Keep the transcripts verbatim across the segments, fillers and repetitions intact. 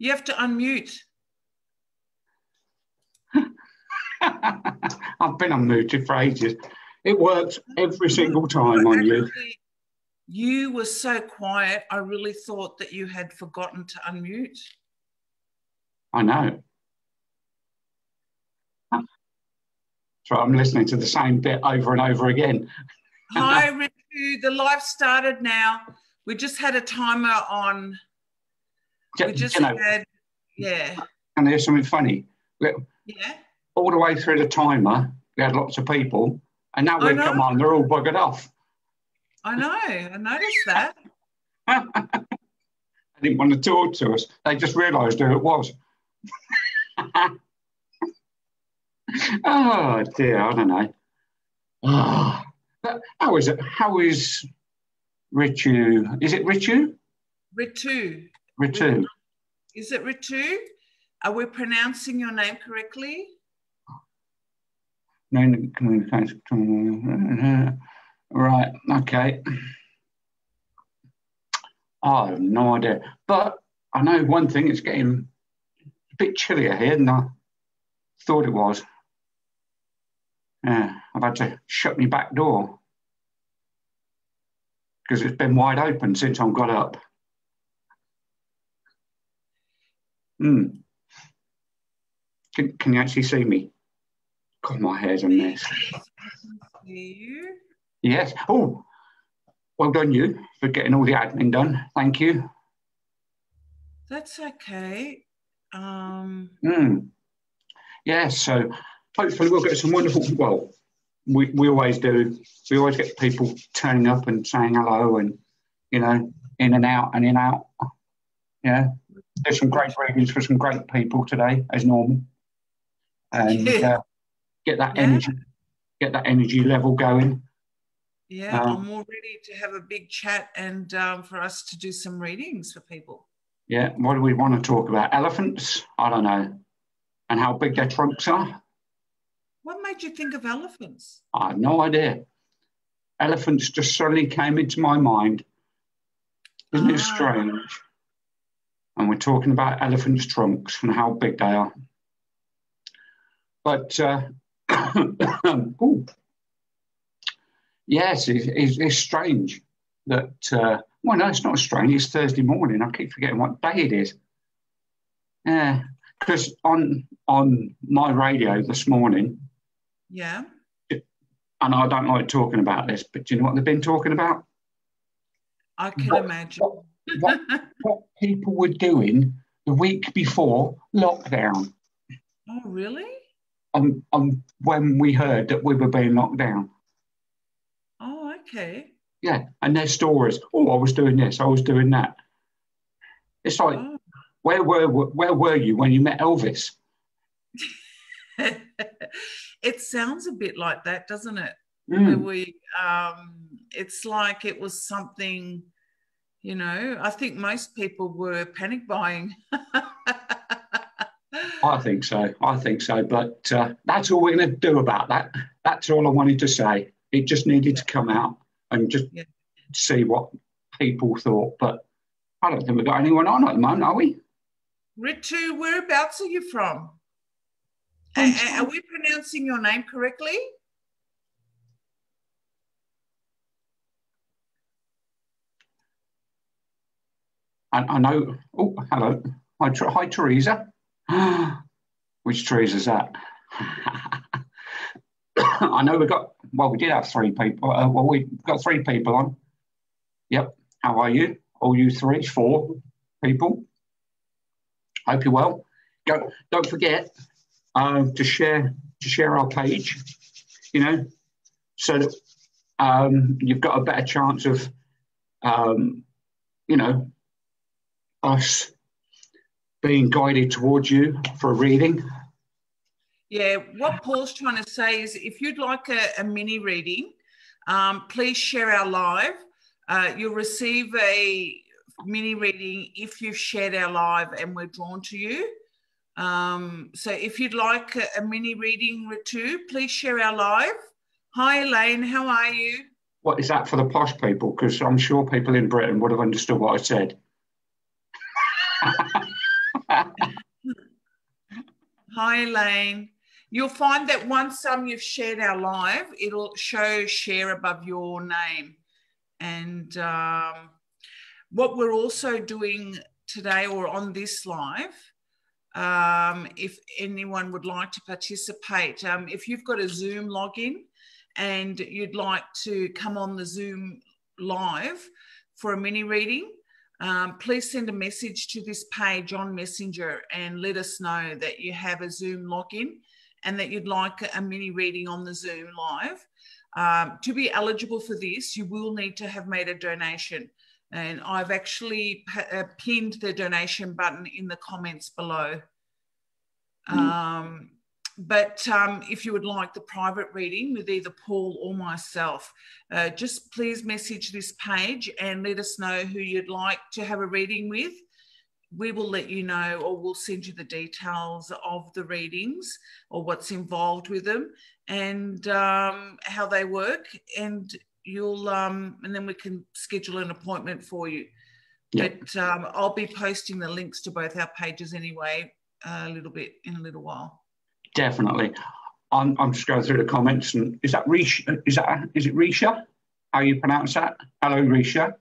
You have to unmute. I've been unmuted for ages. It works every single time on you. You were so quiet, I really thought that you had forgotten to unmute. I know. So I'm listening to the same bit over and over again. Hi, Ritu. The live started now. We just had a timer on. We just you know, had, yeah. And there's something funny. Yeah. All the way through the timer, we had lots of people, and now we've come on, they're all buggered off. I know, I noticed that. They didn't want to talk to us. They just realised who it was. Oh, dear, I don't know. Oh, how is it? How is Ritu? Is it Ritu? Ritu. Ritu. Is it Ritu? Are we pronouncing your name correctly? Right, okay. I have no idea. But I know one thing, it's getting a bit chillier here than I thought it was. Yeah, I've had to shut my back door because it's been wide open since I've got up. Mm. Can, can you actually see me? God, my hair's a mess. You. Yes. Oh, well done you for getting all the admin done. Thank you. That's okay. Um... Mm. Yeah, so hopefully we'll get some wonderful, well, we, we always do. We always get people turning up and saying hello and, you know, in and out and in and out. Yeah. There's some great readings for some great people today, as normal. And yeah. uh, get that yeah. energy, get that energy level going. Yeah, um, I'm all ready to have a big chat and um, for us to do some readings for people. Yeah, what do we want to talk about? Elephants? I don't know. And how big their trunks are? What made you think of elephants? I have no idea. Elephants just suddenly came into my mind. Isn't ah. it strange? And we're talking about elephants' trunks and how big they are. But, uh, ooh. Yes, it, it, it's strange that, uh, well, no, it's not strange. It's Thursday morning. I keep forgetting what day it is. Yeah, because on, on my radio this morning. Yeah. It, and I don't like talking about this, but do you know what they've been talking about? I can what, imagine. What, what, what people were doing the week before lockdown. Oh, really? Um, um, when we heard that we were being locked down. Oh, okay. Yeah, and their stories. Oh, I was doing this. I was doing that. It's like, oh. where were where were you when you met Elvis? It sounds a bit like that, doesn't it? Mm. We, um, it's like it was something. You know, I think most people were panic buying. I think so. I think so. But uh, that's all we're going to do about that. That's all I wanted to say. It just needed yeah. to come out and just yeah. see what people thought. But I don't think we've got anyone on at the moment, are we? Ritu, whereabouts are you from? A are we pronouncing your name correctly? I, I know. Oh, hello. Hi, hi Teresa. Which Teresa's that? I know we got, well, we did have three people. Uh, well, we got three people on. Yep. How are you? All you three, four people. Hope you're well. Go, don't forget uh, to share to share our page, you know, so that um, you've got a better chance of, um, you know, us being guided towards you for a reading. Yeah, what Paul's trying to say is if you'd like a, a mini reading, um, please share our live. Uh, you'll receive a mini reading if you've shared our live and we're drawn to you. Um, so if you'd like a, a mini reading, Ritu, please share our live. Hi, Elaine, how are you? What is that for the posh people? Because I'm sure people in Britain would have understood what I said. Hi, Elaine. You'll find that once um, you've shared our live, it'll show share above your name. And um, what we're also doing today, or on this live, um, if anyone would like to participate, um, if you've got a Zoom login and you'd like to come on the Zoom live for a mini reading, um, please send a message to this page on Messenger and let us know that you have a Zoom login and that you'd like a mini reading on the Zoom live. Um, to be eligible for this, you will need to have made a donation. And I've actually uh, pinned the donation button in the comments below. Mm-hmm. um, but um, if you would like the private reading with either Paul or myself, uh, just please message this page and let us know who you'd like to have a reading with. We will let you know, or we'll send you the details of the readings or what's involved with them and um, how they work, and you'll um, and then we can schedule an appointment for you. Yep. But um, I'll be posting the links to both our pages anyway a little bit in a little while. Definitely. I'm, I'm just going through the comments, and is that Risha? Is that is it Risha? How you pronounce that? Hello, Risha.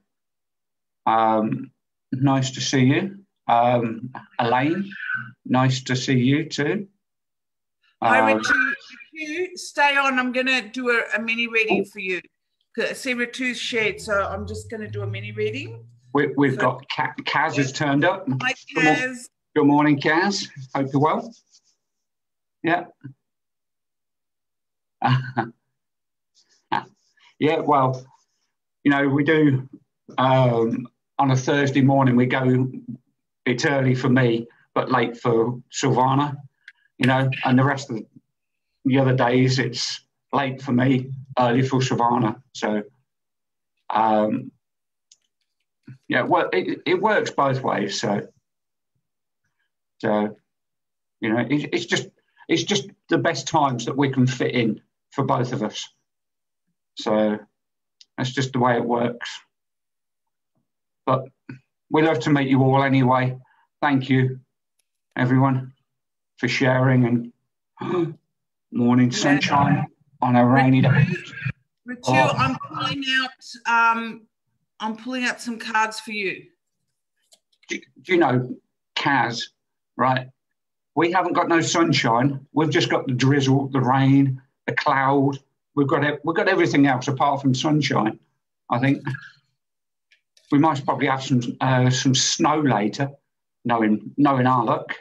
Um, nice to see you. Um, Elaine, nice to see you too. Hi, um, Ritu. Ritu, stay on. I'm going to do a, a mini reading oh. for you. See, Ritu's shared, so I'm just going to do a mini reading. We, we've so, got Ka Kaz has turned up. Hi, Kaz. Good morning, Kaz. Hope you're well. Yeah. Yeah, well, you know, we do um, on a Thursday morning, we go. It's early for me, but late for Silvana, you know, and the rest of the other days it's late for me, early for Silvana. So, um, yeah, well, it, it works both ways. So, so you know, it, it's just it's just the best times that we can fit in for both of us. So that's just the way it works. But we love to meet you all anyway. Thank you, everyone, for sharing, and oh, morning sunshine on a rainy day. Ritu, oh. I'm pulling out. Um, I'm pulling out some cards for you. Do, do you know, Kaz? Right, we haven't got no sunshine. We've just got the drizzle, the rain, the cloud. We've got we've got everything else apart from sunshine, I think. We might probably have some uh, some snow later, knowing knowing our luck.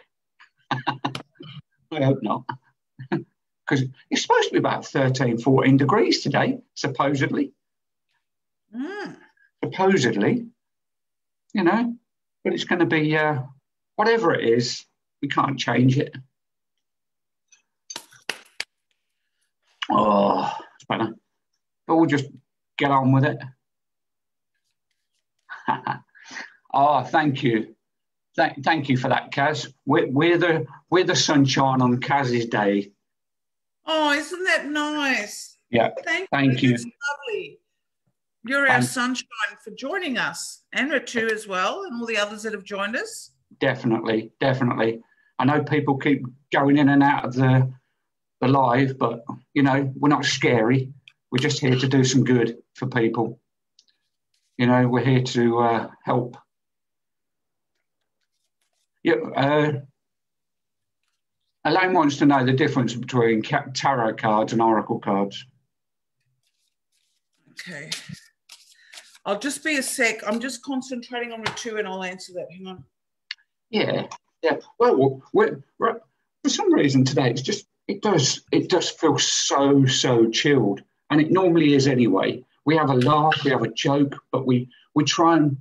I hope not, because it's supposed to be about thirteen, fourteen degrees today, supposedly. Mm. Supposedly, you know, but it's going to be uh, whatever it is. We can't change it. Oh, it's better. But we'll just get on with it. Oh, thank you, Th thank you for that, Kaz. We're, we're the we're the sunshine on Kaz's day. Oh, isn't that nice? Yeah, thank, thank you. you. It's lovely. You're thank our sunshine for joining us, and Ritu as well, and all the others that have joined us. Definitely, definitely. I know people keep going in and out of the the live, but you know we're not scary. We're just here to do some good for people. You know, we're here to uh, help. Yeah, uh, Elaine wants to know the difference between tarot cards and oracle cards. Okay. I'll just be a sec. I'm just concentrating on Ritu and I'll answer that. Hang on. Yeah, yeah. Well, we're, we're, for some reason today, it's just, it does, it does feel so, so chilled. And it normally is anyway. We have a laugh, we have a joke, but we, we try and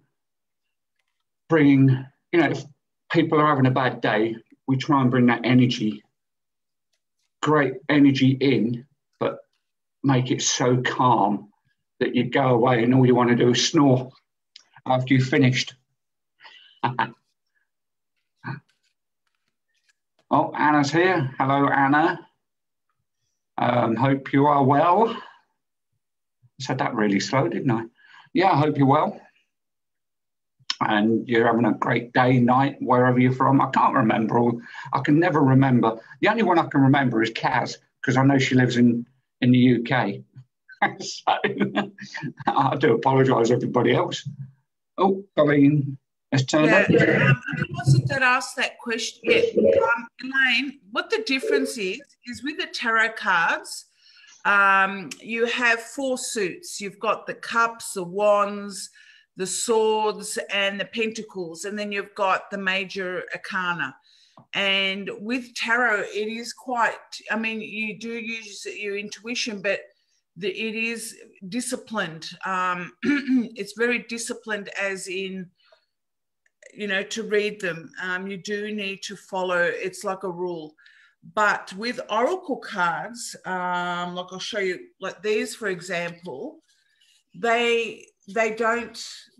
bring, you know, if people are having a bad day, we try and bring that energy, great energy in, but make it so calm that you go away and all you want to do is snore after you've finished. Oh, Anna's here. Hello, Anna. Um, hope you are well. I said that really slow, didn't I? Yeah, I hope you're well. and you're having a great day, night, wherever you're from. I can't remember. I can never remember. The only one I can remember is Kaz, because I know she lives in, in the U K. So I do apologise, everybody else. Oh, Colleen has turned up. Yeah, um, I wasn't that asked that question yet. Um, Elaine, what the difference is, is with the tarot cards, um, you have four suits. You've got the cups, the wands, the swords and the pentacles, and then you've got the major arcana. And with tarot, it is quite, I mean, you do use your intuition, but the, it is disciplined. Um, it's very disciplined, as in, you know, to read them. Um, you do need to follow, it's like a rule. But with oracle cards, um, like I'll show you, like these, for example, they, they don't,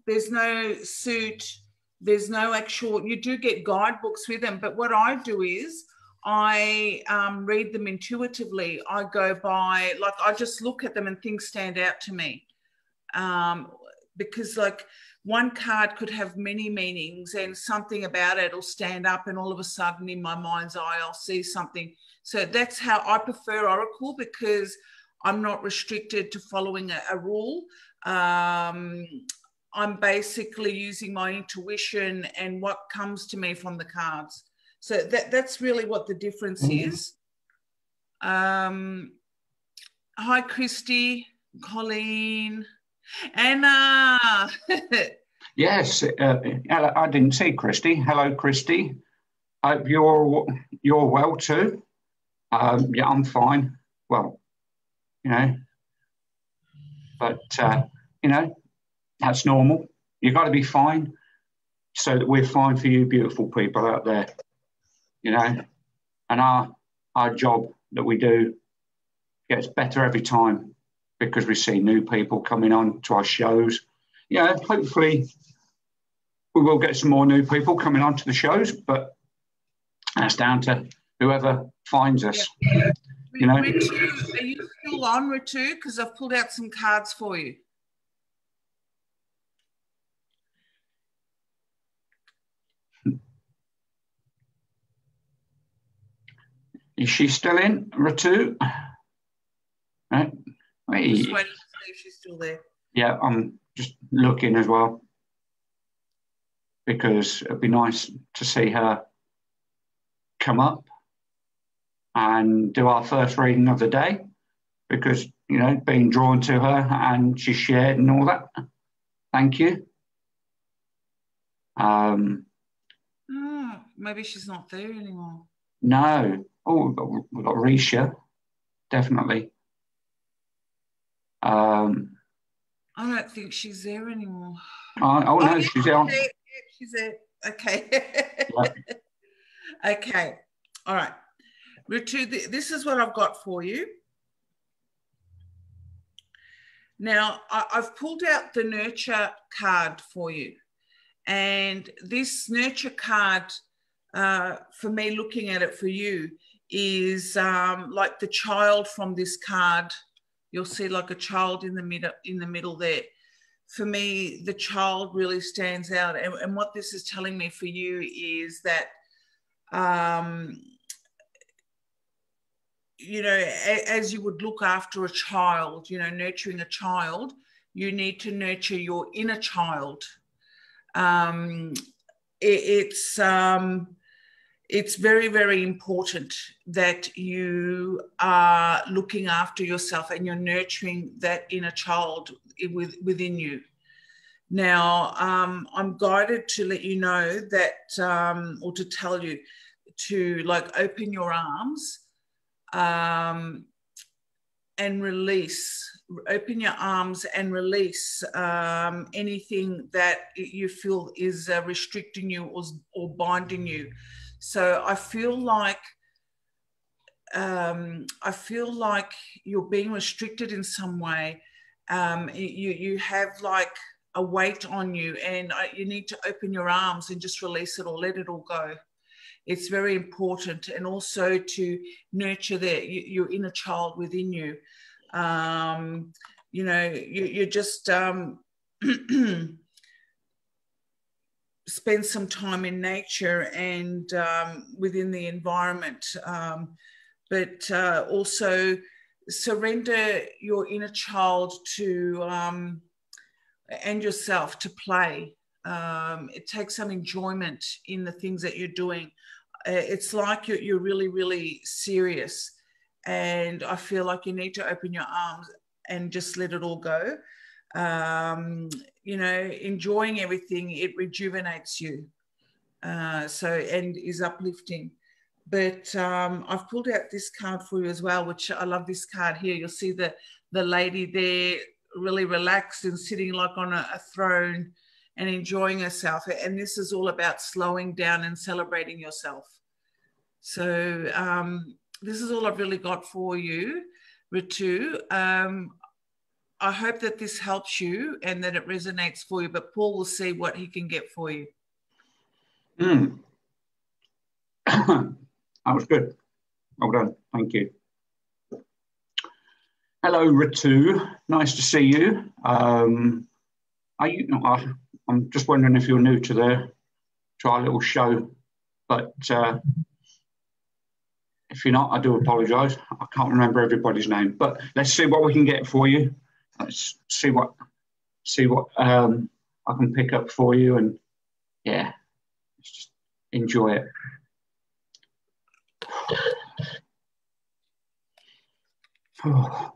there's no suit, there's no actual, you do get guidebooks with them, but what I do is I um, read them intuitively. I go by, like, I just look at them and things stand out to me. Um, because like one card could have many meanings and something about it will stand up, and all of a sudden in my mind's eye, I'll see something. So that's how I prefer oracle, because I'm not restricted to following a, a rule. Um, I'm basically using my intuition and what comes to me from the cards. So that, that's really what the difference mm-hmm. is. Um, hi, Christy, Colleen, Anna. Yes, uh, I didn't see Christy. Hello, Christy. Hope you're, you're well too. Um, yeah, I'm fine. Well, you know, but, uh, you know, that's normal. You've got to be fine so that we're fine for you beautiful people out there, you know. And our, our job that we do gets better every time because we see new people coming on to our shows. Yeah, hopefully we will get some more new people coming on to the shows, but that's down to whoever finds us, yeah. You know. Ritu, are you still on, Ritu? Because I've pulled out some cards for you. Is she still in, Ritu? Right. Wait. Just waiting to see if she's still there. Yeah, I'm just looking as well, because it'd be nice to see her come up and do our first reading of the day, because, you know, being drawn to her and she shared and all that. Thank you. Um, oh, maybe she's not there anymore. No. Oh, we've got, we've got Risha, definitely. Um, I don't think she's there anymore. I, oh, no, oh, she's there. On. She's there. Okay. Yep. Okay. All right. Ritu, this is what I've got for you. Now, I've pulled out the nurture card for you. And this nurture card, uh, for me, looking at it for you, is um, like the child from this card. You'll see like a child in the middle, in the middle there. For me, the child really stands out. And, and what this is telling me for you is that, um, you know, as you would look after a child, you know, nurturing a child, you need to nurture your inner child. Um, it, it's, um, it's very, very important that you are looking after yourself and you're nurturing that inner child with, within you. Now, um, I'm guided to let you know that, um, or to tell you to like open your arms, um and release, open your arms and release um anything that you feel is uh, restricting you or, or binding you. So I feel like um I feel like you're being restricted in some way. um you you have like a weight on you, and I, you need to open your arms and just release it or let it all go. It's very important, and also to nurture their, your inner child within you. Um, you know, you, you're just, um, spend some time in nature and um, within the environment, um, but uh, also surrender your inner child to um, and yourself to play. Um, it takes some enjoyment in the things that you're doing. It's like you're, you're really, really serious, and I feel like you need to open your arms and just let it all go. Um, you know, enjoying everything, it rejuvenates you. Uh, so, and is uplifting. But um, I've pulled out this card for you as well, which I love this card here. You'll see the, the lady there really relaxed and sitting like on a, a throne and enjoying herself. And this is all about slowing down and celebrating yourself. So um, this is all I've really got for you, Ritu. Um, I hope that this helps you and that it resonates for you, but Paul will see what he can get for you. Mm. That was good. Well done. Thank you. Hello, Ritu. Nice to see you. Um, are you I, I'm just wondering if you're new to the to our little show, but uh, if you're not, I do apologise. I can't remember everybody's name, but let's see what we can get for you. Let's see what see what um, I can pick up for you, and yeah, let's just enjoy it. Oh,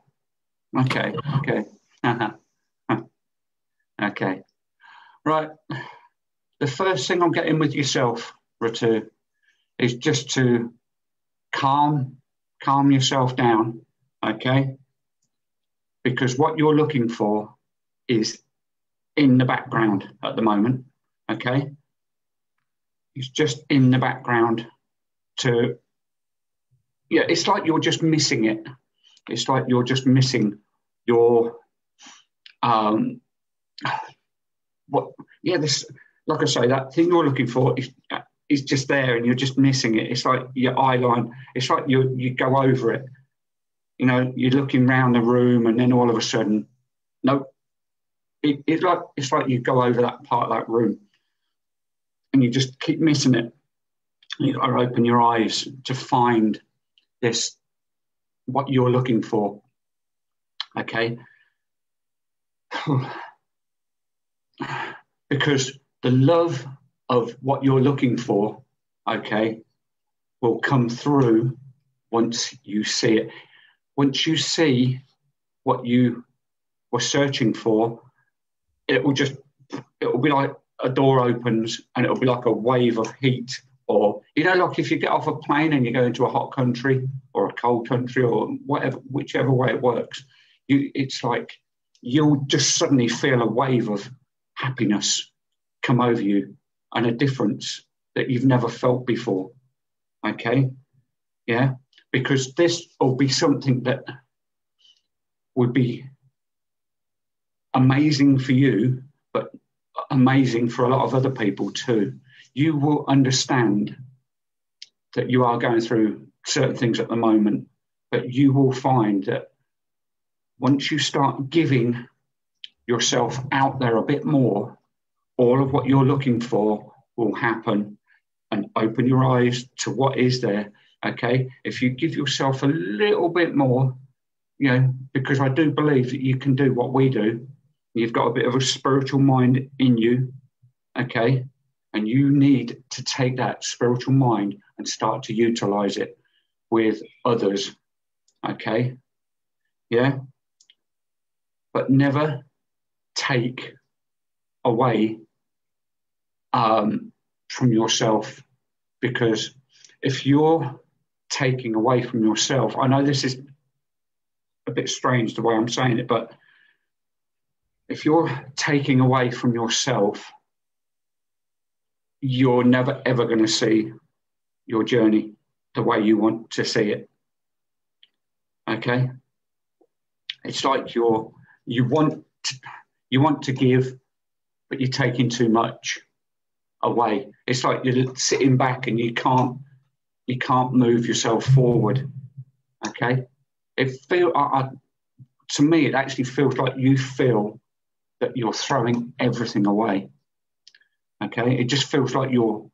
okay, okay, okay. Right. The first thing I'm getting with yourself, Ritu, is just to calm, calm yourself down, okay? Because what you're looking for is in the background at the moment, okay? It's just in the background to, yeah, it's like you're just missing it. It's like you're just missing your, um, what, yeah, this, like I say, that thing you're looking for is, is just there and you're just missing it. It's like your eye line, it's like you, you go over it. You know, you're looking round the room and then all of a sudden, no, it, it's like, it's like you go over that part of that room and you just keep missing it. You've got to open your eyes to find this, what you're looking for, okay? Because the love of what you're looking for, okay, will come through once you see it. Once you see what you were searching for, it will just, it will be like a door opens and it will be like a wave of heat. Or, you know, like if you get off a plane and you go into a hot country or a cold country or whatever, whichever way it works, you, it's like you'll just suddenly feel a wave of happiness come over you and a difference that you've never felt before, okay? Yeah, because this will be something that would be amazing for you, but amazing for a lot of other people too. You will understand that you are going through certain things at the moment, but you will find that once you start giving yourself out there a bit more, all of what you're looking for will happen, and open your eyes to what is there, okay? If you give yourself a little bit more, you know, because I do believe that you can do what we do. You've got a bit of a spiritual mind in you, okay? And you need to take that spiritual mind and start to utilize it with others, okay? Yeah? But never take away um, from yourself, because if you're taking away from yourself, I know this is a bit strange the way I'm saying it, but if you're taking away from yourself, you're never, ever going to see your journey the way you want to see it, okay? It's like you're, you want to, you want to give, but you're taking too much away. It's like you're sitting back and you can't, you can't move yourself forward, okay? It feel, I, I, to me, it actually feels like you feel that you're throwing everything away, Okay, it just feels like you're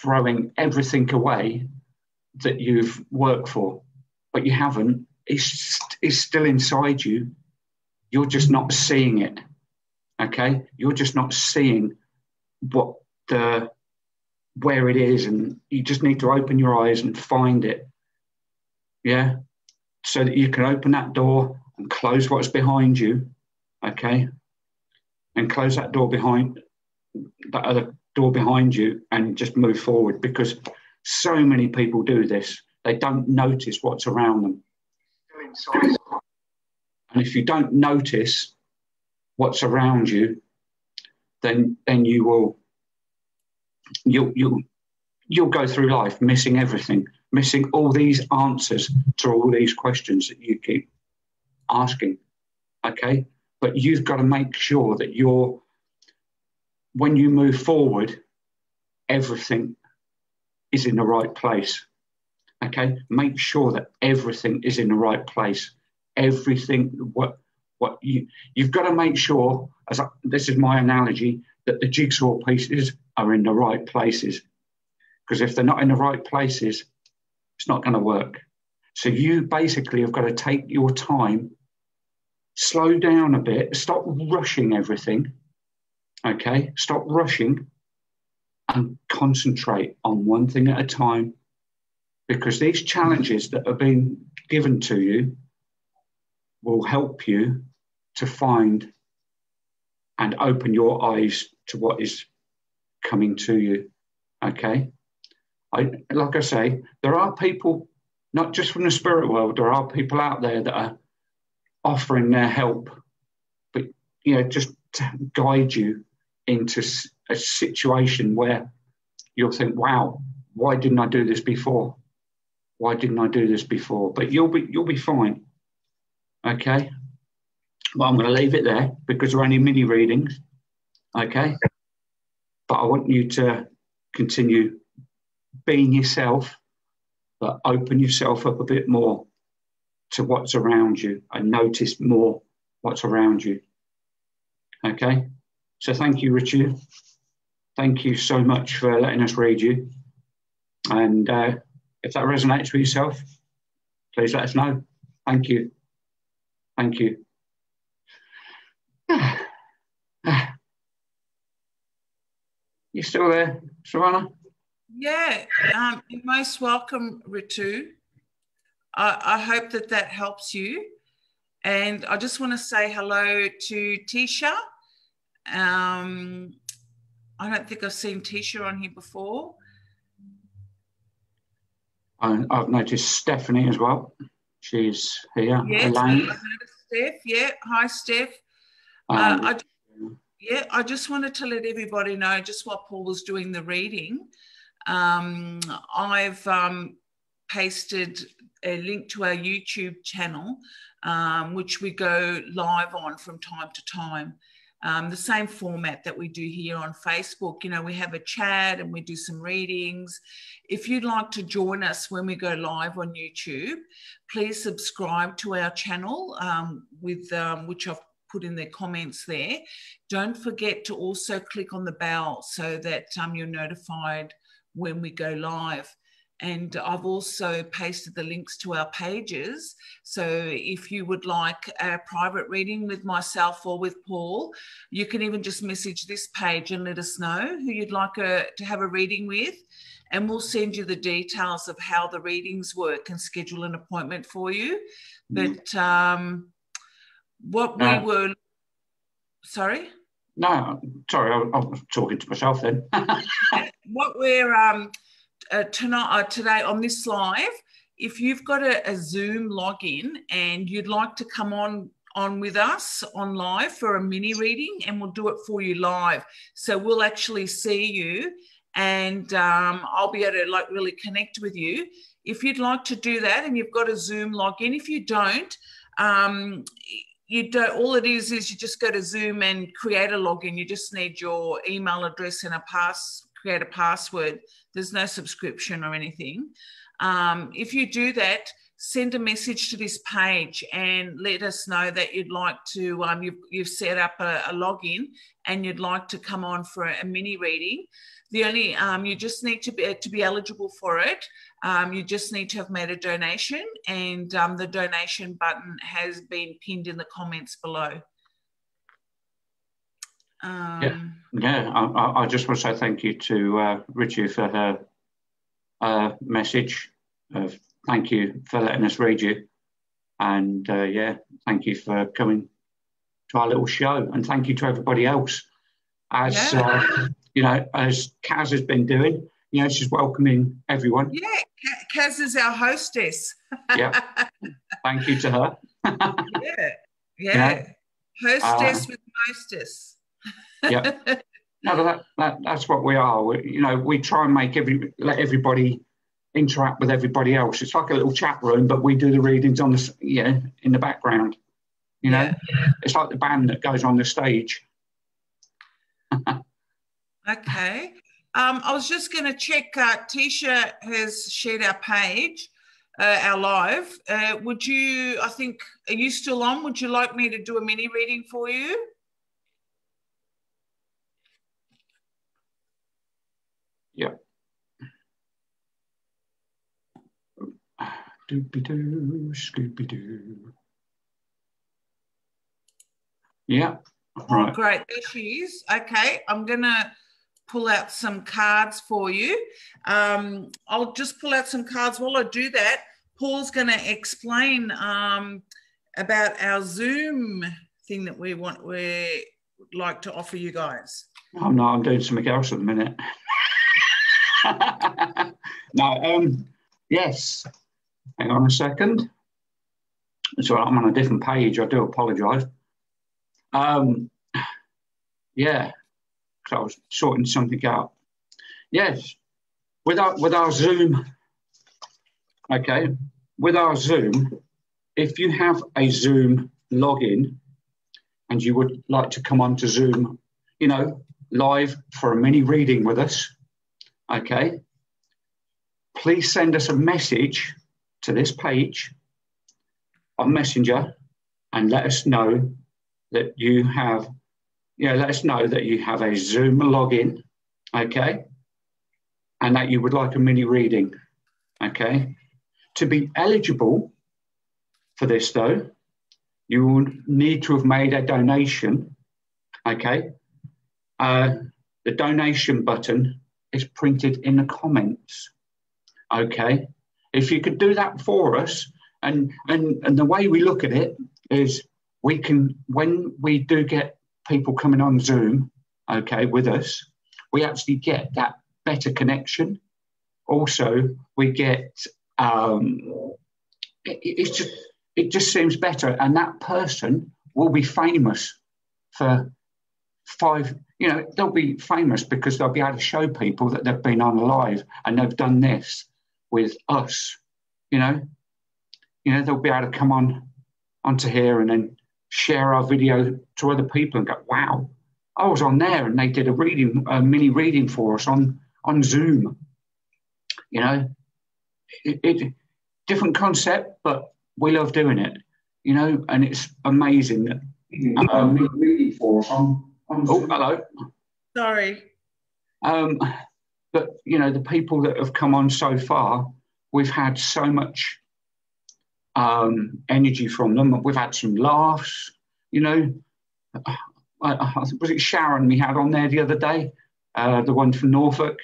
throwing everything away that you've worked for, but you haven't. It's, it's still inside you. You're just not seeing it, okay? You're just not seeing what the, where it is, and you just need to open your eyes and find it, yeah? So that you can open that door and close what's behind you, okay? And close that door behind, that other door behind you, and just move forward, because so many people do this. They don't notice what's around them. Inside. And if you don't notice what's around you, then then you will you'll you'll you'll go through life missing everything, missing all these answers to all these questions that you keep asking. Okay? But you've got to make sure that you're, when you move forward, everything is in the right place. Okay, make sure that everything is in the right place. Everything, what what you you've got to make sure, as I, this is my analogy, that the jigsaw pieces are in the right places. Because if they're not in the right places, it's not going to work. So you basically have got to take your time, slow down a bit, stop rushing everything. Okay, stop rushing and concentrate on one thing at a time. Because these challenges that are being given to you will help you to find and open your eyes to what is coming to you, okay? I, like I say, there are people, not just from the spirit world, there are people out there that are offering their help, but, you know, just to guide you into a situation where you'll think, wow, why didn't I do this before? Why didn't I do this before? But you'll be you'll be fine, okay? Well, I'm going to leave it there because they're only mini readings, okay? But I want you to continue being yourself, but open yourself up a bit more to what's around you and notice more what's around you, okay? So thank you, Ritu. Thank you so much for letting us read you. And... Uh, if that resonates with yourself, please let us know. Thank you. Thank you. You still there, Silvana? Yeah, um, you're most welcome, Ritu. I, I hope that that helps you. And I just want to say hello to Tisha. Um, I don't think I've seen Tisha on here before. I've noticed Stephanie as well. She's here. Yes, Elaine. I've noticed Steph. Yeah, hi Steph. Um, uh, I, yeah, I just wanted to let everybody know, just while Paul was doing the reading, um, I've um, pasted a link to our YouTube channel, um, which we go live on from time to time. Um, the same format that we do here on Facebook. You know, we have a chat and we do some readings. If you'd like to join us when we go live on YouTube, please subscribe to our channel, um, with um, which I've put in the comments there. Don't forget to also click on the bell so that um, you're notified when we go live. And I've also pasted the links to our pages. So if you would like a private reading with myself or with Paul, you can even just message this page and let us know who you'd like a, to have a reading with. And we'll send you the details of how the readings work and schedule an appointment for you. But um, what no. we were, sorry? No, sorry, I, I was talking to myself then. What we're, um, Uh, tonight, uh, today on this live, if you've got a, a Zoom login and you'd like to come on on with us on live for a mini reading, and we'll do it for you live. So we'll actually see you, and um, I'll be able to like really connect with you. If you'd like to do that, and you've got a Zoom login, if you don't, um, you don't. All it is is you just go to Zoom and create a login. You just need your email address and a pass. Create a password. There's no subscription or anything. Um, if you do that, send a message to this page and let us know that you'd like to, um, you've, you've set up a, a login and you'd like to come on for a, a mini reading. The only, um, you just need to be, to be eligible for it. Um, you just need to have made a donation, and um, the donation button has been pinned in the comments below. Um, yeah, yeah. I, I just want to say thank you to uh, Ritu for her uh, message. Of thank you for letting us read you. And uh, yeah, thank you for coming to our little show. And thank you to everybody else. As, yeah. uh, you know, as Kaz has been doing, you know, she's welcoming everyone. Yeah, Kaz is our hostess. Yeah. Thank you to her. yeah. yeah, yeah. Hostess uh, with mostess. yeah. No, but that, that, that's what we are. We, you know, we try and make every, let everybody interact with everybody else. It's like a little chat room, but we do the readings on the, you know, in the background. You know, yeah, yeah. It's like the band that goes on the stage. Okay. Um, I was just going to check. Uh, Tisha has shared our page, uh, our live. Uh, would you, I think, are you still on? Would you like me to do a mini reading for you? Yeah. Doobie-doo, Scooby-Doo. Yeah. All right. Oh, great. There she is. Okay. I'm going to pull out some cards for you. Um, I'll just pull out some cards. While I do that, Paul's going to explain um, about our Zoom thing that we want, we would like to offer you guys. Oh, no, I'm doing something else at the minute. no, um, yes. Hang on a second. So I'm on a different page. I do apologise. Um, yeah, because I was sorting something out. Yes, with our, with our Zoom, okay, with our Zoom, if you have a Zoom login and you would like to come on to Zoom, you know, live for a mini reading with us, okay, please send us a message to this page on Messenger and let us know that you have, you know, let us know that you have a Zoom login, okay, and that you would like a mini reading, okay. To be eligible for this, though, you will need to have made a donation, okay. Uh, the donation button is printed in the comments, okay. If you could do that for us, and, and, and the way we look at it is we can, when we do get people coming on Zoom, okay, with us, we actually get that better connection. Also, we get, um, it, it's just, it just seems better. And that person will be famous for five, you know, they'll be famous because they'll be able to show people that they've been on live and they've done this with us, you know, you know, they'll be able to come on onto here and then share our video to other people and go, wow, I was on there and they did a reading, a mini reading for us on, on Zoom. You know, it, it different concept, but we love doing it, you know, and it's amazing that um, a mini reading for us on, on Zoom. Oh, hello. Sorry. Um, But, you know, the people that have come on so far, we've had so much um, energy from them. We've had some laughs, you know. I, I, was it Sharon we had on there the other day? Uh, the one from Norfolk,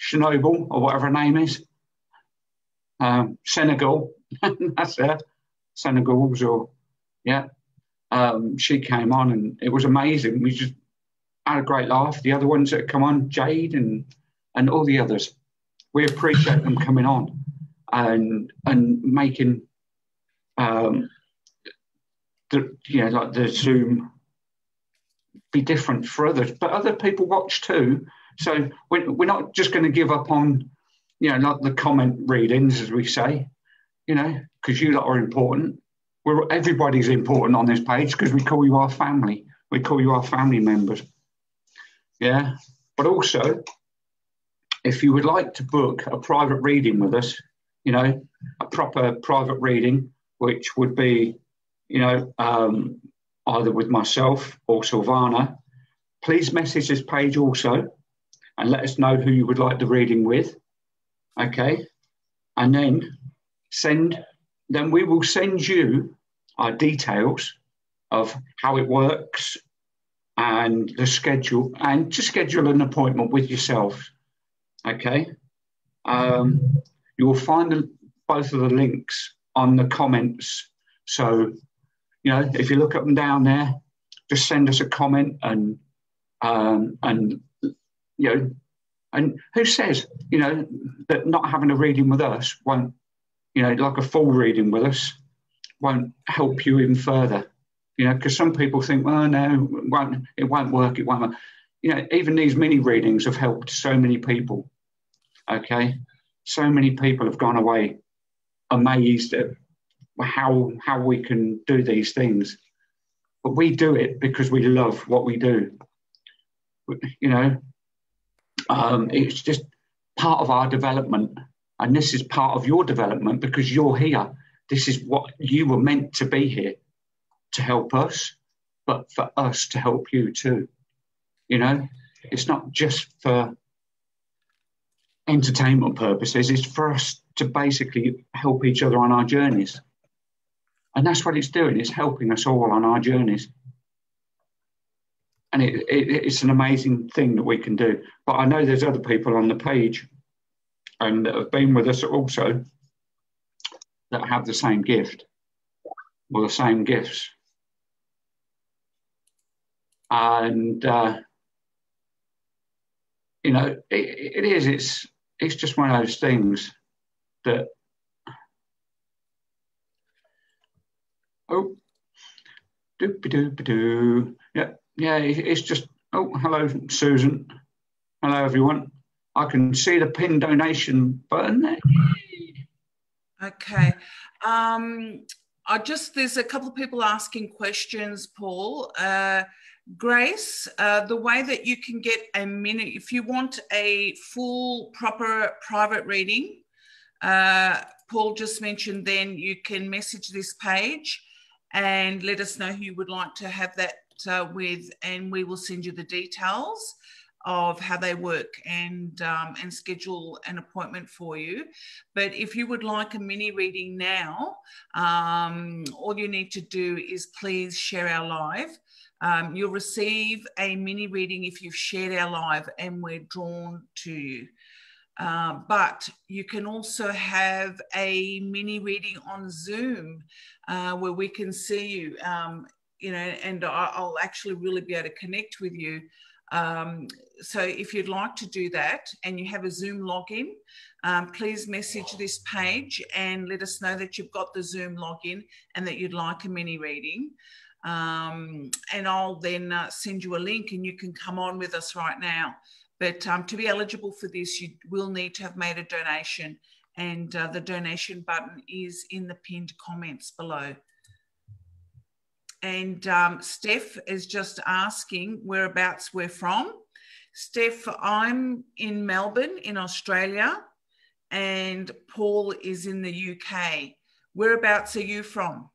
Chernobyl, or whatever her name is. Um, Senegal, that's her. Senegal's or, yeah. Um, she came on and it was amazing. We just had a great laugh. The other ones that come on, Jade and... and all the others, we appreciate them coming on and and making um, the, you know, like the Zoom be different for others. But other people watch too, so we're, we're not just going to give up on, you know, like the comment readings, as we say, you know, because you lot are important. We're, everybody's important on this page because we call you our family. We call you our family members. Yeah, but also, if you would like to book a private reading with us, you know, a proper private reading, which would be, you know, um, either with myself or Silvana. Please message this page also and let us know who you would like the reading with, okay? And then send, then we will send you our details of how it works and the schedule, and to schedule an appointment with yourself, okay? Um, you will find the, both of the links on the comments. So, you know, if you look up and down there, just send us a comment and, um, and you know, and who says, you know, that not having a reading with us won't, you know, like a full reading with us, won't help you even further, you know, because some people think, well, no, it won't, it won't work, it won't work. You know, even these mini readings have helped so many people, okay? So many people have gone away amazed at how, how we can do these things. But we do it because we love what we do. You know, um, it's just part of our development. And this is part of your development because you're here. This is what you were meant to be here, to help us, but for us to help you too. You know, it's not just for entertainment purposes, it's for us to basically help each other on our journeys. And that's what it's doing, it's helping us all on our journeys. And it, it, it's an amazing thing that we can do. But I know there's other people on the page and that have been with us also that have the same gift or the same gifts. And, uh, you know, it, it is, it's, it's just one of those things that, oh, doop-a-doop-a-doo. Yeah, yeah, it's just, oh, hello, Susan. Hello, everyone. I can see the pin donation button there. Okay. Um, I just, there's a couple of people asking questions, Paul. Uh, Grace, uh, the way that you can get a minute, if you want a full, proper private reading, uh, Paul just mentioned, then you can message this page and let us know who you would like to have that uh, with, and we will send you the details of how they work and, um, and schedule an appointment for you. But if you would like a mini reading now, um, all you need to do is please share our live. Um, you'll receive a mini reading if you've shared our live and we're drawn to you. Uh, but you can also have a mini reading on Zoom uh, where we can see you, um, you know, and I'll actually really be able to connect with you. Um, so if you'd like to do that and you have a Zoom login, um, please message this page and let us know that you've got the Zoom login and that you'd like a mini reading. Um, and I'll then uh, send you a link and you can come on with us right now. But um, to be eligible for this, you will need to have made a donation, and uh, the donation button is in the pinned comments below. And um, Steph is just asking whereabouts we're from. Steph, I'm in Melbourne in Australia, and Paul is in the U K. Whereabouts are you from?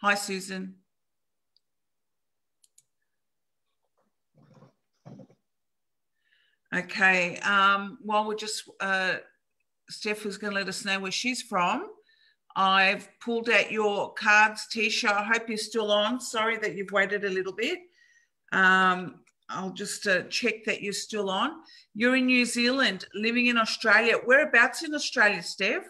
Hi, Susan. Okay, um, while we're just, uh, Steph is going to let us know where she's from. I've pulled out your cards, Tisha. I hope you're still on. Sorry that you've waited a little bit. Um, I'll just uh, check that you're still on. You're in New Zealand, living in Australia. Whereabouts in Australia, Steph?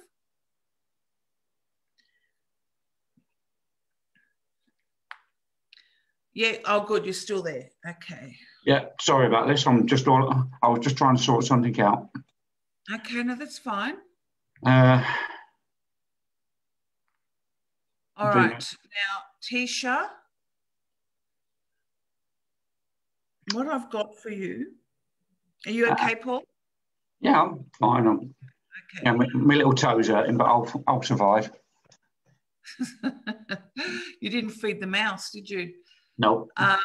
Yeah, oh, good, you're still there. Okay. Yeah, sorry about this. I'm just all, I was just trying to sort something out. Okay, no, that's fine. Uh, all right, now, Tisha, what I've got for you. Are you okay, uh, Paul? Yeah, I'm fine. I'm, okay. Yeah, my, my little toes hurting, but I'll, I'll survive. You didn't feed the mouse, did you? No. Uh,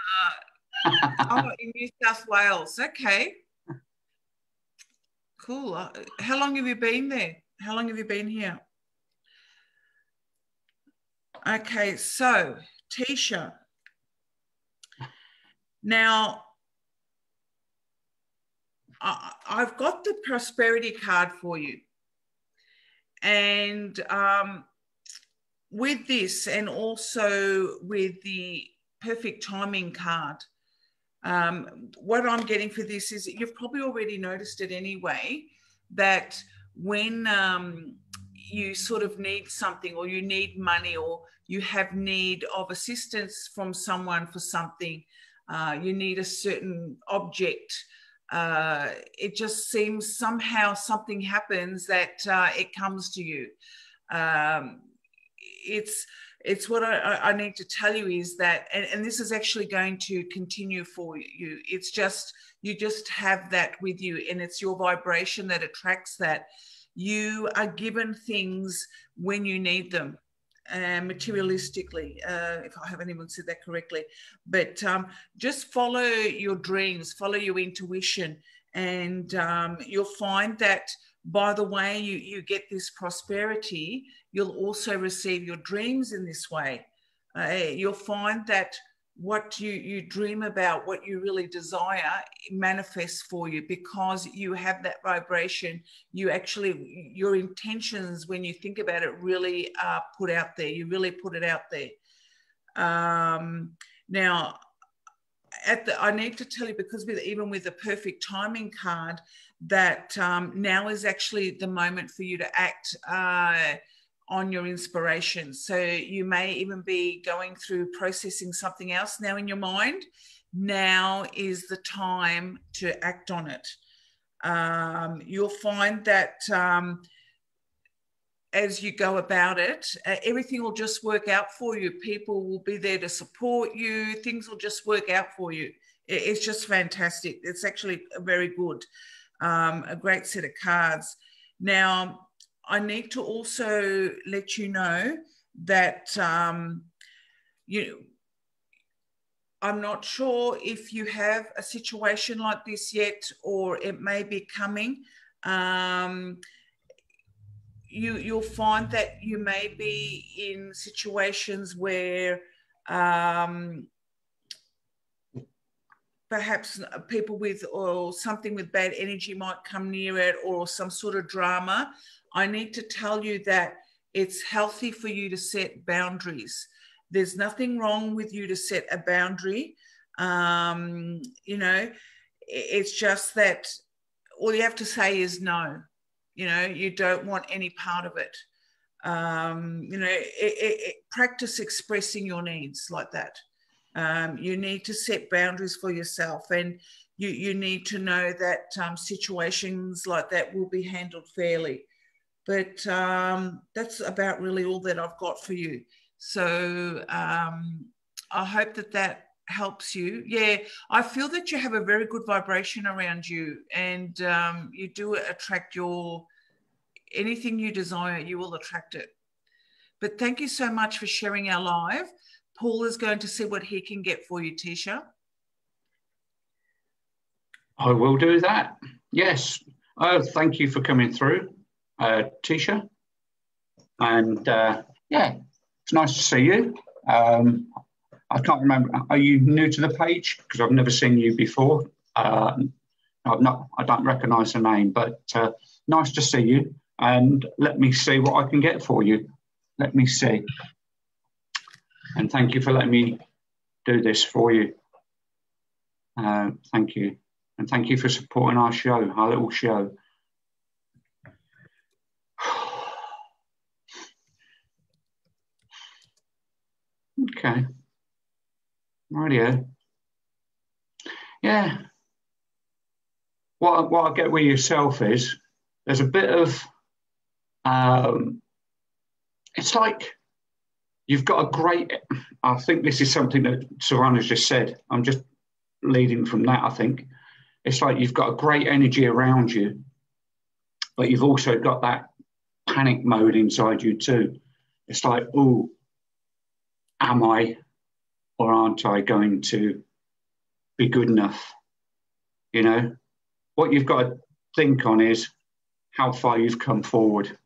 oh, in New South Wales. Okay. Cool. How long have you been there? How long have you been here? Okay, so Tisha. Now, I, I've got the prosperity card for you. And um, with this, and also with the perfect timing card, um, what I'm getting for this is, you've probably already noticed it anyway, that when um, you sort of need something, or you need money, or you have need of assistance from someone for something, uh, you need a certain object, uh, it just seems somehow something happens that uh, it comes to you. Um, it's it's what I, I need to tell you is that, and, and this is actually going to continue for you. It's just, you just have that with you, and it's your vibration that attracts that. You are given things when you need them, uh, materialistically, uh, if I haven't even said that correctly. But um, just follow your dreams, follow your intuition, and um, you'll find that by the way you, you get this prosperity, you'll also receive your dreams in this way. Uh, you'll find that what you, you dream about, what you really desire, manifests for you, because you have that vibration. You actually, your intentions, when you think about it, really are put out there. You really put it out there. Um, now, at the, I need to tell you, because with, even with the perfect timing card, that um, now is actually the moment for you to act uh, on your inspiration. So you may even be going through processing something else now in your mind. Now is the time to act on it. Um, you'll find that um, as you go about it, uh, everything will just work out for you. People will be there to support you. Things will just work out for you. It, it's just fantastic. It's actually very good. Um, a great set of cards. Now, I need to also let you know that um, you, I'm not sure if you have a situation like this yet, or it may be coming. Um, you, you'll find that you may be in situations where um, perhaps people with, or something with bad energy might come near it, or some sort of drama. I need to tell you that it's healthy for you to set boundaries. There's nothing wrong with you to set a boundary. Um, you know, it's just that all you have to say is no. You know, you don't want any part of it. Um, you know, it, it, it, practice expressing your needs like that. Um, you need to set boundaries for yourself, and you, you need to know that um, situations like that will be handled fairly. But um, that's about really all that I've got for you. So um, I hope that that helps you. Yeah, I feel that you have a very good vibration around you, and um, you do attract your, anything you desire, you will attract it. But thank you so much for sharing our live. Paul is going to see what he can get for you, Tisha. I will do that. Yes. Oh, thank you for coming through, uh, Tisha. And uh, yeah, it's nice to see you. Um, I can't remember. Are you new to the page? Because I've never seen you before. Uh, I've not. I don't recognise the name, but uh, nice to see you. And let me see what I can get for you. Let me see. And thank you for letting me do this for you. Uh, thank you. And thank you for supporting our show, our little show. Okay. Rightio. Yeah. What, what I get with yourself is there's a bit of, um, it's like, you've got a great, I think this is something that Silvana's just said. I'm just leading from that, I think. It's like you've got a great energy around you, but you've also got that panic mode inside you too. It's like, oh, am I or aren't I going to be good enough? You know, what you've got to think on is how far you've come forward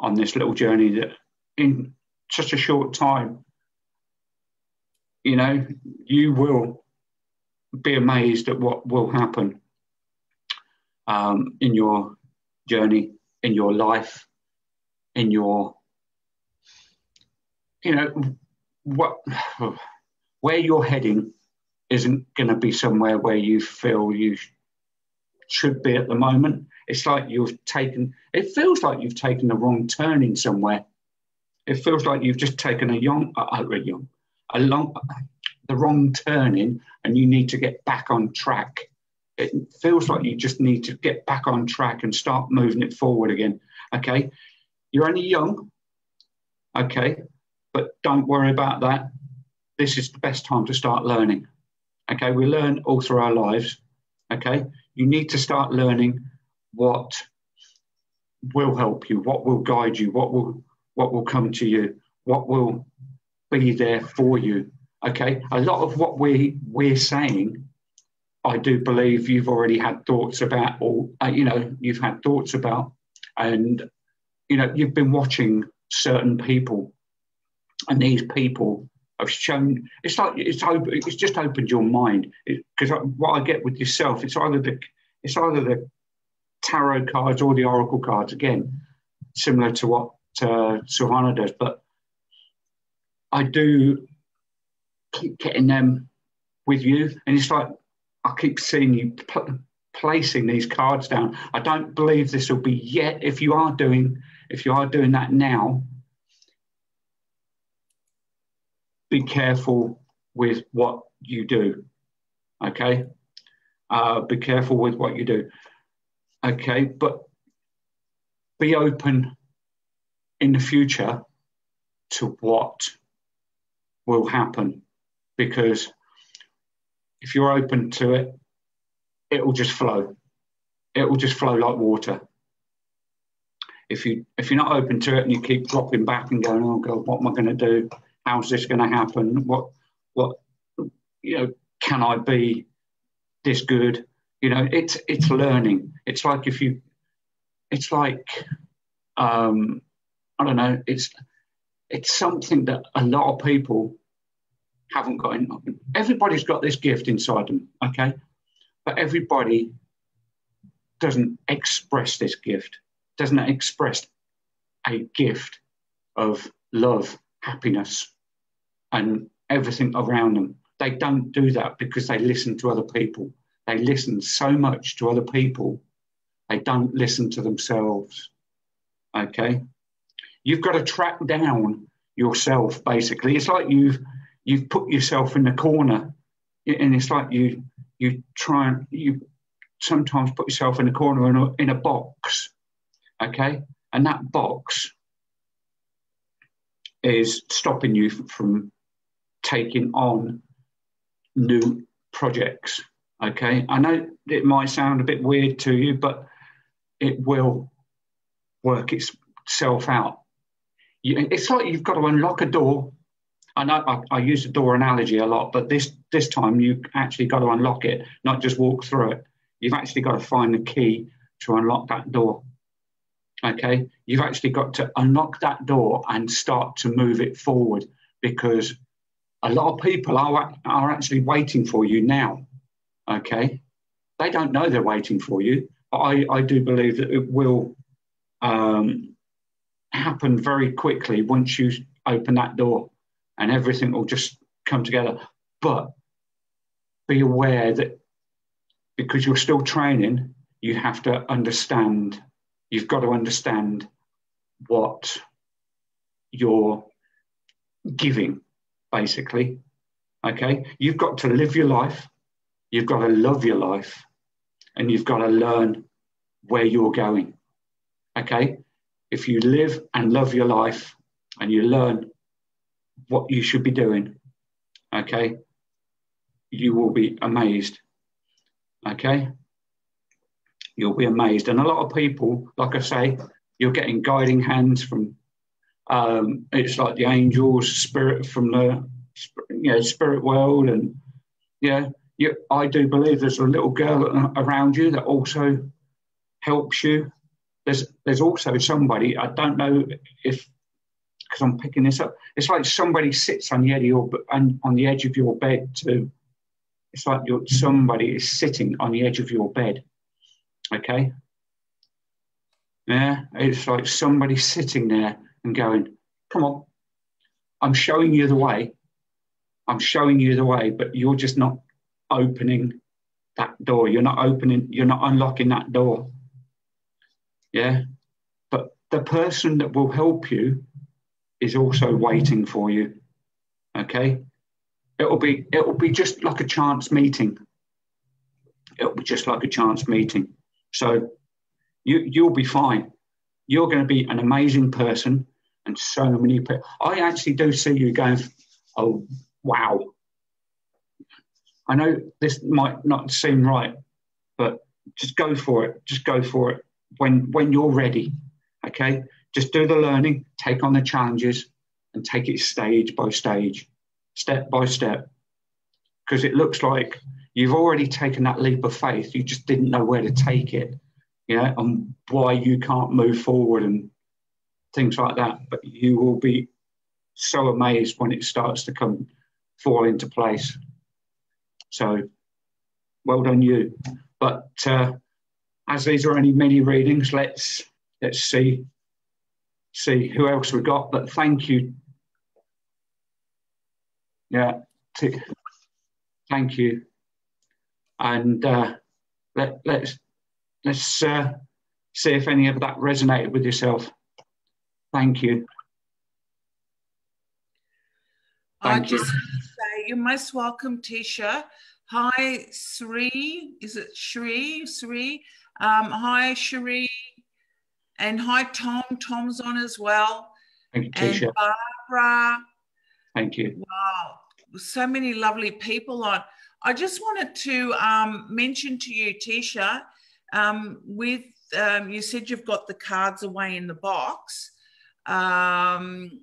on this little journey that in such a short time, you know, you will be amazed at what will happen um, in your journey, in your life, in your, you know, what, where you're heading isn't going to be somewhere where you feel you should be at the moment. It's like you've taken, it feels like you've taken the wrong turn in somewhere. It feels like you've just taken a young, a, a young, a long, the wrong turn in, and you need to get back on track. It feels like you just need to get back on track and start moving it forward again. Okay, you're only young. Okay, but don't worry about that. This is the best time to start learning. Okay, we learn all through our lives. Okay, you need to start learning what will help you, what will guide you, what will what will come to you, what will be there for you. Okay, a lot of what we we're saying, I do believe you've already had thoughts about, or uh, you know, you've had thoughts about, and you know, you've been watching certain people, and these people have shown, it's like it's open, it's just opened your mind. Because what I get with yourself, it's either the it's either the tarot cards or the oracle cards, again similar to what uh, Silvana does, but I do keep getting them with you, and it's like I keep seeing you pl placing these cards down. I don't believe this will be yet. If you are doing, if you are doing that now, be careful with what you do. Okay, uh, be careful with what you do. Okay, but be open in the future to what will happen, because if you're open to it, it will just flow. It will just flow like water. If you if you're not open to it and you keep dropping back and going, oh God, what am I going to do? How's this going to happen? What what you know? Can I be this good? You know, it's it's learning. It's like if you, it's like um, I don't know. It's it's something that a lot of people haven't got in. Everybody's got this gift inside them, okay? But everybody doesn't express this gift, doesn't express a gift of love, happiness, and everything around them. They don't do that because they listen to other people. They listen so much to other people, they don't listen to themselves, okay? You've got to track down yourself, basically. It's like you've You've put yourself in the corner, and it's like you you try and you sometimes put yourself in the corner in a, in a box, okay? And that box is stopping you from taking on new projects, okay? I know it might sound a bit weird to you, but it will work itself out. You, it's like you've got to unlock a door. I know I, I use the door analogy a lot, but this this time you actually got to unlock it, not just walk through it. You've actually got to find the key to unlock that door, okay? You've actually got to unlock that door and start to move it forward, because a lot of people are, are actually waiting for you now, okay? They don't know they're waiting for you, but I, I do believe that it will um, happen very quickly once you open that door. And everything will just come together. But be aware that because you're still training, you have to understand, you've got to understand what you're giving, basically, okay? You've got to live your life, you've got to love your life, and you've got to learn where you're going, okay? If you live and love your life and you learn what you should be doing, okay, you will be amazed, okay? You'll be amazed. And a lot of people, like I say, you're getting guiding hands from, um, it's like the angels, spirit from the, you know, spirit world. And yeah, you, I do believe there's a little girl around you that also helps you, there's there's also somebody, I don't know if, because I'm picking this up, it's like somebody sits on the edge of your, on the edge of your bed too. It's like you're, somebody is sitting on the edge of your bed, okay? Yeah, it's like somebody sitting there and going, come on, I'm showing you the way. I'm showing you the way, but you're just not opening that door. You're not opening, you're not unlocking that door. Yeah, but the person that will help you is also waiting for you, okay? It'll be, it'll be just like a chance meeting. It'll be just like a chance meeting. So you, you'll be fine. You're going to be an amazing person, and so many people. I actually do see you going, oh, wow. I know this might not seem right, but just go for it. Just go for it when, when you're ready, okay? Just do the learning, take on the challenges, and take it stage by stage, step by step, because it looks like you've already taken that leap of faith. You just didn't know where to take it, yeah, and why you can't move forward and things like that. But you will be so amazed when it starts to come fall into place. So well done you. But uh, as these are only mini readings, let's let's see see who else we got. But thank you. Yeah, t thank you. And uh, let, let's let's uh, see if any of that resonated with yourself. Thank you. Thank I just you. Say you're most welcome, Tisha. Hi, Sheree. Is it Sheree? Sheree. Um, hi, Sheree. And hi, Tom. Tom's on as well. Thank you, Tisha. And Barbara. Thank you. Wow. So many lovely people on. I just wanted to um, mention to you, Tisha, um, with, um, you said you've got the cards away in the box. Um,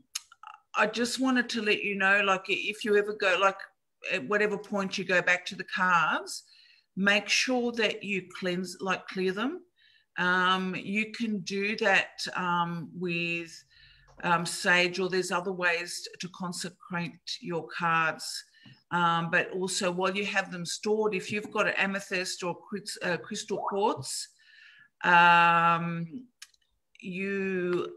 I just wanted to let you know, like, if you ever go, like, at whatever point you go back to the cards, make sure that you cleanse, like, clear them. Um, you can do that um, with um, sage, or there's other ways to consecrate your cards. Um, but also, while you have them stored, if you've got an amethyst or crystal quartz, um, you...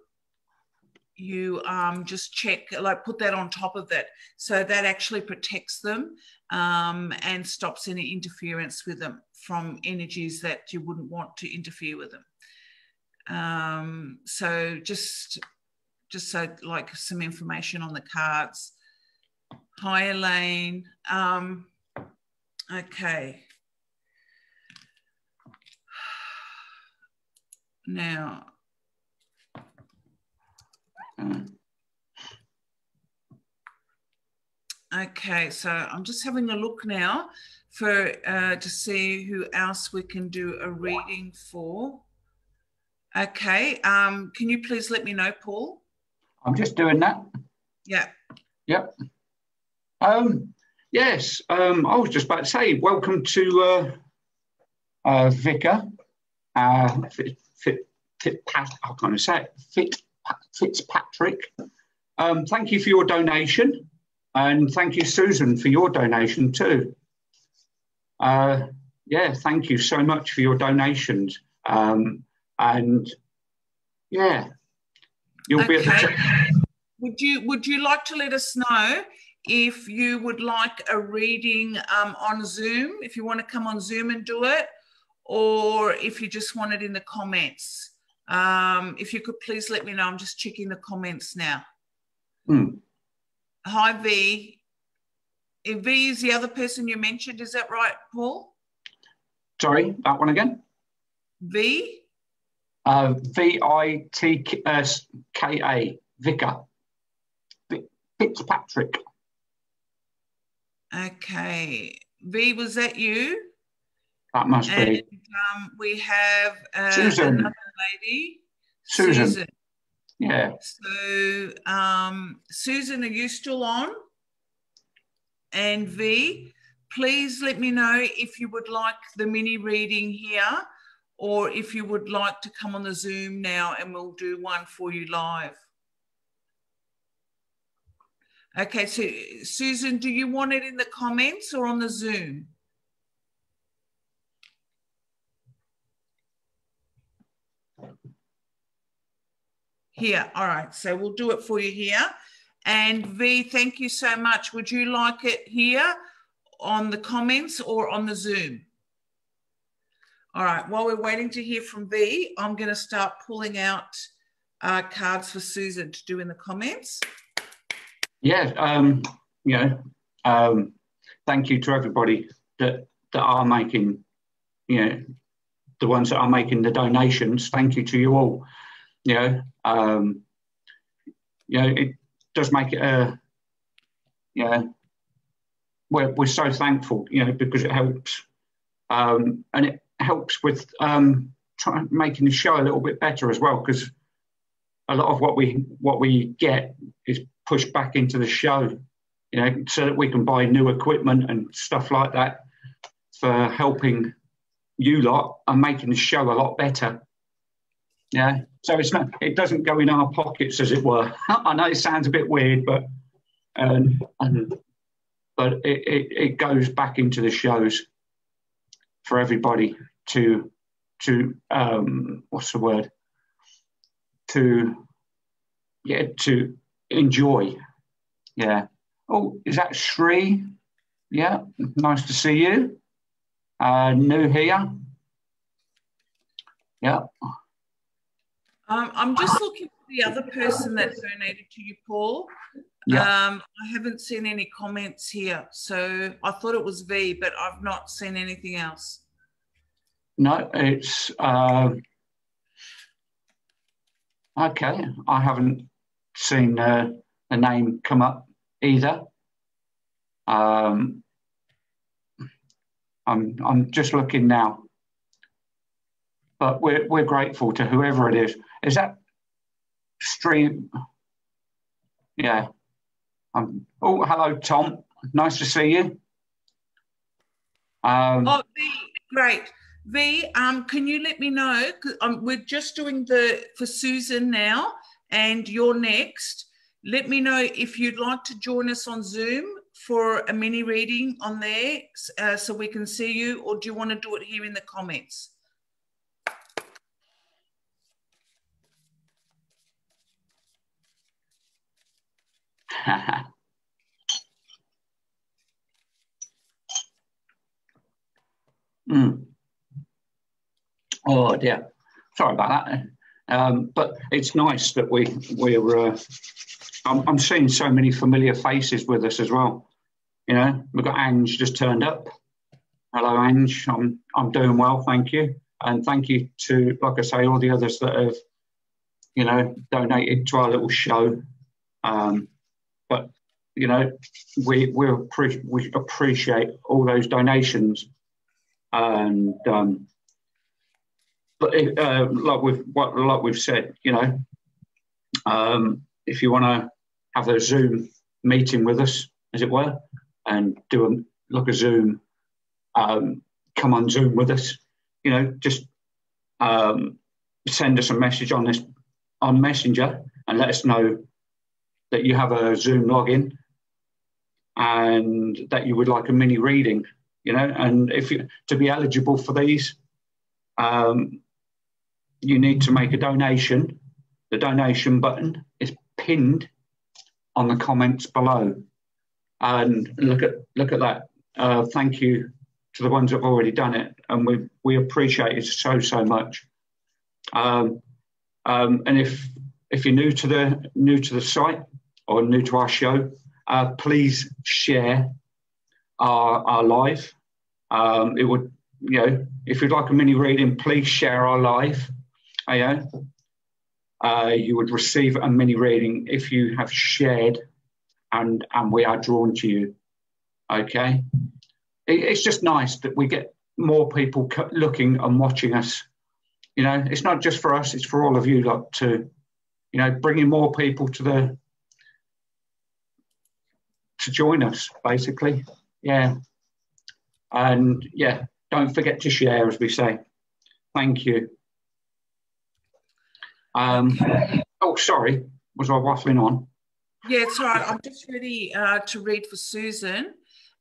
you um, just check, like put that on top of that. So that actually protects them um, and stops any interference with them from energies that you wouldn't want to interfere with them. Um, so just, just so like some information on the cards. Hi, Elaine. Um, okay. Now, okay, so I'm just having a look now for uh, to see who else we can do a reading for. Okay, um, can you please let me know, Paul? I'm just doing that. Yeah. Yep. Um, yes, um, I was just about to say welcome to uh, uh, Vicar. Uh, fit, fit, fit, pat, I can't say it. Fit. Fitzpatrick, um, thank you for your donation, and thank you, Susan, for your donation too. Uh, yeah, thank you so much for your donations, um, and yeah, you'll okay. be. The would you Would you like to let us know if you would like a reading um, on Zoom? If you want to come on Zoom and do it, or if you just want it in the comments. Um, if you could please let me know. I'm just checking the comments now. Mm. Hi, V. If V is the other person you mentioned. Is that right, Paul? Sorry, that one again? V? Uh, V I T K A, Vicar. Fitzpatrick. Okay. V, was that you? That must and, be. Um, we have uh, Susan. Another lady. Susan. Susan. Yeah. So, um, Susan, are you still on? And V, please let me know if you would like the mini reading here or if you would like to come on the Zoom now and we'll do one for you live. Okay, so Susan, do you want it in the comments or on the Zoom? Here, all right, so we'll do it for you here. And V, thank you so much. Would you like it here on the comments or on the Zoom? All right, while we're waiting to hear from V, I'm going to start pulling out uh, cards for Susan to do in the comments. Yeah, um, you know, um, thank you to everybody that, that are making, you know, the ones that are making the donations. Thank you to you all. You know, um, you know, it does make it, uh, you know, we're, we're so thankful, you know, because it helps. Um, and it helps with um, trying making the show a little bit better as well, because a lot of what we what we get is pushed back into the show, you know, so that we can buy new equipment and stuff like that for helping you lot and making the show a lot better. Yeah, so it's not, it doesn't go in our pockets, as it were. I know it sounds a bit weird, but um, and, but it, it, it goes back into the shows for everybody to to um, what's the word? To yeah, to enjoy. Yeah. Oh, is that Sheree? Yeah, nice to see you. Uh, new here. Yeah. Um, I'm just looking for the other person that donated to you, Paul. Yeah. Um, I haven't seen any comments here. So I thought it was V, but I've not seen anything else. No, it's... Uh, okay, I haven't seen uh, a name come up either. Um, I'm, I'm just looking now. But we're, we're grateful to whoever it is. Is that stream? Yeah. Um, oh, hello, Tom. Nice to see you. Um, oh, V, great. V, um, can you let me know? Cause, um, we're just doing the for Susan now, and you're next. Let me know if you'd like to join us on Zoom for a mini reading on there uh, so we can see you, or do you want to do it here in the comments? mm. Oh dear, sorry about that. Um, but it's nice that we we're. Uh, I'm, I'm seeing so many familiar faces with us as well. You know, we've got Ange just turned up. Hello, Ange. I'm I'm doing well, thank you, and thank you to, like I say, all the others that have, you know, donated to our little show. Um, But, you know, we we, appre we appreciate all those donations. And um, but it, uh, like, we've, what, like we've said, you know, um, if you want to have a Zoom meeting with us, as it were, and do a, like a Zoom, um, come on Zoom with us, you know, just um, send us a message on this on Messenger and let us know that you have a Zoom login and that you would like a mini reading, you know, and if you to be eligible for these, um, you need to make a donation. The donation button is pinned on the comments below. And look at look at that. Uh, thank you to the ones that have already done it, and we we appreciate it so so much. Um, um, and if if you're new to the new to the site, or new to our show, uh, please share our, our live. Um, it would, you know, if you'd like a mini reading, please share our live. I uh, you would receive a mini reading if you have shared, and and we are drawn to you. Okay, it, it's just nice that we get more people looking and watching us. You know, it's not just for us; it's for all of you lot too. You know, bringing more people to the to join us, basically. Yeah. And yeah, don't forget to share, as we say. Thank you. Um, oh, sorry, was I waffling on? Yeah, it's all right. I'm just ready uh, to read for Susan.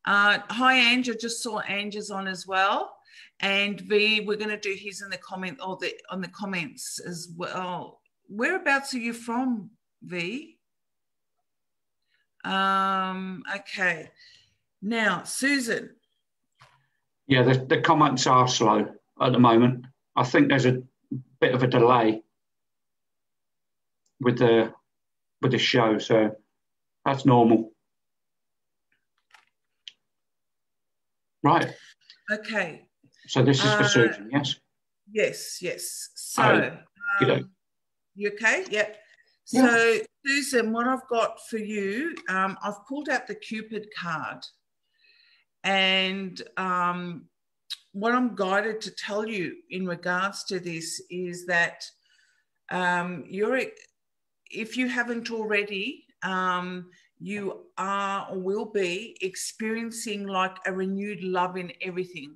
Uh, hi, Ange. I just saw Ange's on as well. And V, we're going to do his in the comment or the on the comments as well. Whereabouts are you from, V? Um, okay. Now, Susan. Yeah, the, the comments are slow at the moment. I think there's a bit of a delay with the with the show, so that's normal. Right. Okay. So this is for uh, Susan, yes? Yes, yes. So, um, you okay? Yep. Yeah. So, Susan, what I've got for you, um, I've pulled out the Cupid card, and um, what I'm guided to tell you in regards to this is that um, you're, if you haven't already, um, you are or will be experiencing like a renewed love in everything,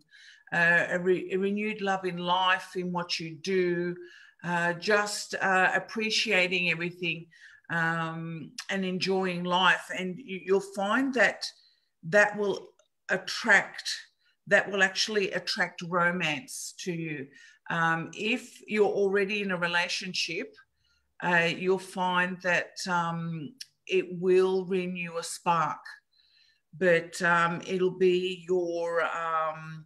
uh, a, re a renewed love in life, in what you do, uh, just uh, appreciating everything um, and enjoying life. And you, you'll find that that will attract, that will actually attract romance to you. Um, if you're already in a relationship, uh, you'll find that um, it will renew a spark, but um, it'll be your um,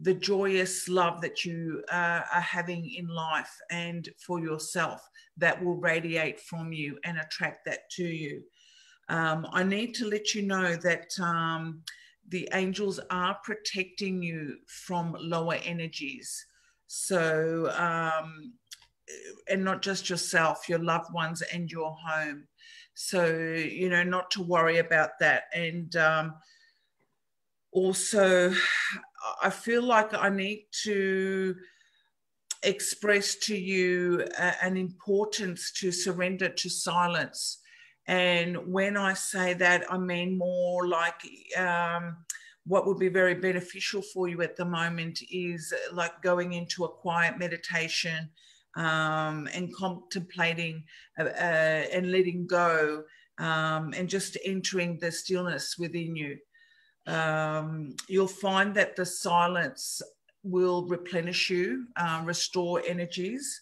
the joyous love that you uh, are having in life and for yourself that will radiate from you and attract that to you. Um, I need to let you know that um, the angels are protecting you from lower energies. So, um, and not just yourself, your loved ones and your home. So, you know, not to worry about that. And um, also, I feel like I need to express to you a, an importance to surrender to silence. And when I say that, I mean more like um, what would be very beneficial for you at the moment is like going into a quiet meditation um, and contemplating uh, uh, and letting go um, and just entering the stillness within you. Um, you'll find that the silence will replenish you, uh, restore energies.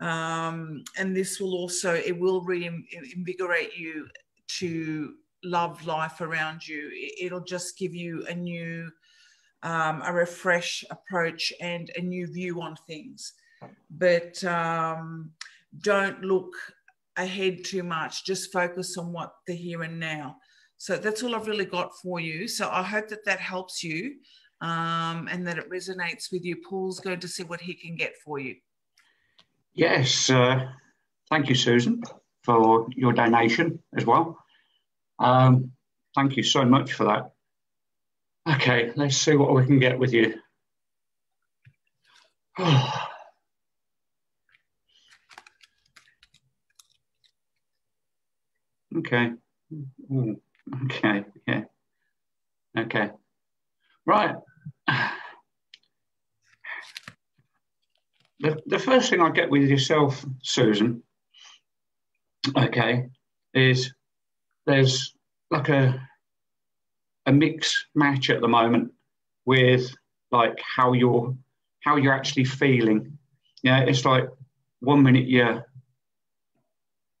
Um, and this will also, it will reinvigorate you to love life around you. It'll just give you a new, um, a refresh approach and a new view on things. But um, don't look ahead too much. Just focus on what the here and now. So that's all I've really got for you. So I hope that that helps you um, and that it resonates with you. Paul's going to see what he can get for you. Yes, uh, thank you, Susan, for your donation as well. Um, thank you so much for that. Okay, let's see what we can get with you. Oh. Okay. Ooh. Okay, yeah. Okay. Right. The, the first thing I get with yourself, Susan, okay, is there's like a, a mix match at the moment with like how you're, how you're actually feeling. Yeah, you know, it's like one minute you're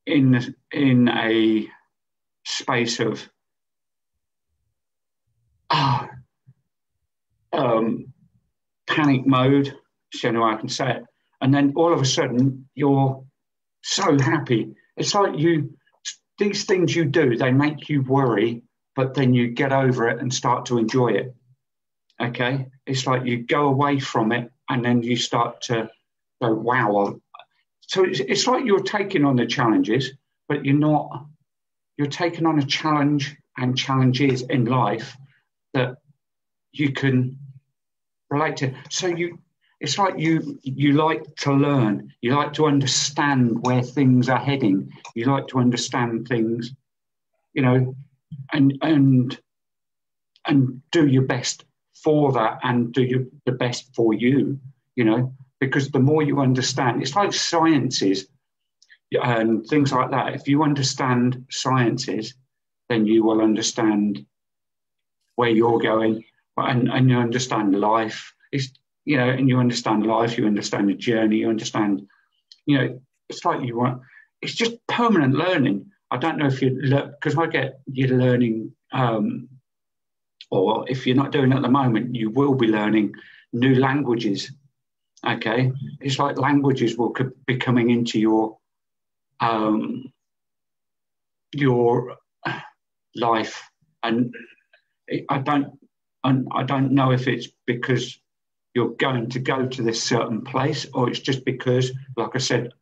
in, in a space of, ah, um, panic mode, it's the only way I can say it. And then all of a sudden, you're so happy. It's like you, these things you do, they make you worry, but then you get over it and start to enjoy it, okay? It's like you go away from it and then you start to go, wow. So it's, it's like you're taking on the challenges, but you're not, you're taking on a challenge and challenges in life that you can relate to. So you, it's like you, you like to learn, you like to understand where things are heading, you like to understand things, you know, and and and do your best for that and do your, the best for you, you know, because the more you understand, it's like sciences and things like that. If you understand sciences, then you will understand where you're going, and, and you understand life. It's, you know, and you understand life, you understand the journey, you understand, you know, it's like you want, it's just permanent learning. I don't know if you look, because I get you're learning, um, or if you're not doing it at the moment, you will be learning new languages. Okay. It's like languages will be coming into your, um, your life. And I don't, and I don't know if it's because you're going to go to this certain place, or it's just because, like I said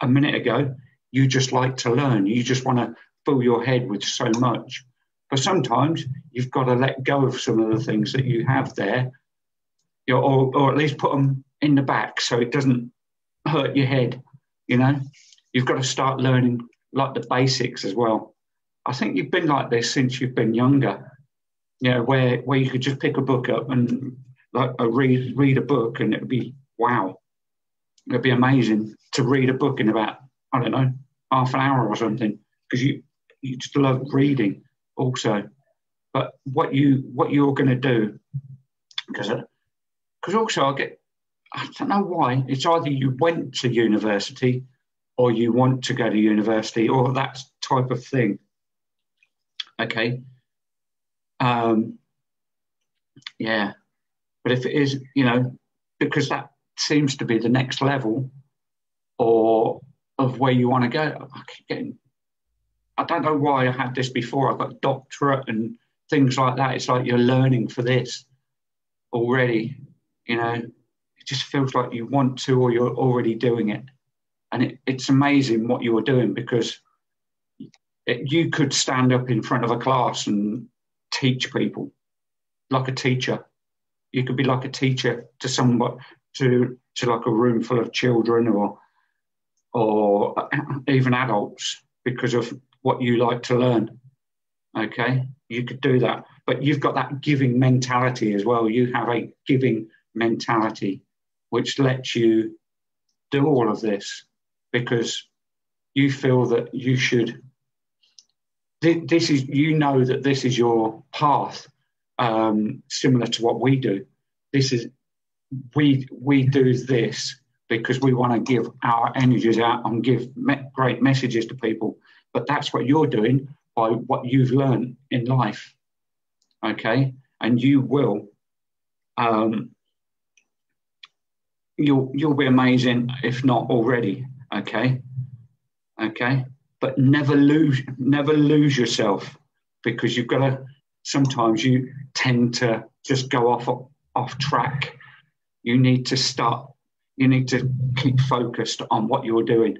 a minute ago, you just like to learn. You just want to fill your head with so much. But sometimes you've got to let go of some of the things that you have there, you know, or, or at least put them in the back so it doesn't hurt your head, you know. You've got to start learning, like, the basics as well. I think you've been like this since you've been younger, you know, where, where you could just pick a book up and, like, a read, read a book, and it would be, wow, it would be amazing to read a book in about, I don't know, half an hour or something, because you, you just love reading also. But what, you, what you're going to do, because because also I get, I don't know why, it's either you went to university or you want to go to university or that type of thing, okay? Um, yeah, but if it is, you know, because that seems to be the next level or of where you want to go. I keep getting, I don't know why I had this before. I've got doctorate and things like that. It's like you're learning for this already, you know. It just feels like you want to, or you're already doing it. And it, it's amazing what you are doing, because it, you could stand up in front of a class and teach people, like a teacher. You could be like a teacher to someone, to, to like a room full of children, or or even adults, because of what you like to learn, okay? You could do that, but you've got that giving mentality as well. You have a giving mentality, which lets you do all of this, because you feel that you should, this is, you know that this is your path, um, similar to what we do. This is, we, we do this, because we want to give our energies out and give me- great messages to people. But that's what you're doing by what you've learned in life, okay? And you will, um, you'll, you'll be amazing, if not already, okay? Okay, but never lose, never lose yourself, because you've got to, sometimes you tend to just go off, off track. You need to start, you need to keep focused on what you're doing,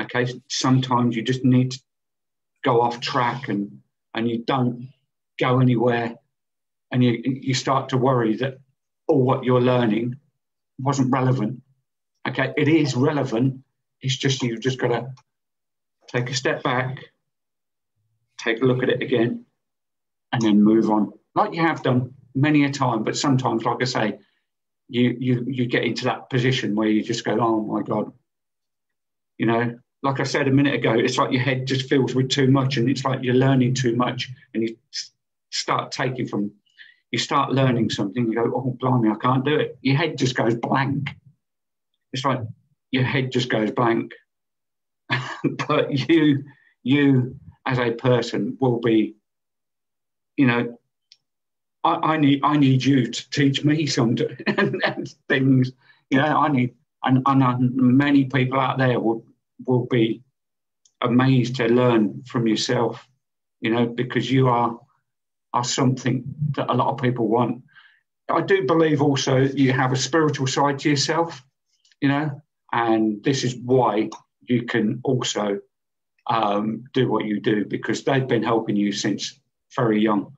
okay? Sometimes you just need to go off track, and, and you don't go anywhere, and you, you start to worry that all what you're learning wasn't relevant, okay? It is relevant. It's just you've just got to take a step back, take a look at it again, and then move on, like you have done many a time. But sometimes, like I say, You, you you get into that position where you just go, oh, my God. You know, like I said a minute ago, it's like your head just fills with too much, and it's like you're learning too much, and you start taking from, you start learning something, you go, oh, blimey, I can't do it. Your head just goes blank. It's like your head just goes blank. But you, you as a person will be, you know, I, I need I need you to teach me some and, and things, you know. I need and, and many people out there will will be amazed to learn from yourself, you know, because you are are something that a lot of people want. I do believe also you have a spiritual side to yourself, you know, and this is why you can also um, do what you do, because they've been helping you since very young.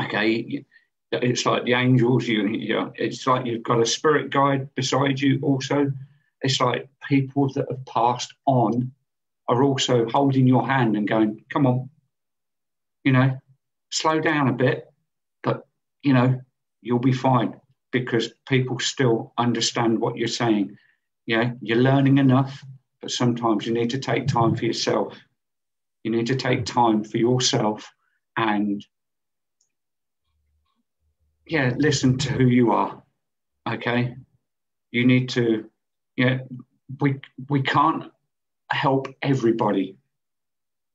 Okay, it's like the angels, you, you know, it's like you've got a spirit guide beside you also. It's like people that have passed on are also holding your hand and going, come on, you know, slow down a bit, but, you know, you'll be fine. because people still understand what you're saying. Yeah, you're learning enough, but sometimes you need to take time for yourself. You need to take time for yourself and, yeah, listen to who you are, okay? You need to, yeah, we, we can't help everybody.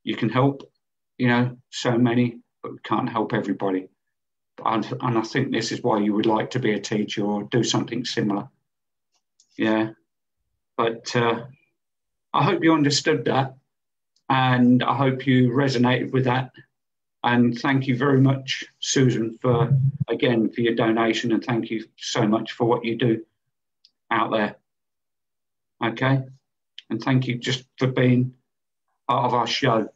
You can help, you know, so many, but we can't help everybody. And, and I think this is why you would like to be a teacher or do something similar. Yeah. But uh, I hope you understood that. And I hope you resonated with that. And thank you very much, Susan, for, again, for your donation. And thank you so much for what you do out there. Okay. And thank you just for being part of our show.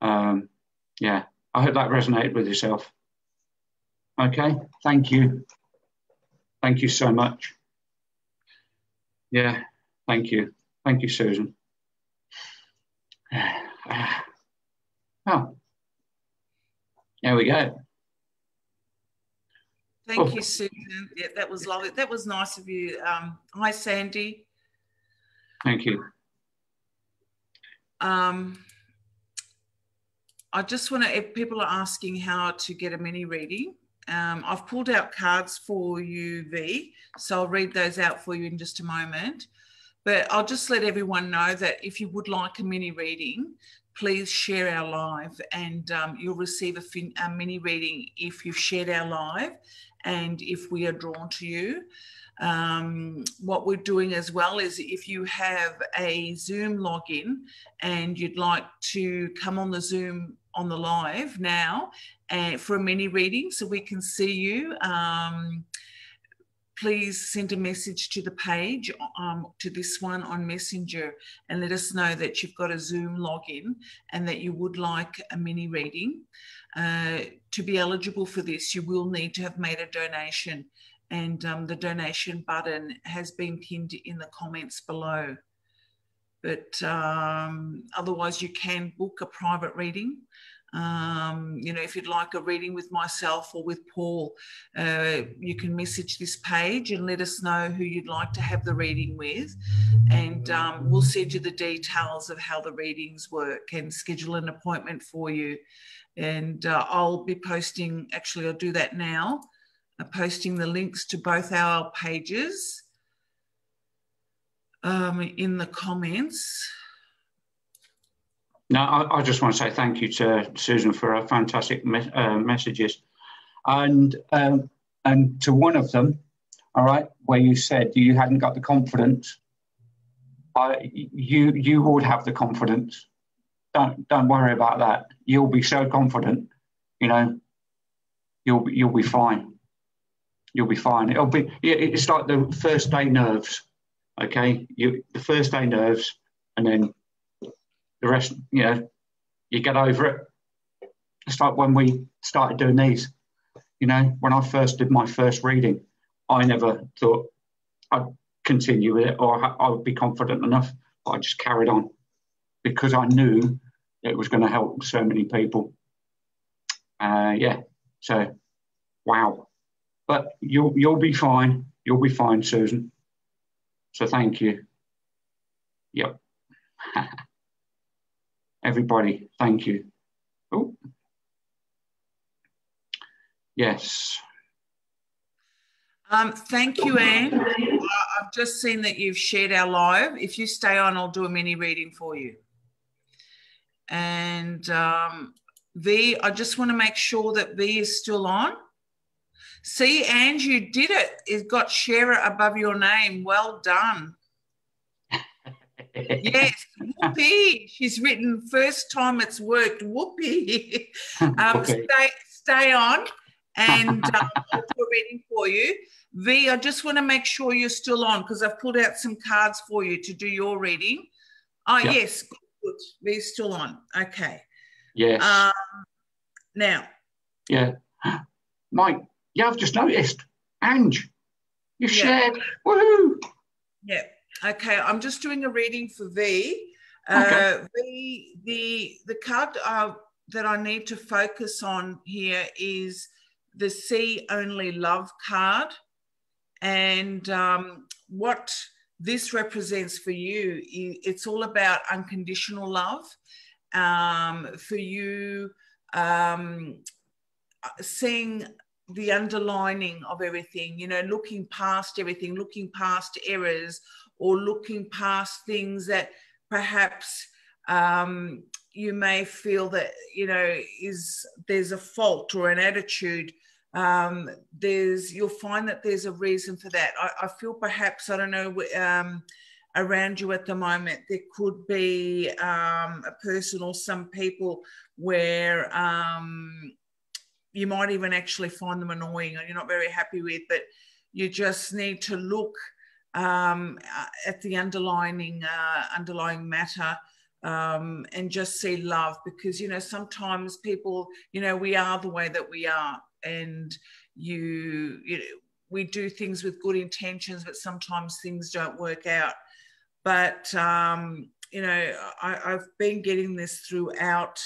Um, yeah. I hope that resonated with yourself. Okay, thank you. Thank you so much. Yeah, thank you. Thank you, Susan. Oh, there we go. Thank oh. you, Susan. Yeah, that was lovely. That was nice of you. Um, hi, Sandy. Thank you. Um, I just want to, if people are asking how to get a mini reading, Um, I've pulled out cards for you, V, so I'll read those out for you in just a moment. But I'll just let everyone know that if you would like a mini reading, please share our live, and um, you'll receive a, fin a mini reading if you've shared our live and if we are drawn to you. Um, what we're doing as well is if you have a Zoom login and you'd like to come on the Zoom on the live now and for a mini reading so we can see you, um, please send a message to the page, um, to this one on Messenger, and let us know that you've got a Zoom login and that you would like a mini reading. Uh, to be eligible for this, you will need to have made a donation, and um, the donation button has been pinned in the comments below. But um, otherwise you can book a private reading. Um, you know, if you'd like a reading with myself or with Paul, uh, you can message this page and let us know who you'd like to have the reading with, and um, we'll send you the details of how the readings work and schedule an appointment for you. And uh, I'll be posting, actually I'll do that now, I'm posting the links to both our pages um, in the comments. No, I, I just want to say thank you to Susan for her fantastic me uh, messages. And, um, and to one of them, all right, where you said you hadn't got the confidence, uh, you, you would have the confidence. Don't, don't worry about that. You'll be so confident, you know, you'll, you'll be fine. You'll be fine. It'll be, it's like the first day nerves, okay? You, the first day nerves, and then the rest, you know, you get over it. It's like when we started doing these, you know, when I first did my first reading, I never thought I'd continue with it or I would be confident enough, but I just carried on because I knew it was going to help so many people. Uh, yeah, so, wow. But you'll, you'll be fine. You'll be fine, Susan. So thank you. Yep. Everybody, thank you. Oh, yes. Um, thank you, Anne. I've just seen that you've shared our live. If you stay on, I'll do a mini reading for you. And um, V, I just want to make sure that V is still on. See, Ange, you did it. It got Sharer above your name. Well done. Yes, whoopee. She's written first time it's worked, whoopee. Um, okay. stay, stay on and um, I'll do a reading for you. V, I just want to make sure you're still on because I've pulled out some cards for you to do your reading. Oh, yep. Yes, good, good. V's still on. Okay. Yes. Um, now. Yeah. Mike, yeah, I've just noticed. Ange, you shared. Yeah. Woohoo. Yeah. Okay, I'm just doing a reading for V. Okay. Uh, v the, the card uh, that I need to focus on here is the See Only Love card. And um, what this represents for you, it's all about unconditional love. Um, for you, um, seeing the underlining of everything, you know, looking past everything, looking past errors, or looking past things that perhaps um, you may feel that, you know, is there's a fault or an attitude. Um, there's, you'll find that there's a reason for that. I, I feel perhaps, I don't know, um, around you at the moment, there could be um, a person or some people where um, you might even actually find them annoying or you're not very happy with, but you just need to look um, at the underlining, uh, underlying matter. Um, and just see love, because, you know, sometimes people, you know, we are the way that we are, and you, you know, we do things with good intentions, but sometimes things don't work out. But, um, you know, I, I've been getting this throughout,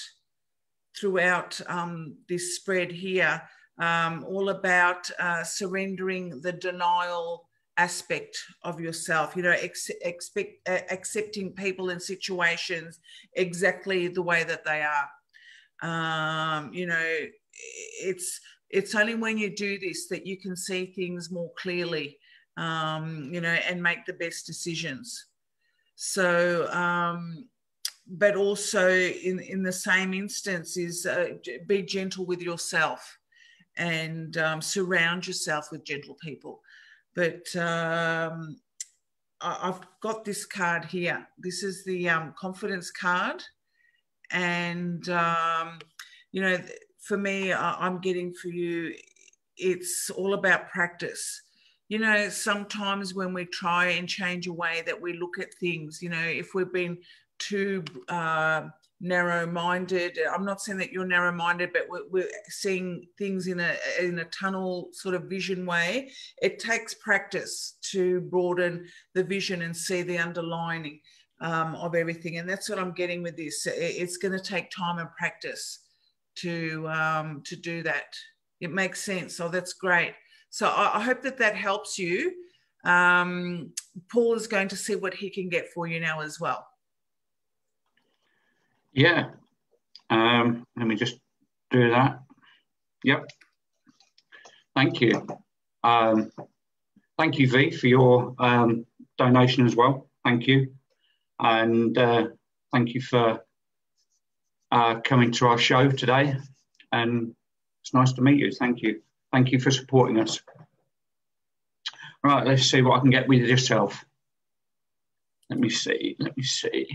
throughout um, this spread here, um, all about uh, surrendering the denial aspect of yourself, you know, ex expect, uh, accepting people and situations exactly the way that they are. Um, you know, it's, it's only when you do this that you can see things more clearly, um, you know, and make the best decisions. So, um, but also in, in the same instance is uh, be gentle with yourself, and um, surround yourself with gentle people. But um, I've got this card here. This is the um, confidence card. And, um, you know, for me, I'm getting for you, it's all about practice. You know, sometimes when we try and change a way that we look at things, you know, if we've been too uh, narrow-minded, I'm not saying that you're narrow-minded, but we're, we're seeing things in a in a tunnel sort of vision way. It takes practice to broaden the vision and see the underlining um, of everything, and that's what I'm getting with this. It's going to take time and practice to um, to do that. It makes sense. Oh, that's great. So I, I hope that that helps you. Um, Paul is going to see what he can get for you now as well. Yeah, um, let me just do that. Yep, thank you. Um, thank you, V, for your um, donation as well. Thank you. And uh, thank you for uh, coming to our show today. And it's nice to meet you. Thank you. Thank you for supporting us. Right, let's see what I can get with yourself. Let me see, let me see.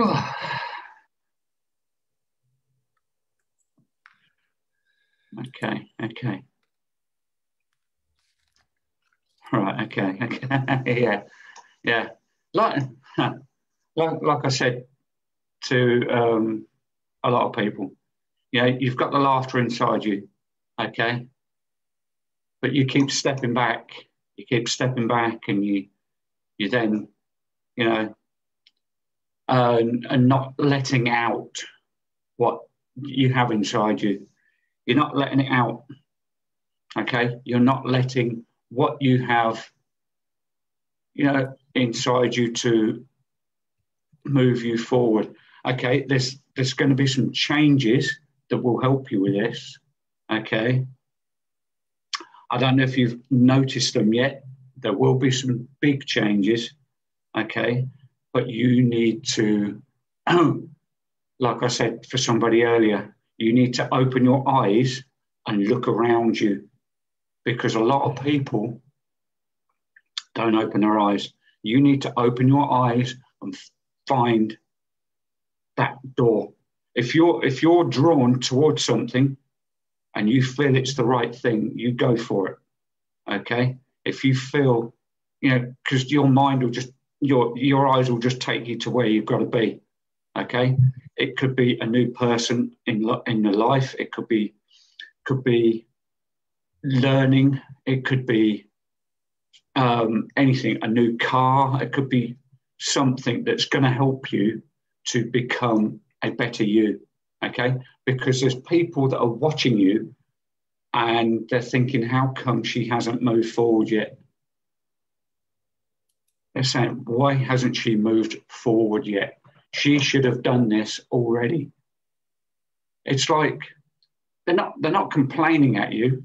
Oh. Okay, okay. All right, okay, okay. Yeah, yeah. Like, like, like I said to um, a lot of people, yeah, you've got the laughter inside you, okay? But you keep stepping back, you keep stepping back, and you, you then, you know, Uh, and not letting out what you have inside you. You're not letting it out, okay? You're not letting what you have, you know, inside you to move you forward. Okay, there's, there's going to be some changes that will help you with this, okay? I don't know if you've noticed them yet. There will be some big changes, okay? But you need to, like I said for somebody earlier, you need to open your eyes and look around you, because a lot of people don't open their eyes. You need to open your eyes and find that door. If you're, if you're drawn towards something and you feel it's the right thing, you go for it, okay? If you feel, you know, because your mind will just, Your, your eyes will just take you to where you've got to be, okay? It could be a new person in, in your life. It could be, could be learning. It could be um, anything, a new car. It could be something that's going to help you to become a better you, okay? Because there's people that are watching you and they're thinking, how come she hasn't moved forward yet? They're saying, why hasn't she moved forward yet? She should have done this already. It's like they're not, they're not complaining at you.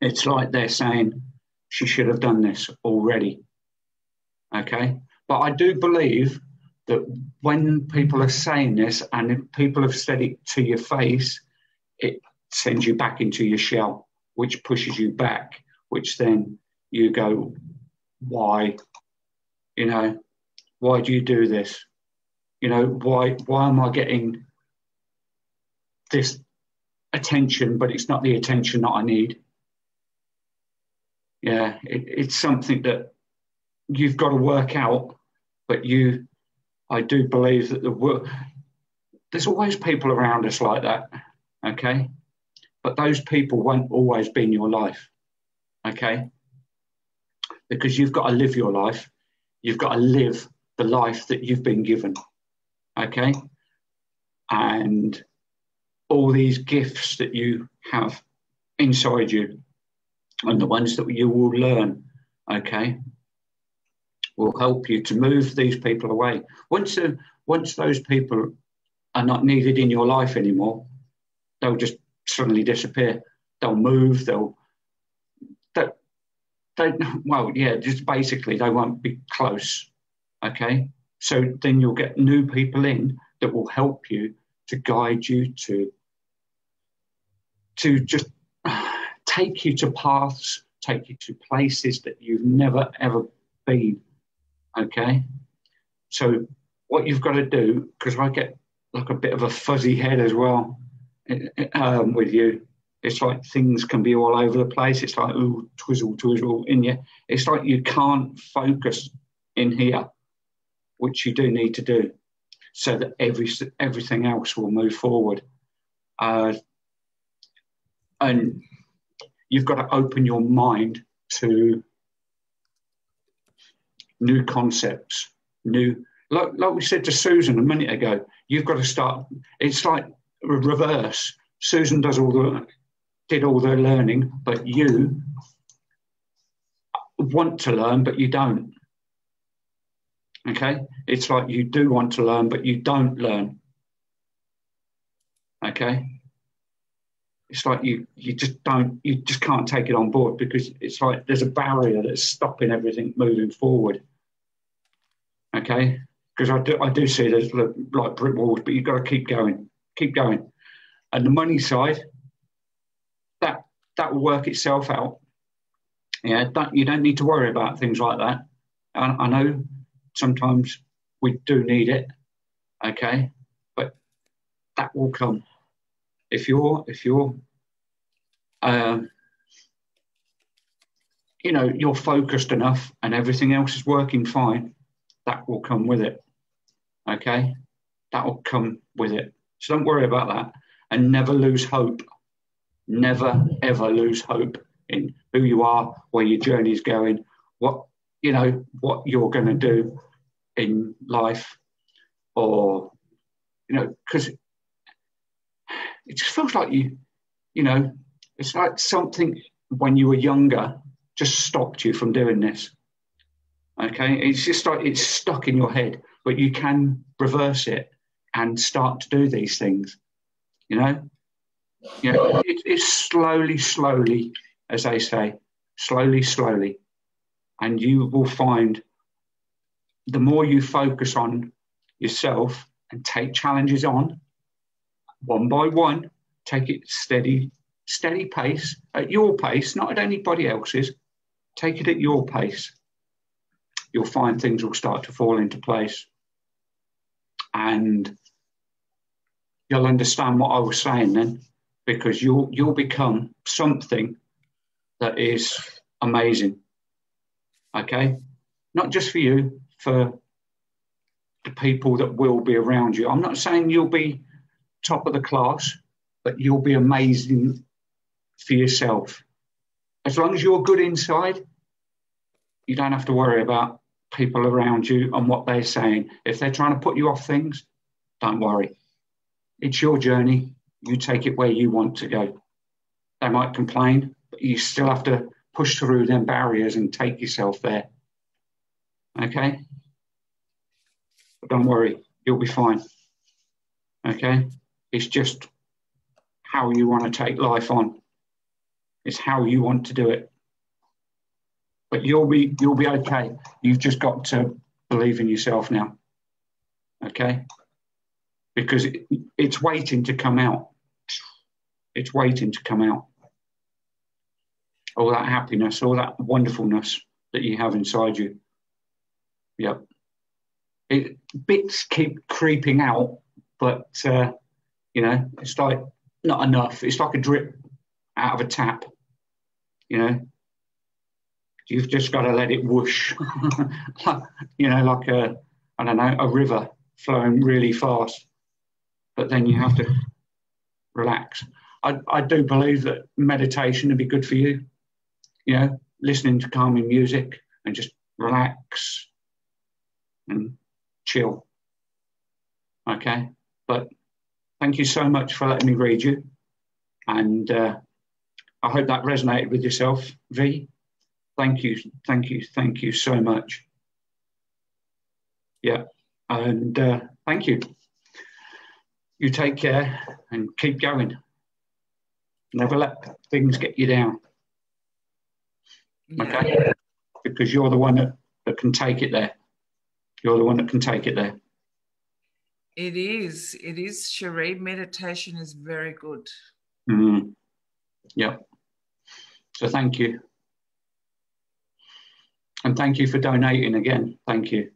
It's like they're saying she should have done this already, okay? But I do believe that when people are saying this, and if people have said it to your face, it sends you back into your shell, which pushes you back, which then you go, why, you know, why do you do this? You know, why, why am I getting this attention, but it's not the attention that I need? Yeah, it, it's something that you've got to work out, but you, I do believe that the work, there's always people around us like that, okay? But those people won't always be in your life, okay? Because you've got to live your life. You've got to live the life that you've been given, okay? And all these gifts that you have inside you, and the ones that you will learn, okay, will help you to move these people away. Once, uh, once those people are not needed in your life anymore, they'll just suddenly disappear. They'll move. They'll, they, they, well, yeah, just basically they won't be close, okay? So then you'll get new people in that will help you, to guide you, to, to just take you to paths, take you to places that you've never, ever been, okay? So what you've got to do, because I get like a bit of a fuzzy head as well um, with you. It's like things can be all over the place. It's like, ooh, twizzle, twizzle in you. It's like you can't focus in here, which you do need to do, so that every, everything else will move forward. Uh, and... You've got to open your mind to new concepts, new, like, like we said to Susan a minute ago, you've got to start, it's like reverse. Susan does all the, did all the learning, but you want to learn, but you don't, okay? It's like you do want to learn, but you don't learn, okay? It's like you, you just don't, you just can't take it on board, because it's like there's a barrier that's stopping everything moving forward. Okay? Because I do, I do see there's like brick walls, but you've got to keep going, keep going. And the money side, that, that will work itself out. Yeah, that, you don't need to worry about things like that. And I know sometimes we do need it, okay? But that will come. If you're, if you're, um, you know, you're focused enough and everything else is working fine, that will come with it, okay? That will come with it. So don't worry about that, and never lose hope. Never, ever lose hope in who you are, where your journey's going, what, you know, what you're going to do in life, or, you know, because it just feels like you, you know, it's like something when you were younger just stopped you from doing this, okay? It's just like it's stuck in your head, but you can reverse it and start to do these things, you know? You know, it, it's slowly, slowly, as they say, slowly, slowly. And you will find the more you focus on yourself and take challenges on, one by one, take it steady, steady pace, at your pace, not at anybody else's. Take it at your pace. You'll find things will start to fall into place. And you'll understand what I was saying then, because you'll, you'll become something that is amazing, okay? Not just for you, for the people that will be around you. I'm not saying you'll be top of the class, but you'll be amazing for yourself. As long as you're good inside, you don't have to worry about people around you and what they're saying. If they're trying to put you off things, don't worry. It's your journey. You take it where you want to go. They might complain, but you still have to push through them barriers and take yourself there. Okay? But don't worry, you'll be fine. Okay? It's just how you want to take life on. It's how you want to do it. But you'll be, you'll be okay. You've just got to believe in yourself now. Okay? Because it, it's waiting to come out. It's waiting to come out. All that happiness, all that wonderfulness that you have inside you. Yep. It, bits keep creeping out, but, uh, you know, it's like not enough. It's like a drip out of a tap, you know. You've just got to let it whoosh, you know, like a, I don't know, a river flowing really fast. But then you have to relax. I, I do believe that meditation would be good for you, you know, listening to calming music and just relax and chill. Okay, but thank you so much for letting me read you. And uh, I hope that resonated with yourself, V. Thank you, thank you, thank you so much. Yeah, and uh, thank you. You take care and keep going. Never let things get you down, okay? Yeah. Because you're the one that, that can take it there. You're the one that can take it there. It is, it is, Sheree. Meditation is very good. Mm-hmm. Yeah. So thank you. And thank you for donating again. Thank you.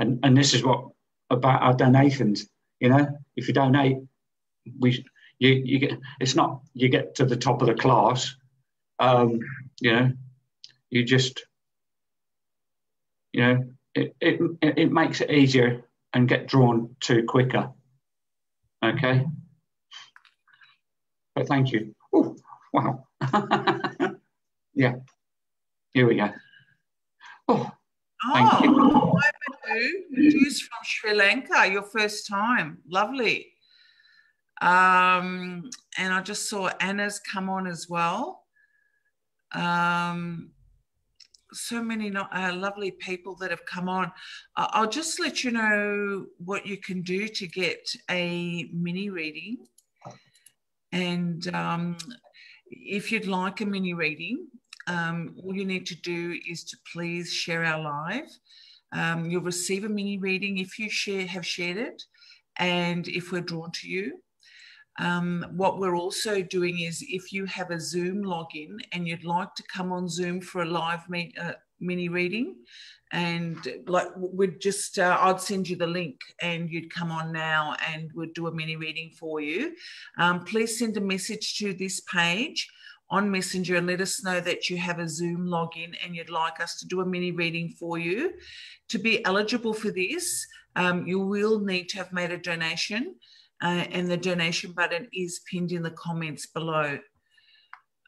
And, and this is what, about our donations. You know, if you donate, we you you get it's not you get to the top of the class. Um, you know, you just you know it it it makes it easier and get drawn to quicker. Okay, but thank you. Oh wow, yeah. Here we go. Oh. Oh, hi Madhu, who's from Sri Lanka, your first time. Lovely. Um, and I just saw Anna's come on as well. Um, so many uh, lovely people that have come on. I'll just let you know what you can do to get a mini reading. And um, if you'd like a mini reading, Um, all you need to do is to please share our live. Um, you'll receive a mini reading if you share, have shared it, and if we're drawn to you. Um, what we're also doing is if you have a Zoom login and you'd like to come on Zoom for a live me, uh, mini reading, and like we'd just, uh, I'd send you the link and you'd come on now and we'd do a mini reading for you. Um, please send a message to this page on Messenger and let us know that you have a Zoom login and you'd like us to do a mini reading for you. To be eligible for this, um, you will need to have made a donation uh, and the donation button is pinned in the comments below.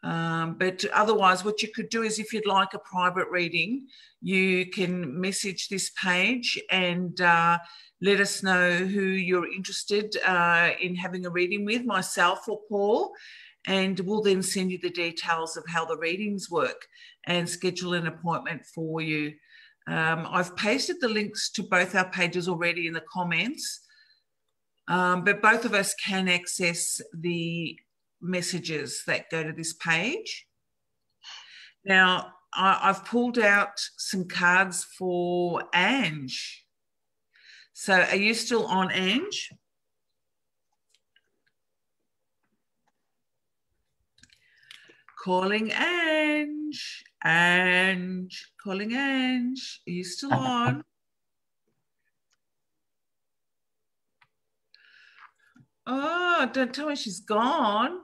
Um, but otherwise, what you could do is if you'd like a private reading, you can message this page and uh, let us know who you're interested uh, in having a reading with, myself or Paul. And we'll then send you the details of how the readings work and schedule an appointment for you. Um, I've pasted the links to both our pages already in the comments, um, but both of us can access the messages that go to this page. Now, I, I've pulled out some cards for Ange. So are you still on, Ange? Calling Ange, Ange, calling Ange. Are you still on? Oh, don't tell me she's gone.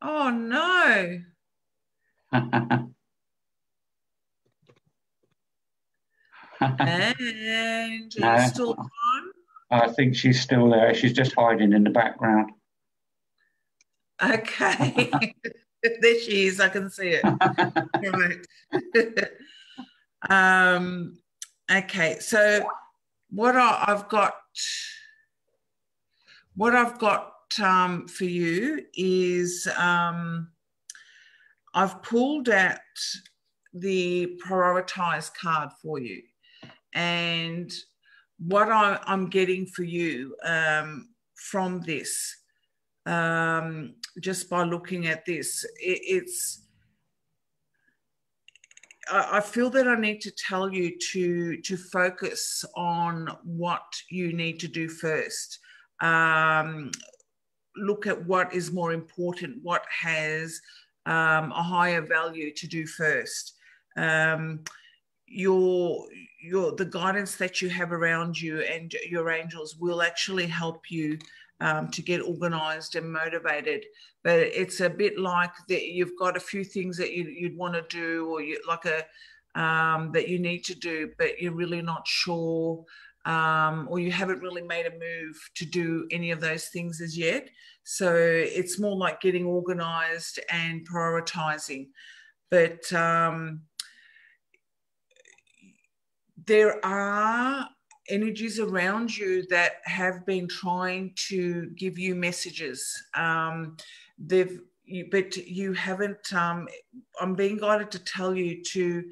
Oh, no. Ange, are you still on? I think she's still there. She's just hiding in the background. Okay. There she is, I can see it. Right. um, okay, so what I, I've got, what I've got um, for you is um, I've pulled out the prioritised card for you. And what I, I'm getting for you um, from this, um, just by looking at this, it, it's, I, I feel that I need to tell you to, to focus on what you need to do first. Um, look at what is more important, what has um, a higher value to do first. Um, your your the guidance that you have around you and your angels will actually help you um, to get organized and motivated, but it's a bit like that you've got a few things that you, you'd want to do, or you like a um, that you need to do, but you're really not sure, um, or you haven't really made a move to do any of those things as yet. So it's more like getting organized and prioritizing. But um there are energies around you that have been trying to give you messages. Um, they've, you, but you haven't, um, I'm being guided to tell you to,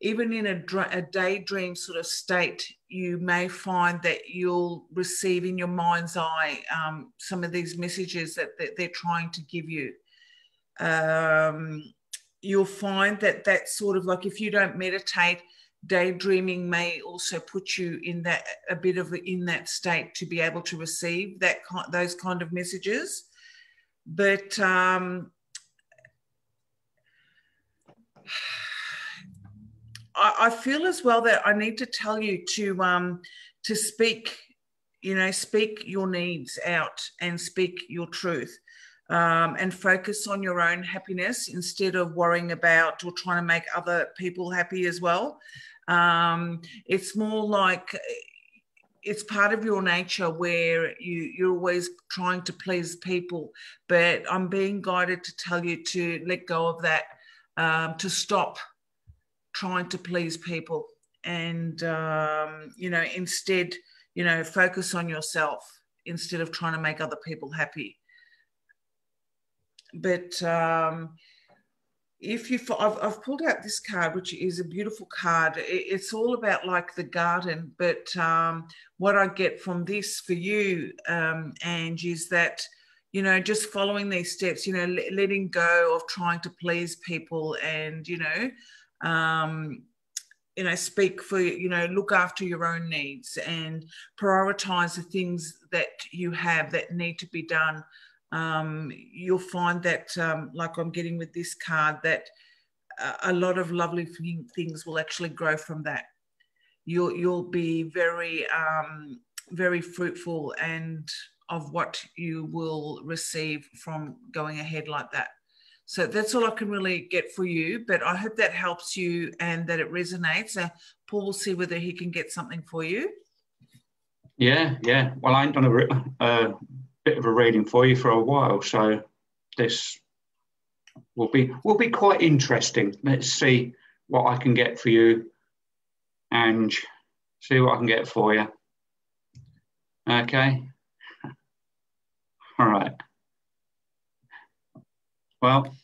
even in a, a daydream sort of state, you may find that you'll receive in your mind's eye um, some of these messages that, that they're trying to give you. Um, you'll find that that's sort of like, if you don't meditate, daydreaming may also put you in that a bit of in that state to be able to receive that those kind of messages. But um, I, I feel as well that I need to tell you to um, to speak, you know, speak your needs out and speak your truth, um, and focus on your own happiness instead of worrying about or trying to make other people happy as well. Um, it's more like it's part of your nature where you, you're always trying to please people, but I'm being guided to tell you to let go of that, um, to stop trying to please people and, um, you know, instead, you know, focus on yourself instead of trying to make other people happy. But um, if you, I've, I've pulled out this card, which is a beautiful card. It's all about like the garden. But um, what I get from this for you, um, Ange, is that, you know, just following these steps, you know, letting go of trying to please people and, you know, um, you know, speak for, you know, look after your own needs and prioritise the things that you have that need to be done. Um, you'll find that, um, like I'm getting with this card, that a lot of lovely things will actually grow from that. You'll, you'll be very, um, very fruitful and of what you will receive from going ahead like that. So that's all I can really get for you, but I hope that helps you and that it resonates. Uh, Paul will see whether he can get something for you. Yeah, yeah. Well, I ain't done a... Uh... bit of a reading for you for a while, so this will be will be quite interesting. Let's see what I can get for you and see what I can get for you. Okay. All right. Well,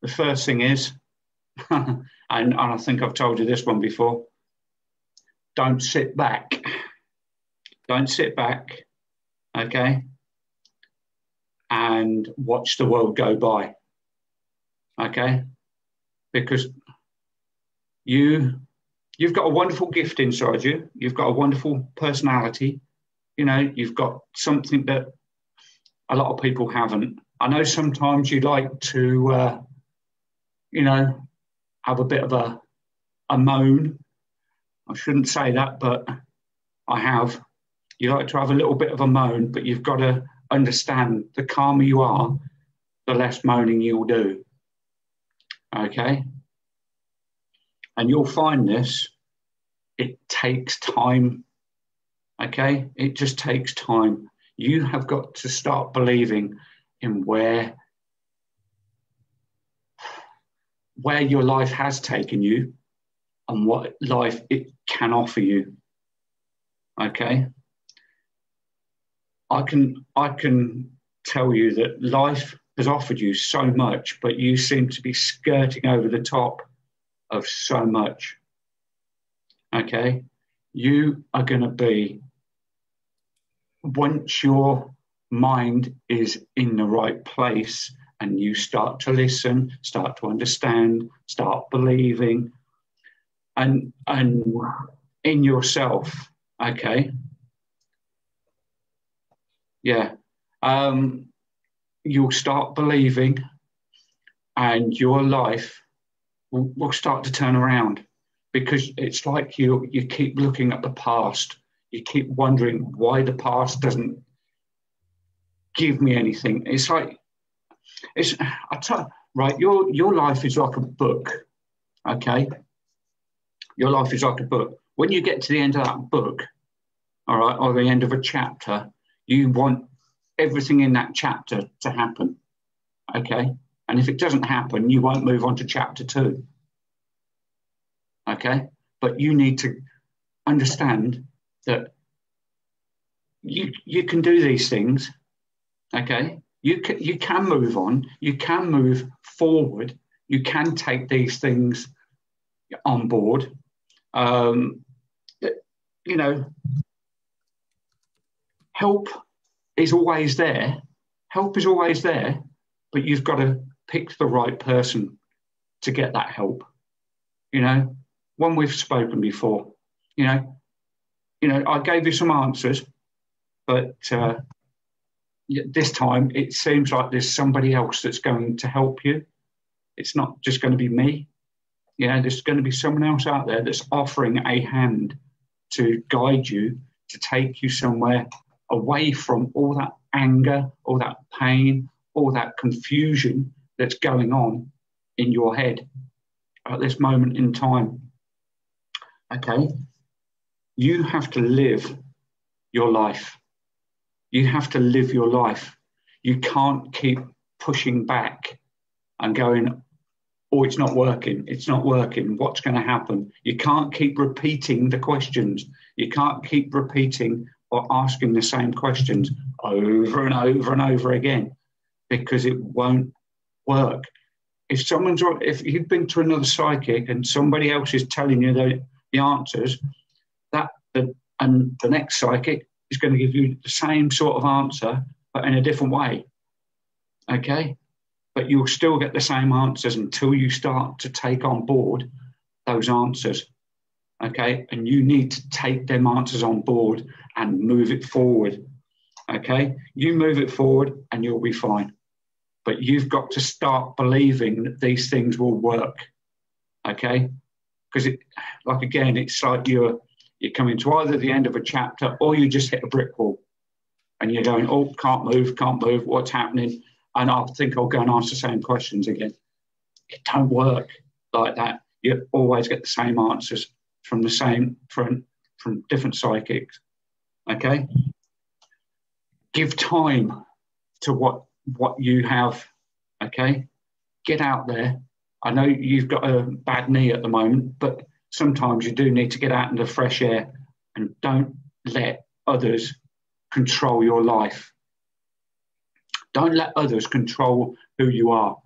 the first thing is, and, and I think I've told you this one before, don't sit back. Don't sit back, okay? And watch the world go by, okay? Because you, you've got a wonderful gift inside you. You've got a wonderful personality. You know, you've got something that a lot of people haven't. I know sometimes you like to, uh, you know, have a bit of a, a moan. I shouldn't say that, but I have. You like to have a little bit of a moan, but you've got to understand the calmer you are, the less moaning you'll do, okay? And you'll find this, it takes time, okay? It just takes time. You have got to start believing in where, where your life has taken you and what life it can offer you, okay? I can I can tell you that life has offered you so much, but you seem to be skirting over the top of so much. Okay? You are going to be, once your mind is in the right place and you start to listen, start to understand, start believing, and and in yourself, okay? Yeah. Um, you'll start believing and your life will, will start to turn around, because it's like you, you keep looking at the past. You keep wondering why the past doesn't give me anything. It's like, it's, I tell, right, your, your life is like a book, okay? Your life is like a book. When you get to the end of that book, all right, or the end of a chapter, you want everything in that chapter to happen, okay? And if it doesn't happen, you won't move on to chapter two, okay? But you need to understand that you, you can do these things, okay? You can, you can move on, you can move forward, you can take these things on board. Um, you know, help is always there. Help is always there, but you've got to pick the right person to get that help. You know, one we've spoken before. You know, you know, I gave you some answers, but uh, this time it seems like there's somebody else that's going to help you. It's not just going to be me. You know, there's going to be someone else out there that's offering a hand to guide you, to take you somewhere away from all that anger, all that pain, all that confusion that's going on in your head at this moment in time. Okay? You have to live your life. You have to live your life. You can't keep pushing back and going, oh, it's not working, it's not working, what's going to happen? You can't keep repeating the questions. You can't keep repeating or asking the same questions over and over and over again, because it won't work. If someone's, if you've been to another psychic and somebody else is telling you the, the answers, that the, and the next psychic is going to give you the same sort of answer, but in a different way, okay? But you'll still get the same answers until you start to take on board those answers. Okay, and you need to take them answers on board and move it forward. Okay, you move it forward and you'll be fine. But you've got to start believing that these things will work. Okay, because it, like again, it's like you're you're coming to either the end of a chapter or you just hit a brick wall, and you're going, oh, can't move, can't move. What's happening? And I think I'll go and ask the same questions again. It don't work like that. You always get the same answers from the same, from, from different psychics, okay? Give time to what, what you have, okay? Get out there. I know you've got a bad knee at the moment, but sometimes you do need to get out into fresh air, and don't let others control your life. Don't let others control who you are,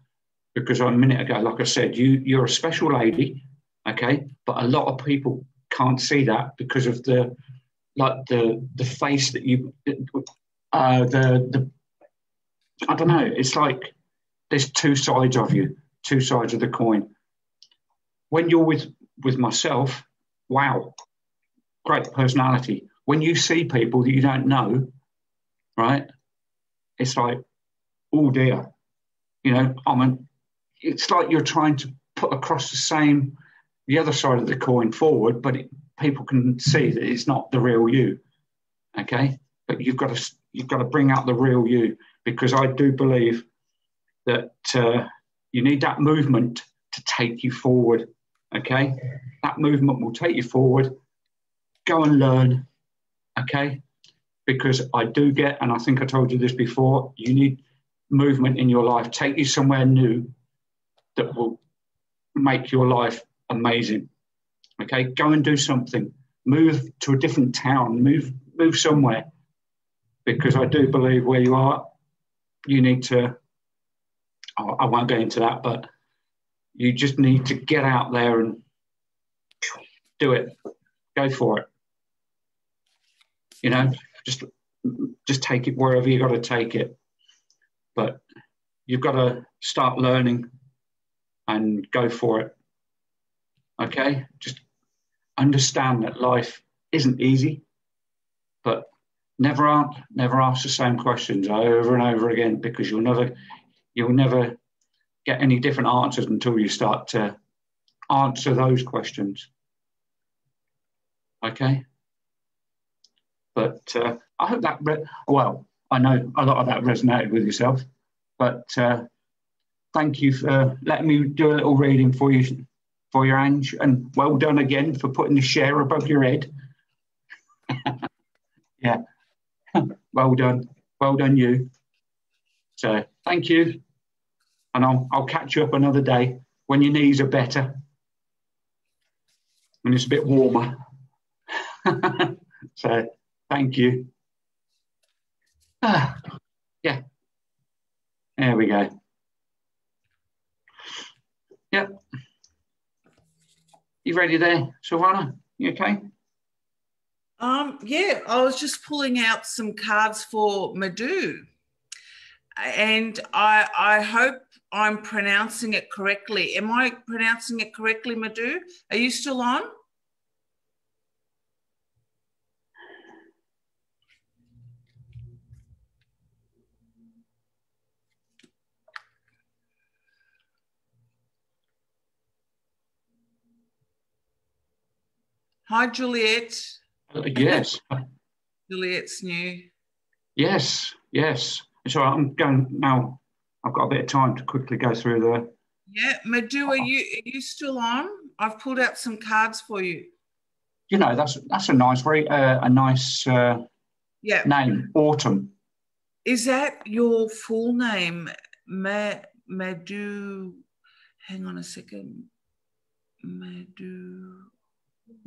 because a minute ago, like I said, you, you're a special lady, okay, but a lot of people can't see that because of the, like the the face that you, uh, the the, I don't know. It's like there's two sides of you, two sides of the coin. When you're with with myself, wow, great personality. When you see people that you don't know, right, it's like, oh dear, you know. I mean, it's like you're trying to put across the same, the other side of the coin forward, but it, people can see that it's not the real you, okay? But you've got to you've got to bring out the real you, because I do believe that uh, you need that movement to take you forward, okay? That movement will take you forward. Go and learn, okay? Because I do get, and I think I told you this before, you need movement in your life. Take you somewhere new that will make your life amazing. Okay, go and do something. Move to a different town. Move, move somewhere, because I do believe where you are, you need to, oh, I won't go into that, but you just need to get out there and do it. Go for it. You know, just just take it wherever you've got to take it. But you've got to start learning and go for it. Okay? Just understand that life isn't easy, but never ask, never ask the same questions over and over again, because you'll never you'll never get any different answers until you start to answer those questions. Okay? But uh, I hope that, re well, I know a lot of that resonated with yourself, but uh, thank you for letting me do a little reading for you, for your Ange, and well done again for putting the share above your head. Yeah, well done. Well done you. So thank you, and I'll, I'll catch you up another day when your knees are better and it's a bit warmer. So thank you. Ah, yeah, there we go. Yep. You ready there, Silvana? You okay? Um, yeah, I was just pulling out some cards for Madhu, and I, I hope I'm pronouncing it correctly. Am I pronouncing it correctly, Madhu? Are you still on? Hi, Juliet. Uh, yes. Juliet's new. Yes, yes. So I'm going now. I've got a bit of time to quickly go through the. Yeah, Madhu, are you are you still on? I've pulled out some cards for you. You know, that's that's a nice, very uh, a nice. Uh, yeah. Name, Autumn. Is that your full name, Ma Madhu? Hang on a second, Madhu.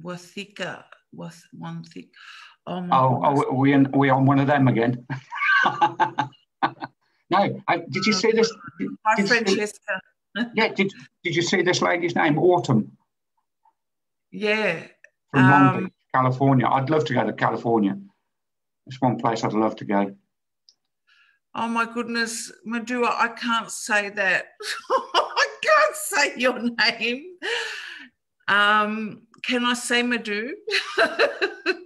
Wathika, was one thing. Oh, oh, oh we in, we on one of them again. No, I, did you see this? Did, Hi, did Francesca. See, yeah, did did you see this lady's name, Autumn? Yeah, from um, Long Beach, California. I'd love to go to California. It's one place I'd love to go. Oh my goodness, Madhu, I can't say that. I can't say your name. Um. Can I say Madhu? uh,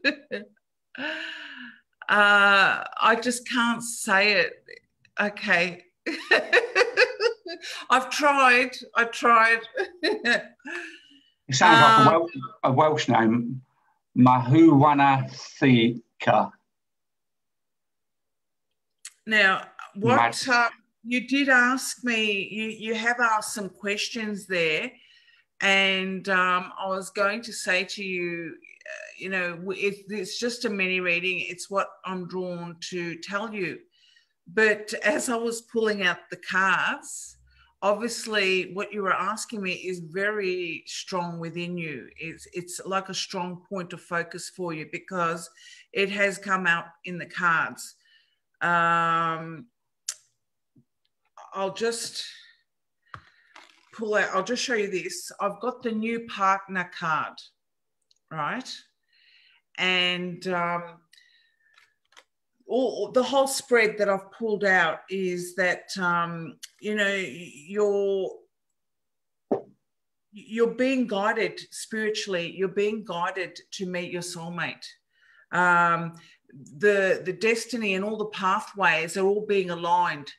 I just can't say it. Okay. I've tried. I tried. It sounds um, like a Welsh, a Welsh name. Mahuwanathika. Now, what uh, you did ask me, you, you have asked some questions there. And um, I was going to say to you, uh, you know, it, it's just a mini reading. It's what I'm drawn to tell you. But as I was pulling out the cards, obviously what you were asking me is very strong within you. It's, it's like a strong point of focus for you because it has come out in the cards. Um, I'll just... pull out, I'll just show you this. I've got the new partner card, right? And um, all, the whole spread that I've pulled out is that, um, you know, you're, you're being guided spiritually. You're being guided to meet your soulmate. Um, the, the destiny and all the pathways are all being aligned.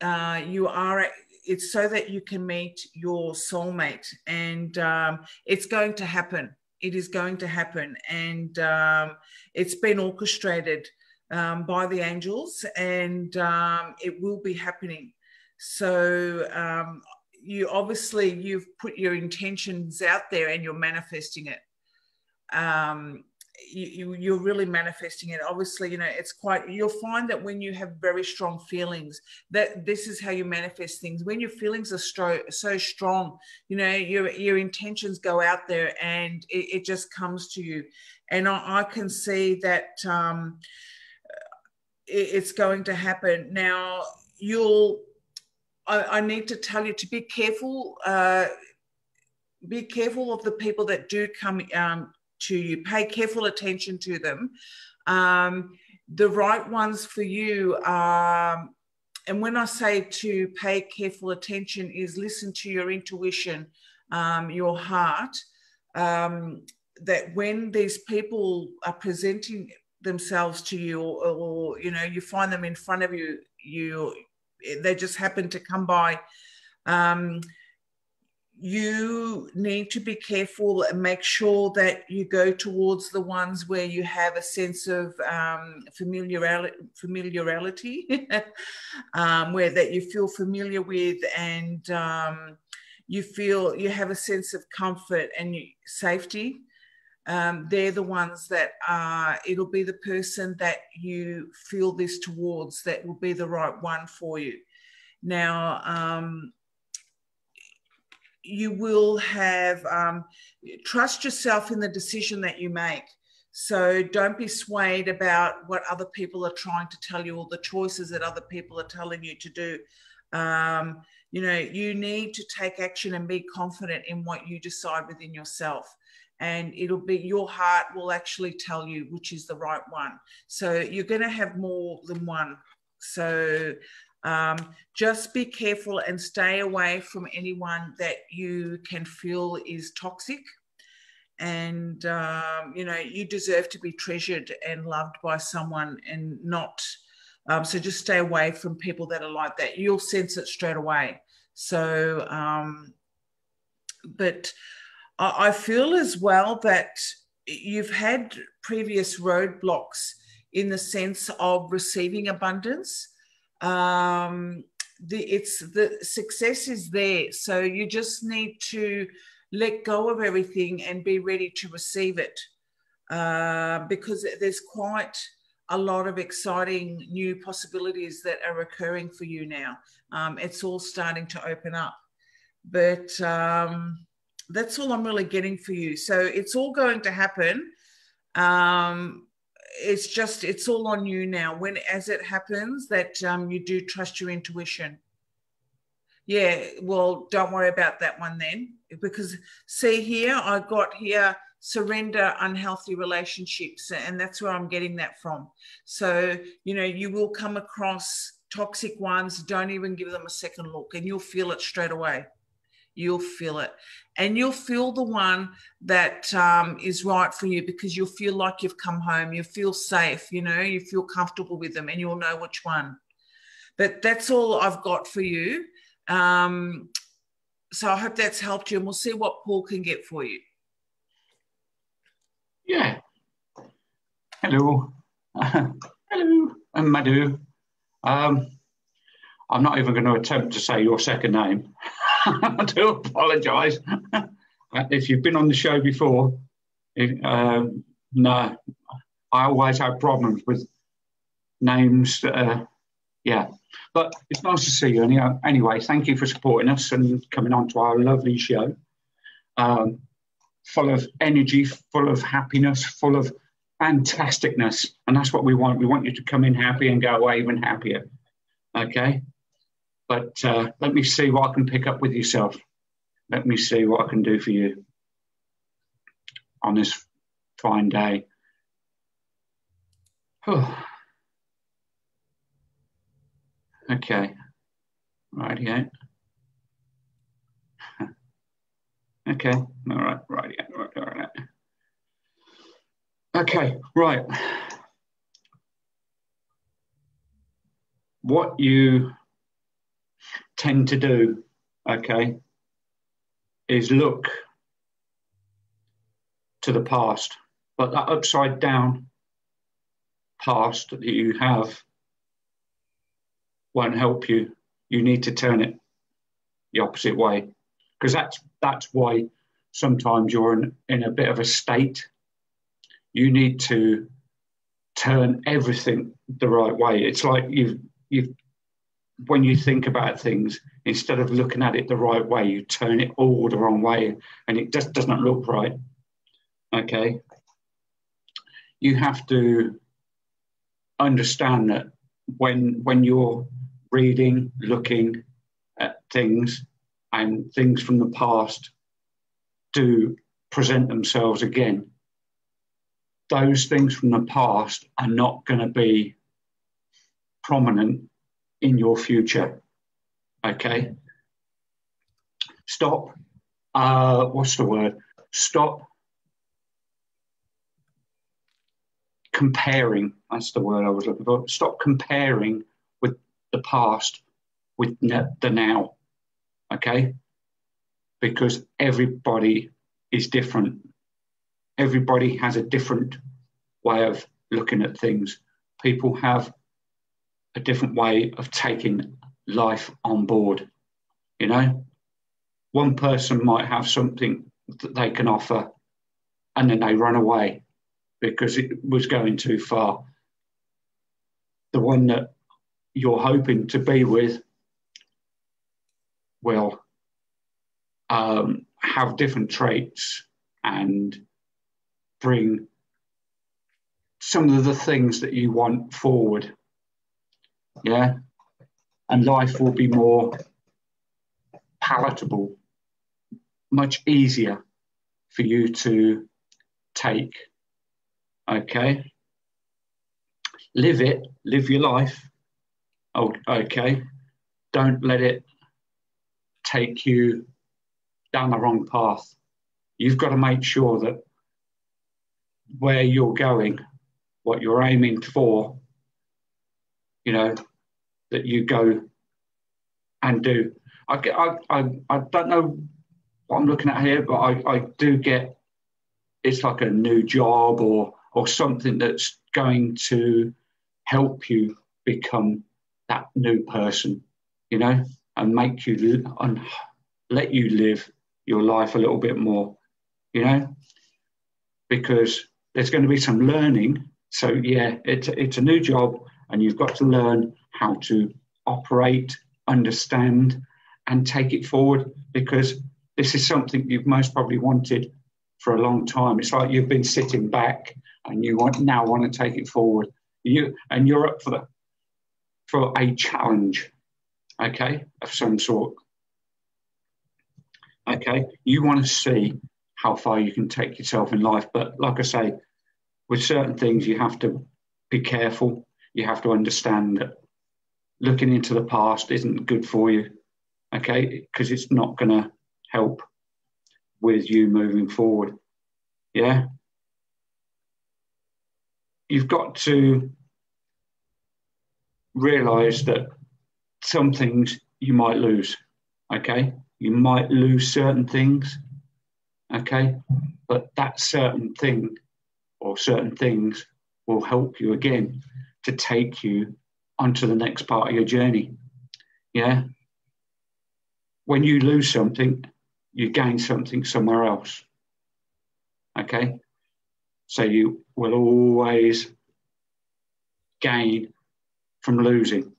Uh, you are at, it's so that you can meet your soulmate, and um, it's going to happen. It is going to happen. And um, it's been orchestrated um, by the angels, and um, it will be happening. So um, you obviously, you've put your intentions out there and you're manifesting it. Um, you, you, you're really manifesting it. Obviously, you know, it's quite, you'll find that when you have very strong feelings, that this is how you manifest things. When your feelings are so, so strong, you know, your, your intentions go out there and it, it just comes to you. And I, I can see that um, it's going to happen. Now, you'll, I, I need to tell you to be careful, uh, be careful of the people that do come um, to you. Pay careful attention to them. Um, the right ones for you are, and when I say to pay careful attention, is listen to your intuition, um, your heart, um, that when these people are presenting themselves to you, or, or you know, you find them in front of you, you they just happen to come by, um, you need to be careful and make sure that you go towards the ones where you have a sense of um, familiarity, familiarity um, where that you feel familiar with, and um, you feel you have a sense of comfort and safety. Um, they're the ones that are, it'll be the person that you feel this towards that will be the right one for you. Now, um, you will have, um, trust yourself in the decision that you make. So don't be swayed about what other people are trying to tell you or the choices that other people are telling you to do. Um, you know, you need to take action and be confident in what you decide within yourself. And it'll be, your heart will actually tell you which is the right one. So you're going to have more than one. So um, just be careful and stay away from anyone that you can feel is toxic. And, um, you know, you deserve to be treasured and loved by someone, and not, um, so just stay away from people that are like that. You'll sense it straight away. So, um, but... I feel as well that you've had previous roadblocks in the sense of receiving abundance. Um, the, it's the success is there, so you just need to let go of everything and be ready to receive it, uh, because there's quite a lot of exciting new possibilities that are occurring for you now. Um, it's all starting to open up, but... Um, that's all I'm really getting for you. So it's all going to happen. Um, it's just, it's all on you now. When, as it happens, that um, you do trust your intuition. Yeah, well, don't worry about that one then. Because see here, I got here, surrender unhealthy relationships. And that's where I'm getting that from. So, you know, you will come across toxic ones. Don't even give them a second look, and you'll feel it straight away. You'll feel it, and you'll feel the one that um, is right for you, because you'll feel like you've come home. You feel safe, you know, you feel comfortable with them, and you'll know which one. But that's all I've got for you. Um, so I hope that's helped you, and we'll see what Paul can get for you. Yeah. Hello. Hello. I'm Madhu. Um, I'm not even going to attempt to say your second name. I do apologise. If you've been on the show before, it, um, no, I always have problems with names. Uh, yeah, but it's nice to see you. Anyway, anyway, thank you for supporting us and coming on to our lovely show. Um, full of energy, full of happiness, full of fantasticness. And that's what we want. We want you to come in happy and go away even happier. Okay? But uh, let me see what I can pick up with yourself. Let me see what I can do for you on this fine day. Okay. Right here. Okay. All right. Right here. All right. All right. Okay. Right. What you... tend to do, okay, is look to the past. But that upside down past that you have won't help you. You need to turn it the opposite way, because that's that's why sometimes you're in, in a bit of a state. You need to turn everything the right way. It's like you've you've when you think about things, instead of looking at it the right way, you turn it all the wrong way, and it just doesn't look right. Okay? You have to understand that when when you're reading, looking at things, and things from the past do present themselves again, those things from the past are not going to be prominent in your future, okay? Stop, uh, what's the word? Stop comparing, that's the word I was looking for. Stop comparing with the past with the now, okay? Because everybody is different. Everybody has a different way of looking at things. People have a different way of taking life on board, you know? One person might have something that they can offer and then they run away because it was going too far. The one that you're hoping to be with will um, have different traits and bring some of the things that you want forward, yeah? And life will be more palatable, much easier for you to take, okay? Live it, live your life, oh, okay? Don't let it take you down the wrong path. You've got to make sure that where you're going, what you're aiming for, you know, that you go and do. I, I, I, I don't know what I'm looking at here, but I, I do get it's like a new job or, or something that's going to help you become that new person, you know, and make you, and let you live your life a little bit more, you know, because there's going to be some learning. So yeah, it's, it's a new job and you've got to learn how to operate, understand and take it forward, because this is something you've most probably wanted for a long time. It's like you've been sitting back and you want now want to take it forward. You, and you're up for, the, for a challenge, okay, of some sort. Okay, you want to see how far you can take yourself in life. But like I say, with certain things, you have to be careful. You have to understand that looking into the past isn't good for you, okay? Because it's not going to help with you moving forward, yeah? You've got to realise that some things you might lose, okay? You might lose certain things, okay, but that certain thing or certain things will help you again to take you onto the next part of your journey, yeah? When you lose something, you gain something somewhere else, okay? So you will always gain from losing,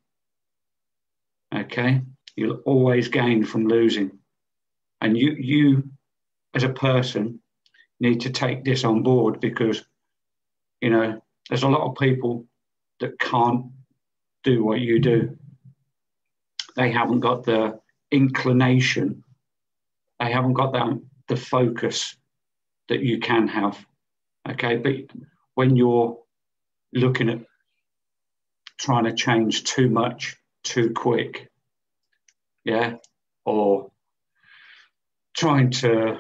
okay? You'll always gain from losing. And you, you as a person need to take this on board, because, you know, there's a lot of people that can't do what you do. They haven't got the inclination. They haven't got that, the focus that you can have, okay? But when you're looking at trying to change too much too quick, yeah, or trying to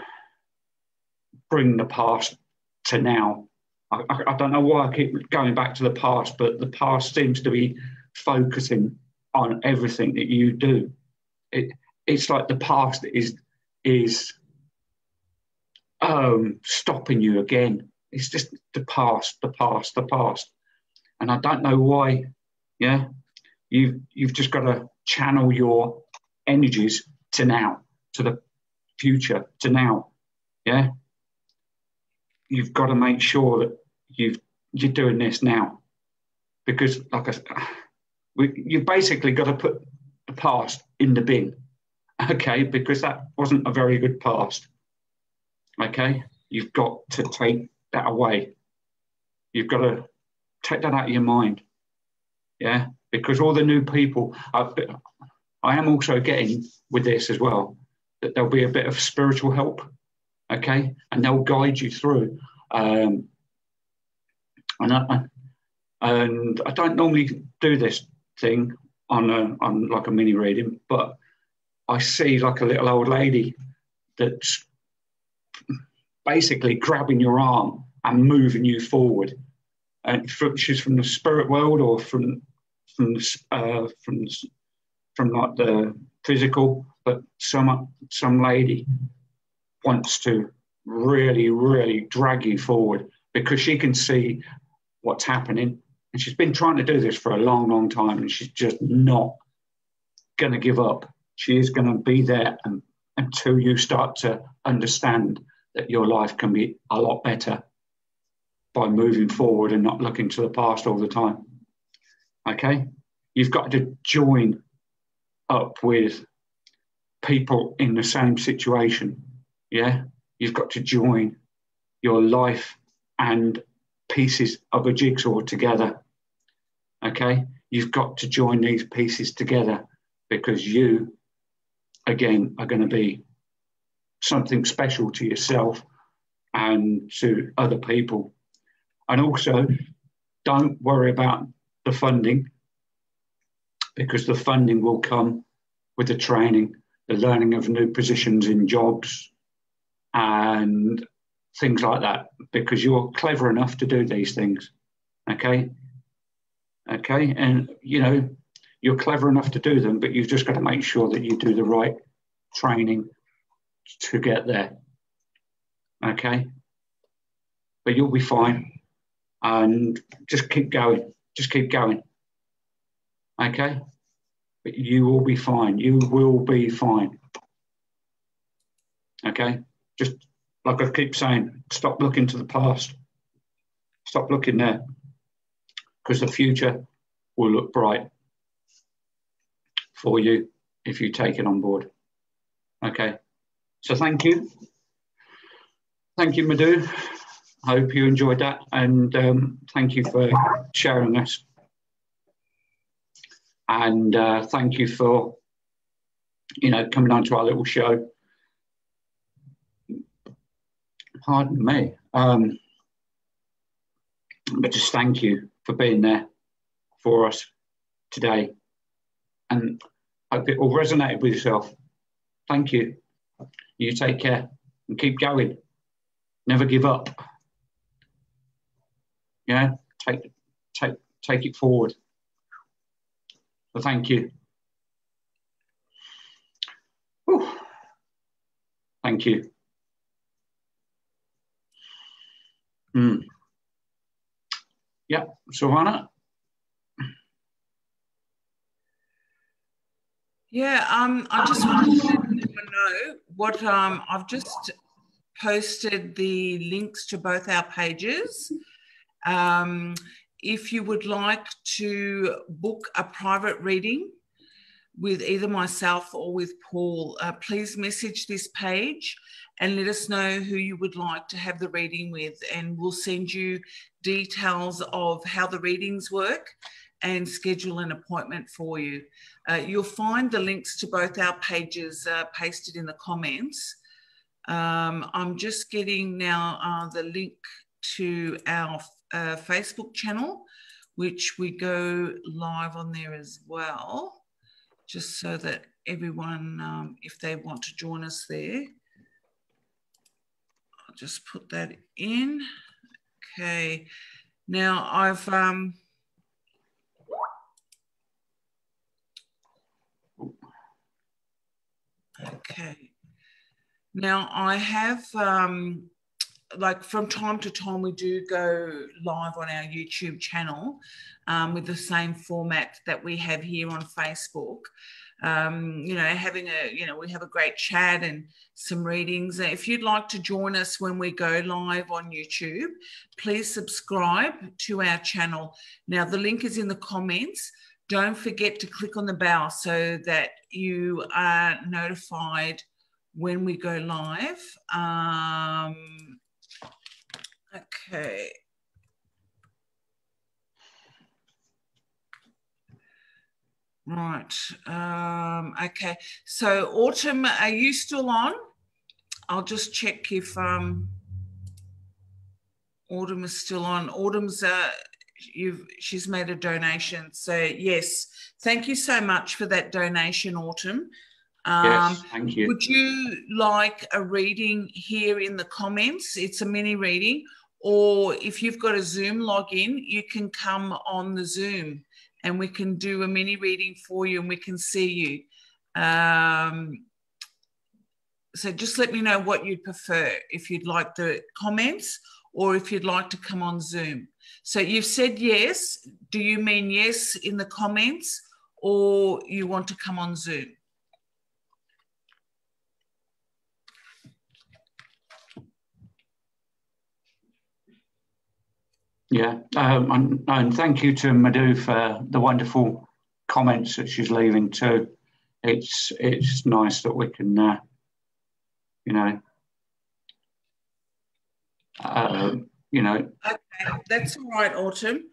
bring the past to now. I, I, I don't know why I keep going back to the past, but the past seems to be focusing on everything that you do. It, it's like the past is, is um, stopping you again. It's just the past, the past, the past. And I don't know why, yeah? You've, you've just got to channel your energies to now, to the future, to now, yeah? You've got to make sure that you've, you're doing this now, because like I said, we, you've basically got to put the past in the bin, okay, because that wasn't a very good past, okay? You've got to take that away. You've got to take that out of your mind, yeah? because all the new people, I've been, I am also getting with this as well, that there'll be a bit of spiritual help, okay? And they'll guide you through. Um, and, I, and I don't normally do this thing on, a, on like a mini reading, but I see like a little old lady that's basically grabbing your arm and moving you forward. And she's from the spirit world, or from from uh, from from like the physical, but some some lady wants to really, really drag you forward because she can see what's happening, and she's been trying to do this for a long, long time, and she's just not going to give up. She is going to be there and, until you start to understand that your life can be a lot better by moving forward and not looking to the past all the time, okay? You've got to join up with people in the same situation, yeah? You've got to join your life and pieces of a jigsaw together, okay? You've got to join these pieces together because you, again, are going to be something special to yourself and to other people. And also, don't worry about the funding, because the funding will come with the training, the learning of new positions in jobs and things like that, because you're clever enough to do these things, okay? Okay, and, you know, you're clever enough to do them, but you've just got to make sure that you do the right training to get there, okay? But you'll be fine. And just keep going, just keep going, okay? But you will be fine, you will be fine, okay? Just like I keep saying, stop looking to the past, stop looking there, because the future will look bright for you if you take it on board, okay? So thank you. Thank you, Madhu. I hope you enjoyed that, and um, thank you for sharing this. And uh, thank you for, you know, coming on to our little show. Pardon me. Um, but just thank you for being there for us today. And I hope it all resonated with yourself. Thank you. You take care and keep going. Never give up. Yeah, take take take it forward. So thank you. Whew. Thank you. Mm. Yeah, Silvana. Yeah, um, I just wanted to know what um I've just posted the links to both our pages. Um, if you would like to book a private reading with either myself or with Paul, uh, please message this page and let us know who you would like to have the reading with, and we'll send you details of how the readings work and schedule an appointment for you. Uh, you'll find the links to both our pages uh, pasted in the comments. Um, I'm just getting now uh, the link to our Uh, Facebook channel, which we go live on there as well, just so that everyone, um, if they want to join us there, I'll just put that in. Okay, now I've um, okay, now I have um, like from time to time we do go live on our YouTube channel um, with the same format that we have here on Facebook. Um, you know, having a, you know, we have a great chat and some readings. If you'd like to join us when we go live on YouTube, please subscribe to our channel. Now, the link is in the comments. Don't forget to click on the bell so that you are notified when we go live. Um, Okay. Right. Um, okay. So, Autumn, are you still on? I'll just check if um, Autumn is still on. Autumn's, uh, you've, she's made a donation. So, yes, thank you so much for that donation, Autumn. Um, yes, thank you. Would you like a reading here in the comments? It's a mini reading. Or if you've got a Zoom login, you can come on the Zoom and we can do a mini reading for you and we can see you. Um, so just let me know what you'd prefer, if you'd like the comments or if you'd like to come on Zoom. So you've said yes. Do you mean yes in the comments or you want to come on Zoom? Yeah, um, and, and thank you to Madhu for the wonderful comments that she's leaving too. It's it's nice that we can, uh, you know, uh, you know. Okay, that's all right, Autumn.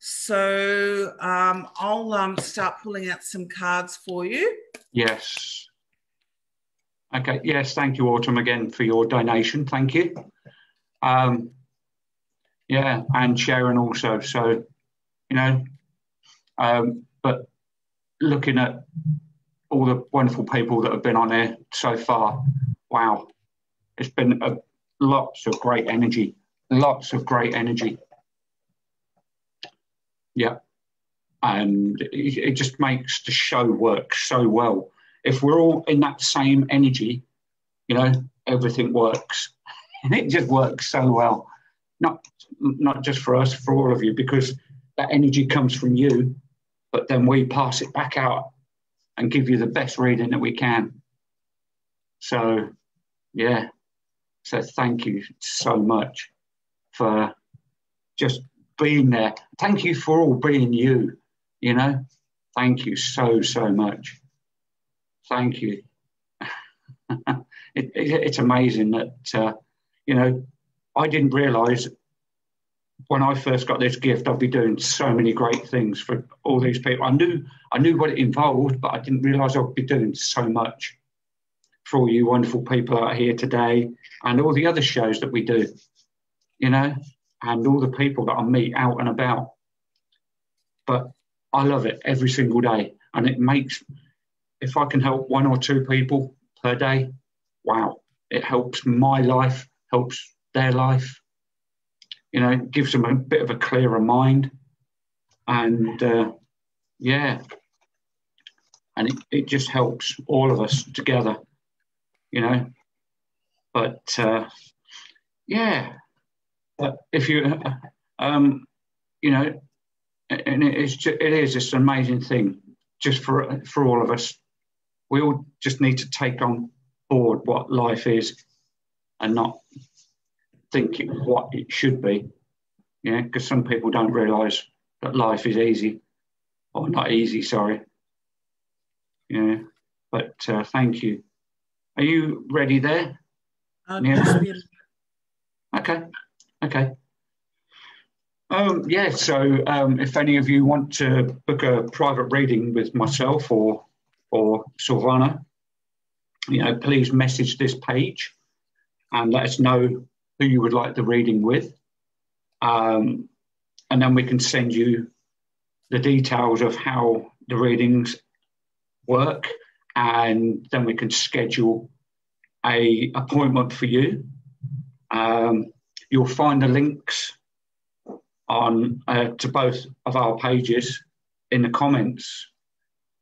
So um, I'll um, start pulling out some cards for you. Yes. Okay. Yes, thank you, Autumn, again for your donation. Thank you. Um, Yeah, and Sharon also. So, you know, um, but looking at all the wonderful people that have been on here so far, wow, it's been a, lots of great energy, lots of great energy. Yeah, and it, it just makes the show work so well. If we're all in that same energy, you know, everything works. And it just works so well. Not not just for us, for all of you, because that energy comes from you, but then we pass it back out and give you the best reading that we can. So, yeah. So thank you so much for just being there. Thank you for all being you, you know. Thank you so, so much. Thank you. it, it, it's amazing that, uh, you know, I didn't realise when I first got this gift I'd be doing so many great things for all these people. I knew I knew what it involved, but I didn't realise I'd be doing so much for all you wonderful people out here today and all the other shows that we do, you know, and all the people that I meet out and about. But I love it every single day, and it makes, if I can help one or two people per day, wow, it helps my life, helps their life, you know, gives them a bit of a clearer mind, and uh, yeah, and it, it just helps all of us together, you know. But uh, yeah, but if you, um, you know, and it's just, it is just an amazing thing, just for for all of us. We all just need to take on board what life is, and not think it, what it should be, yeah, because some people don't realise that life is easy, or not easy, sorry, yeah, but uh, thank you. Are you ready there? Um, yeah. Okay, okay. Um, yeah, so um, if any of you want to book a private reading with myself or, or Silvana, you know, please message this page and let us know who you would like the reading with, um, and then we can send you the details of how the readings work, and then we can schedule a appointment for you. Um, you'll find the links on uh, to both of our pages in the comments,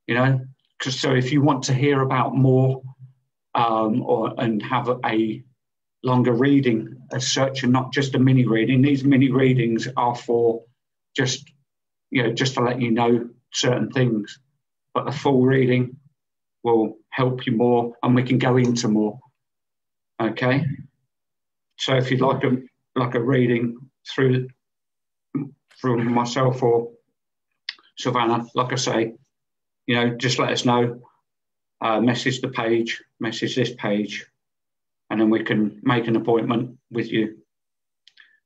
you know, because so if you want to hear about more um, or and have a, a longer reading as such, and not just a mini reading. These mini readings are for just, you know, just to let you know certain things. But a full reading will help you more, and we can go into more. Okay. So if you'd like a like a reading through from myself or Silvana, like I say, you know, just let us know. Uh, message the page. Message this page. And then we can make an appointment with you,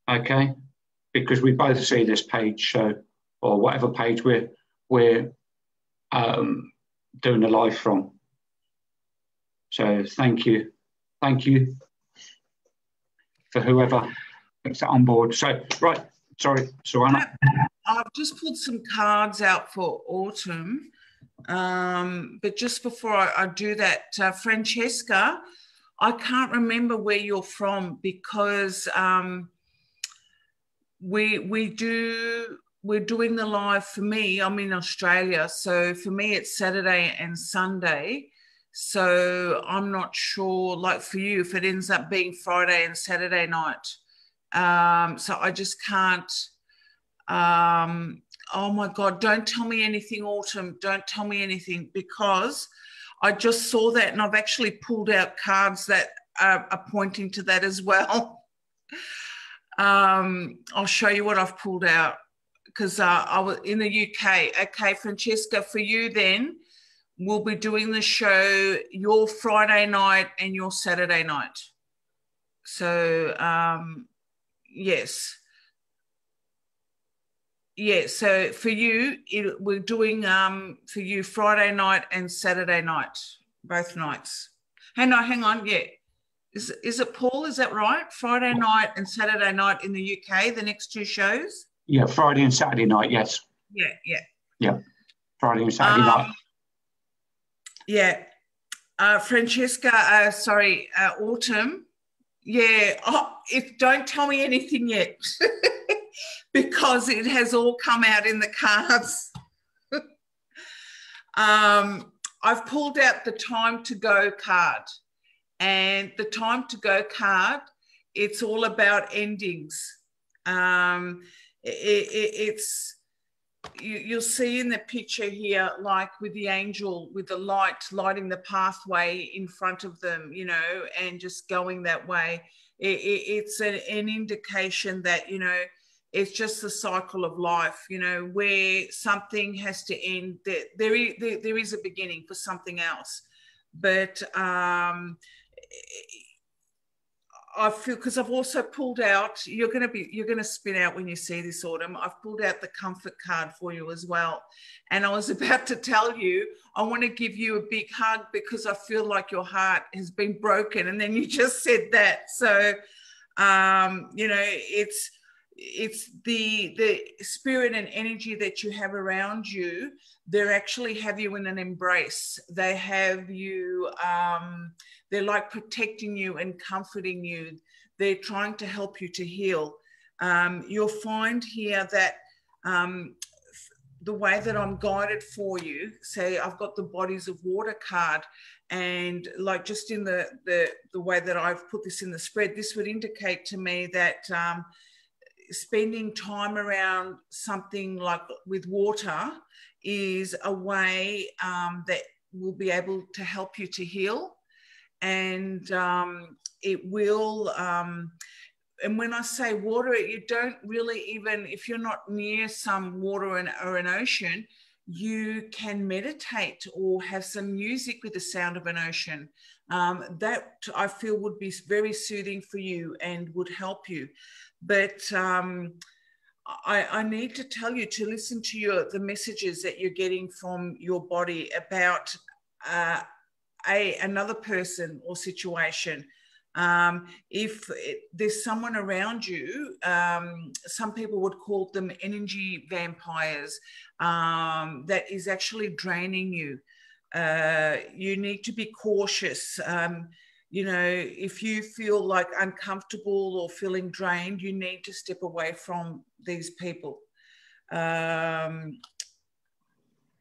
okay? Because we both see this page, so, or whatever page we're, we're um, doing a live from. So thank you. Thank you for whoever gets on board. So, right, sorry, Silvana. I've just pulled some cards out for Autumn. Um, but just before I, I do that, uh, Francesca, I can't remember where you're from because um, we we do we're doing the live for me. I'm in Australia, so for me it's Saturday and Sunday. So I'm not sure, like for you, if it ends up being Friday and Saturday night. Um, so I just can't. Um, oh my God, don't tell me anything, Autumn. Don't tell me anything, because I just saw that and I've actually pulled out cards that are, are pointing to that as well. Um, I'll show you what I've pulled out because uh, I was in the U K. Okay, Francesca, for you then, we'll be doing the show your Friday night and your Saturday night. So, um, yes. Yeah, so for you, it, we're doing um, for you Friday night and Saturday night, both nights. Hang on, hang on, yeah. Is, is it Paul, is that right? Friday night and Saturday night in the U K, the next two shows? Yeah, Friday and Saturday night, yes. Yeah, yeah. Yeah, Friday and Saturday um, night. Yeah. Uh, Francesca, uh, sorry, uh, Autumn. Yeah, oh, if, don't tell me anything yet. Because it has all come out in the cards. um, I've pulled out the time to go card. And the time to go card, it's all about endings. Um, it, it, it's, you, you'll see in the picture here, like with the angel, with the light, lighting the pathway in front of them, you know, and just going that way. It, it, it's an, an indication that, you know, it's just the cycle of life, you know, where something has to end. There, there, is, there, there is a beginning for something else. But um, I feel, because I've also pulled out, you're going to be, you're going to spin out when you see this, Autumn. I've pulled out the comfort card for you as well. And I was about to tell you, I want to give you a big hug because I feel like your heart has been broken. And then you just said that. So, um, you know, it's, it's the the spirit and energy that you have around you. They actually have you in an embrace. They have you, um, they're like protecting you and comforting you. They're trying to help you to heal. Um, you'll find here that um, the way that I'm guided for you, say I've got the bodies of water card, and like just in the, the, the way that I've put this in the spread, this would indicate to me that um, spending time around something like with water is a way um, that will be able to help you to heal. And um, it will, um, and when I say water, you don't really even, if you're not near some water and, or an ocean, you can meditate or have some music with the sound of an ocean. Um, that I feel would be very soothing for you and would help you. But um, I, I need to tell you to listen to your, the messages that you're getting from your body about uh, a, another person or situation. Um, if it, there's someone around you, um, some people would call them energy vampires, um, that is actually draining you. Uh, you need to be cautious. Um, You know, if you feel like uncomfortable or feeling drained, you need to step away from these people. Um,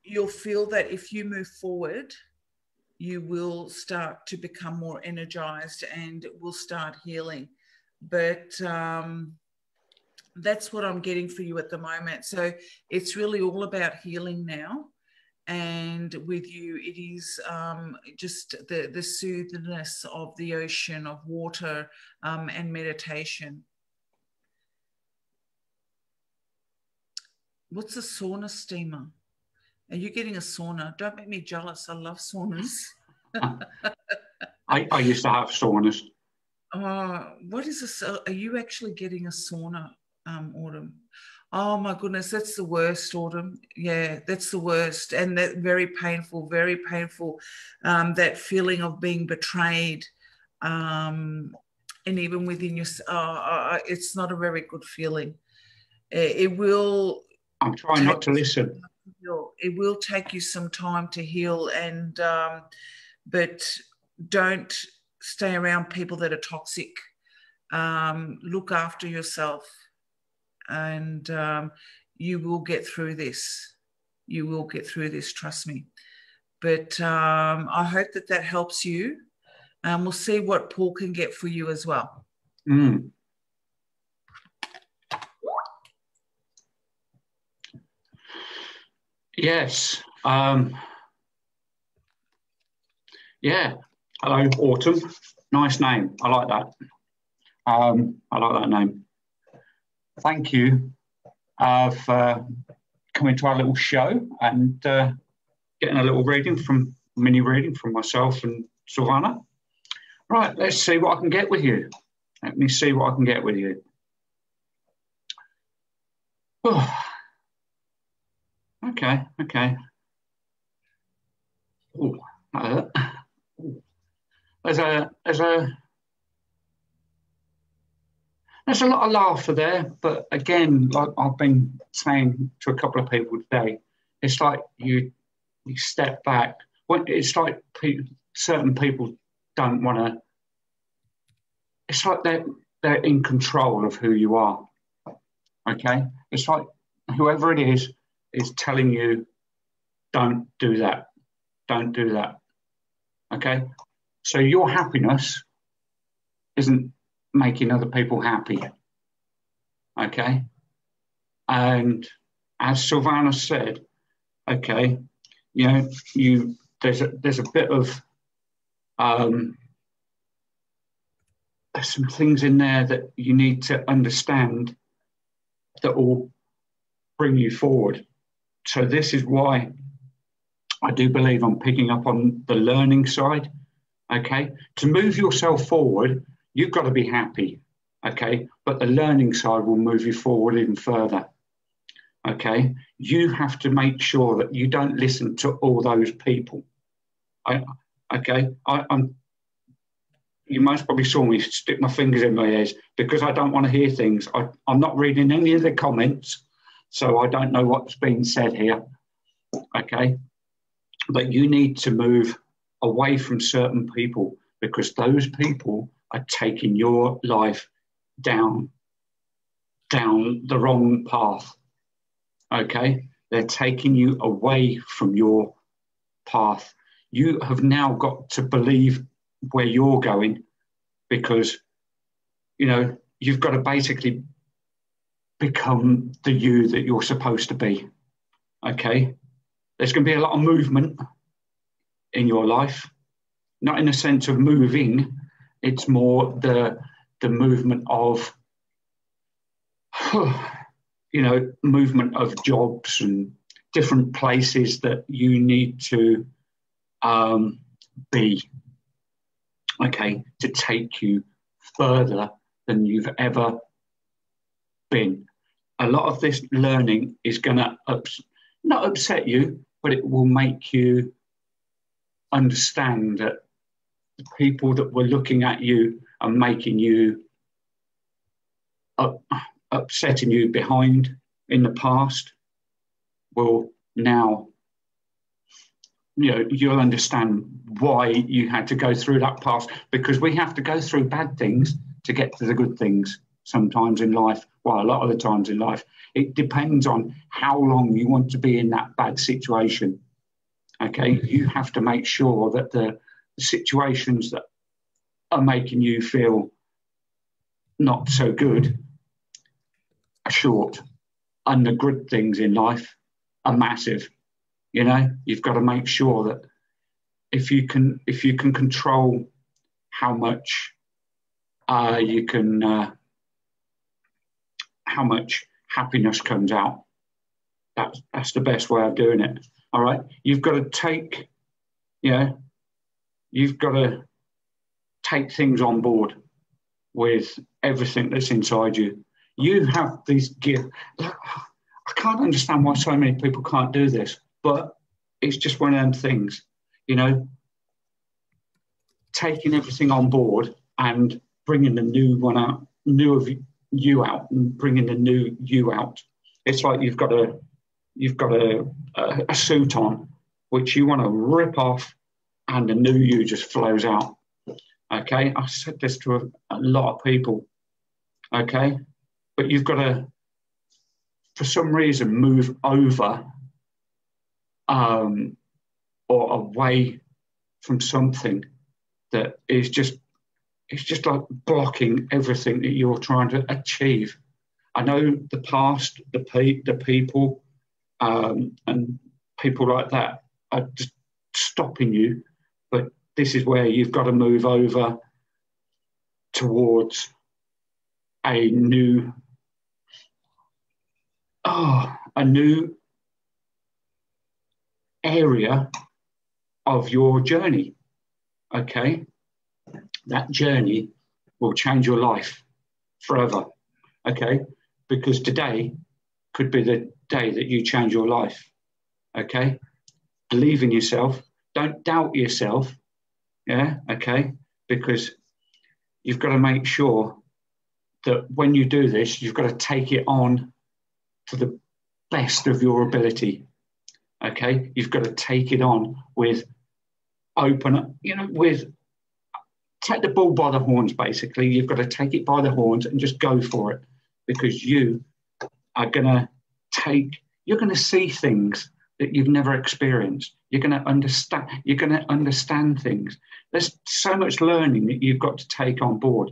you'll feel that if you move forward, you will start to become more energized and will start healing. But um, that's what I'm getting for you at the moment. So it's really all about healing now. And with you, it is um, just the, the soothingness of the ocean, of water, um, and meditation. What's a sauna steamer? Are you getting a sauna? Don't make me jealous. I love saunas. I, I used to have saunas. Uh, what is this? Are you actually getting a sauna, um, Autumn? Oh my goodness, that's the worst, Autumn. Yeah, that's the worst. And that very painful, very painful, um, that feeling of being betrayed. Um, and even within your, uh, it's not a very good feeling. It will. I'm trying not to listen. It will take you some time to heal, and um, but don't stay around people that are toxic. Um, look after yourself, and um, you will get through this. You will get through this, trust me. But um, I hope that that helps you, and um, we'll see what Paul can get for you as well. Mm. Yes. Um, yeah. Hello, Autumn. Nice name. I like that. Um, I like that name. Thank you uh, for coming to our little show and uh, getting a little reading from, mini reading from myself and Silvana. Right, let's see what I can get with you. Let me see what I can get with you. Oh. Okay, okay. Ooh, uh, ooh. There's a there's a there's a lot of laughter there, but again, like I've been saying to a couple of people today, it's like you you step back. When it's like pe certain people don't want to. It's like they're they're in control of who you are. Okay, it's like whoever it is. Is telling you, don't do that, don't do that, okay? So your happiness isn't making other people happy, okay? And as Silvana said, okay, you know, you there's a, there's a bit of, um, there's some things in there that you need to understand that will bring you forward. So this is why I do believe I'm picking up on the learning side, okay? To move yourself forward, you've got to be happy, okay? But the learning side will move you forward even further, okay? You have to make sure that you don't listen to all those people, I, okay? I, I'm, you most probably saw me stick my fingers in my ears because I don't want to hear things. I, I'm not reading any of the comments. So I don't know what's being said here, okay? But you need to move away from certain people because those people are taking your life down, down the wrong path, okay? They're taking you away from your path. You have now got to believe where you're going because, you know, you've got to basically become the you that you're supposed to be, okay? There's going to be a lot of movement in your life, not in the sense of moving, it's more the, the movement of, you know, movement of jobs and different places that you need to um, be, okay, to take you further than you've ever been. A lot of this learning is going to ups not upset you, but it will make you understand that the people that were looking at you are making you, up upsetting you behind in the past will now, you know, you'll understand why you had to go through that path because we have to go through bad things to get to the good things. Sometimes in life, well, a lot of the times in life, it depends on how long you want to be in that bad situation, okay? You have to make sure that the situations that are making you feel not so good are short and the good things in life are massive, you know? You've got to make sure that if you can, if you can control how much uh, you can... Uh, how much happiness comes out. That's, that's the best way of doing it, all right? You've got to take, yeah, you've got to take things on board with everything that's inside you. you have these gifts. I can't understand why so many people can't do this, but it's just one of them things, you know, taking everything on board and bringing the new one out, new of you out, and bringing the new you out. It's like you've got a, you've got a, a, a suit on, which you want to rip off, and the new you just flows out. Okay, I said this to a, a lot of people. Okay, but you've got to, for some reason, move over um, or away from something that is just, it's just like blocking everything that you're trying to achieve. I know the past, the pe the people, um, and people like that are just stopping you, but this is where you've got to move over towards a new, oh, a new area of your journey, okay? That journey will change your life forever, okay? Because today could be the day that you change your life, okay? Believe in yourself. Don't doubt yourself. Yeah, okay, because you've got to make sure that when you do this, you've got to take it on to the best of your ability, okay? You've got to take it on with open, you know, with, take the bull by the horns, basically. You've got to take it by the horns and just go for it, because you are going to take, you're going to see things that you've never experienced. You're going to understand, you're going to understand things. There's so much learning that you've got to take on board,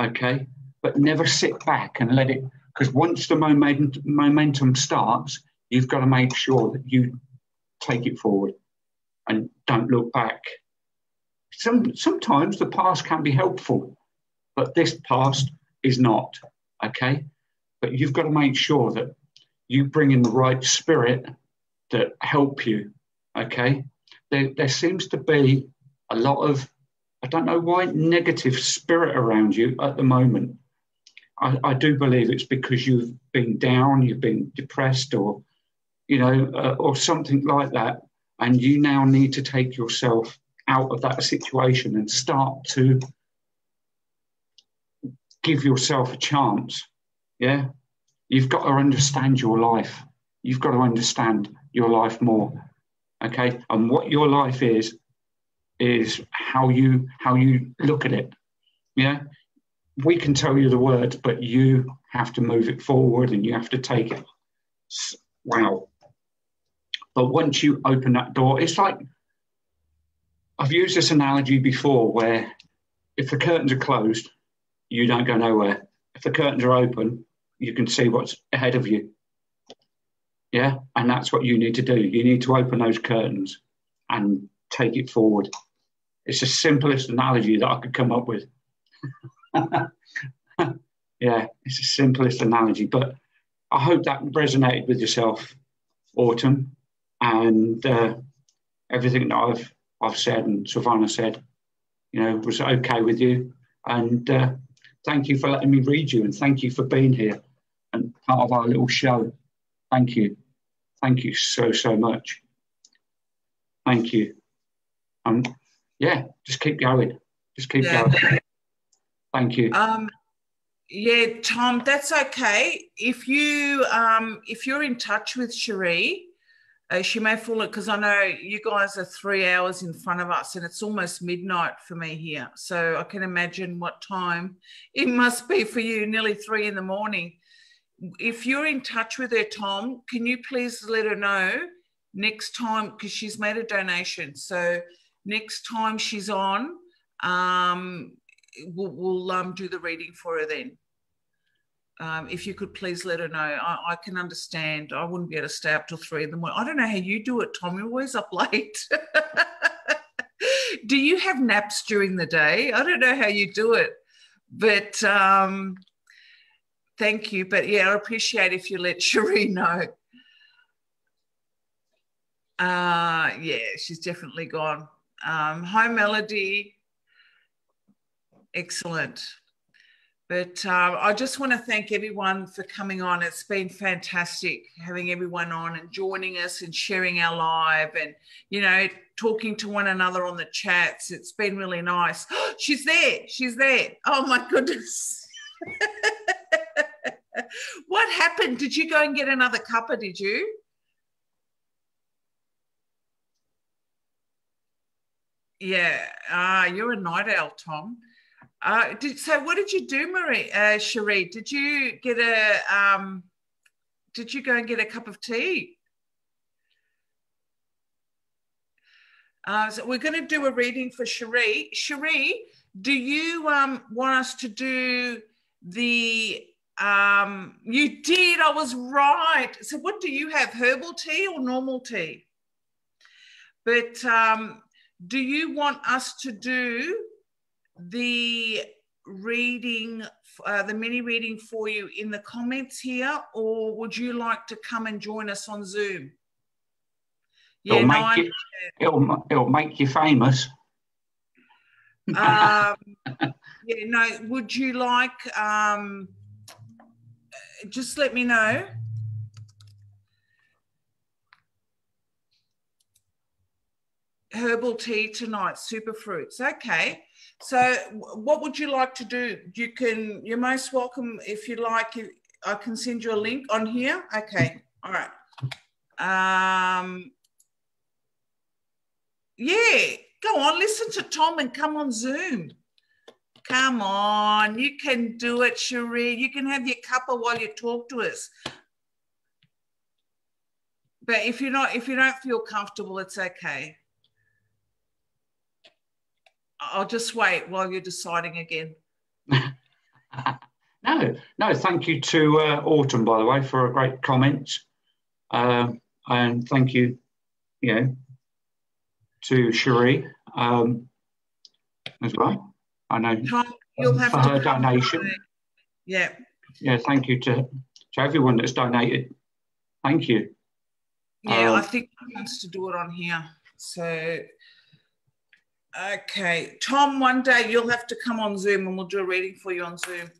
okay? But never sit back and let it, because once the momentum, momentum starts, you've got to make sure that you take it forward and don't look back. Some, sometimes the past can be helpful, but this past is not, okay? But you've got to make sure that you bring in the right spirit that help you, okay? There, there seems to be a lot of, I don't know why, negative spirit around you at the moment. I, I do believe it's because you've been down, you've been depressed, or, you know, uh, or something like that, and you now need to take yourself out of that situation and start to give yourself a chance, yeah? You've got to understand your life. You've got to understand your life more, okay? And what your life is, is how you, how you look at it, yeah? We can tell you the words, but you have to move it forward and you have to take it. Wow. But once you open that door, it's like, I've used this analogy before, where if the curtains are closed, you don't go nowhere. If the curtains are open, you can see what's ahead of you. Yeah, and that's what you need to do. You need to open those curtains and take it forward. It's the simplest analogy that I could come up with. Yeah, it's the simplest analogy. But I hope that resonated with yourself, Autumn, and uh, everything that I've I've said and Silvana said, you know, was okay with you. And uh, thank you for letting me read you, and thank you for being here and part of our little show. Thank you. Thank you so, so much. Thank you. Um, yeah, just keep going. Just keep yeah. going. Thank you. Um, yeah, Tom, that's okay. If you um, if you're in touch with Sheree, uh, she may fall it, because I know you guys are three hours in front of us, and it's almost midnight for me here. So I can imagine what time it must be for you. Nearly three in the morning. If you're in touch with her, Tom, can you please let her know next time, because she's made a donation. So next time she's on, um, we'll, we'll um, do the reading for her then. Um, if you could please let her know. I, I can understand. I wouldn't be able to stay up till three in the morning. I don't know how you do it, Tom. You're always up late. Do you have naps during the day? I don't know how you do it, but... Um, Thank you. But yeah, I appreciate if you let Sheree know. Uh, yeah, she's definitely gone. Um, hi, Melody. Excellent. But um, I just want to thank everyone for coming on. It's been fantastic having everyone on and joining us and sharing our live and, you know, talking to one another on the chats. It's been really nice. She's there. She's there. Oh, my goodness. What happened? Did you go and get another cuppa, did you? Yeah. Ah, you're a night owl, Tom. Uh, did, so what did you do, Marie, uh, Sheree? Did you get a, um, did you go and get a cup of tea? Uh, so we're going to do a reading for Sheree. Sheree, do you um, want us to do the, um, you did, I was right. So what do you have, herbal tea or normal tea? But um, do you want us to do the reading, uh, the mini reading for you in the comments here, or would you like to come and join us on Zoom? Yeah, it'll, make you, it'll, it'll make you famous. Um, yeah, no, would you like, um, just let me know. Herbal tea tonight, super fruits, okay. So what would you like to do? You can, you're most welcome if you like, I can send you a link on here. Okay, all right. Um, yeah, go on, listen to Tom and come on Zoom. Come on, you can do it, Sheree. You can have your cuppa while you talk to us. But if you're not, if you don't feel comfortable, it's okay. I'll just wait while you're deciding again. no, no, thank you to uh, Autumn, by the way, for a great comment. Um, and thank you, you know, to Sheree um, as well. I know Tom, you'll have for to her donation. Yeah. Yeah, thank you to, to everyone that's donated. Thank you. Yeah, um, I think I want to do it on here. So... Okay, Tom, one day you'll have to come on Zoom and we'll do a reading for you on Zoom.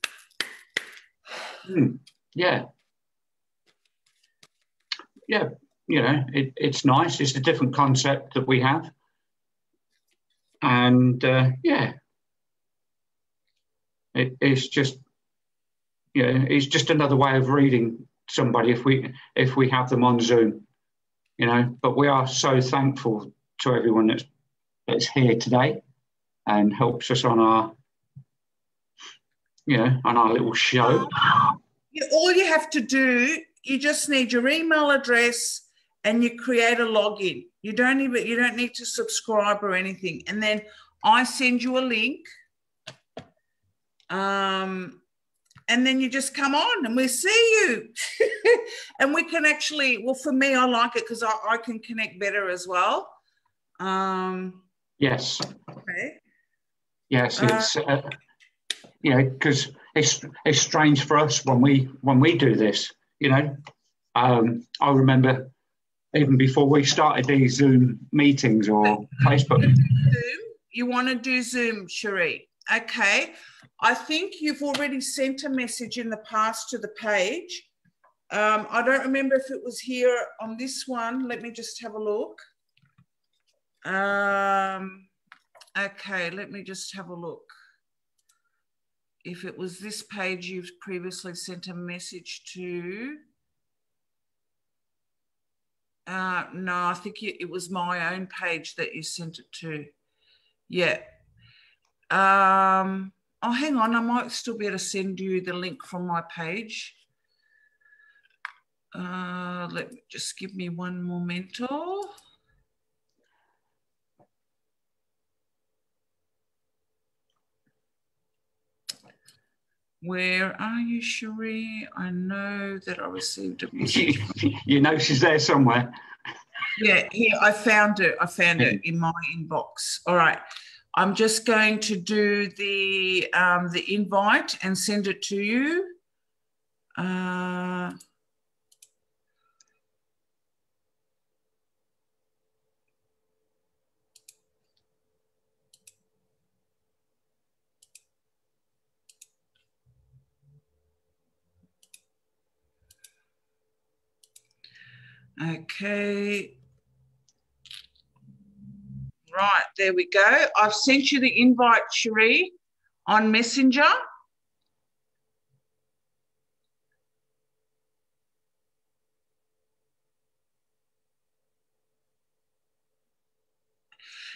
Mm, yeah. Yeah, you know, it, it's nice. It's a different concept that we have. And, uh, yeah, it, it's just, yeah, it's just another way of reading somebody if we, if we have them on Zoom, you know. But we are so thankful to everyone that's that's here today and helps us on our, you know, on our little show. All you have to do, you just need your email address and you create a login. You don't even, you don't need to subscribe or anything. And then I send you a link. Um, and then you just come on and we see you. And we can actually, well, for me, I like it because I, I can connect better as well. Um, Yes. Okay. Yes, it's uh, uh, yeah, because it's it's strange for us when we when we do this, you know. Um, I remember even before we started these Zoom meetings or Facebook. Zoom? You want to do Zoom, Sheree? Okay. I think you've already sent a message in the past to the page. Um, I don't remember if it was here on this one. Let me just have a look. Um, okay, let me just have a look. If it was this page you've previously sent a message to. Uh, no, I think it was my own page that you sent it to. Yeah. Um, oh, hang on, I might still be able to send you the link from my page. Uh, let me just give me one momento. Where are you, Sheree? I know that I received a message. You know she's there somewhere. Yeah, yeah, I found her. I found her in my inbox. All right. I'm just going to do the, um, the invite and send it to you. Uh, Okay. Right, there we go. I've sent you the invite, Sheree, on Messenger.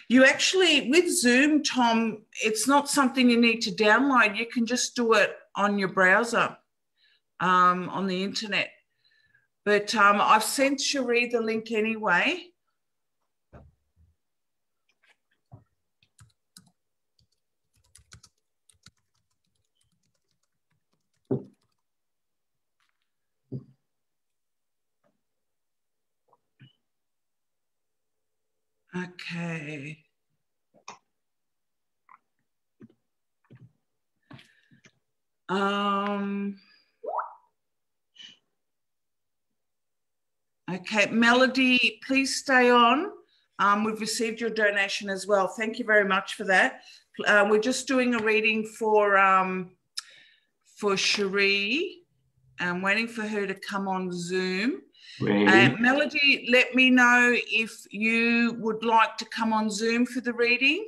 You actually, with Zoom, Tom, it's not something you need to download. You can just do it on your browser, um, on the internet. But um, I've sent Sheree the link anyway. Okay. Um, okay, Melody, please stay on. Um, we've received your donation as well. Thank you very much for that. Uh, we're just doing a reading for, um, for Sheree. I'm waiting for her to come on Zoom. Uh, Melody, let me know if you would like to come on Zoom for the reading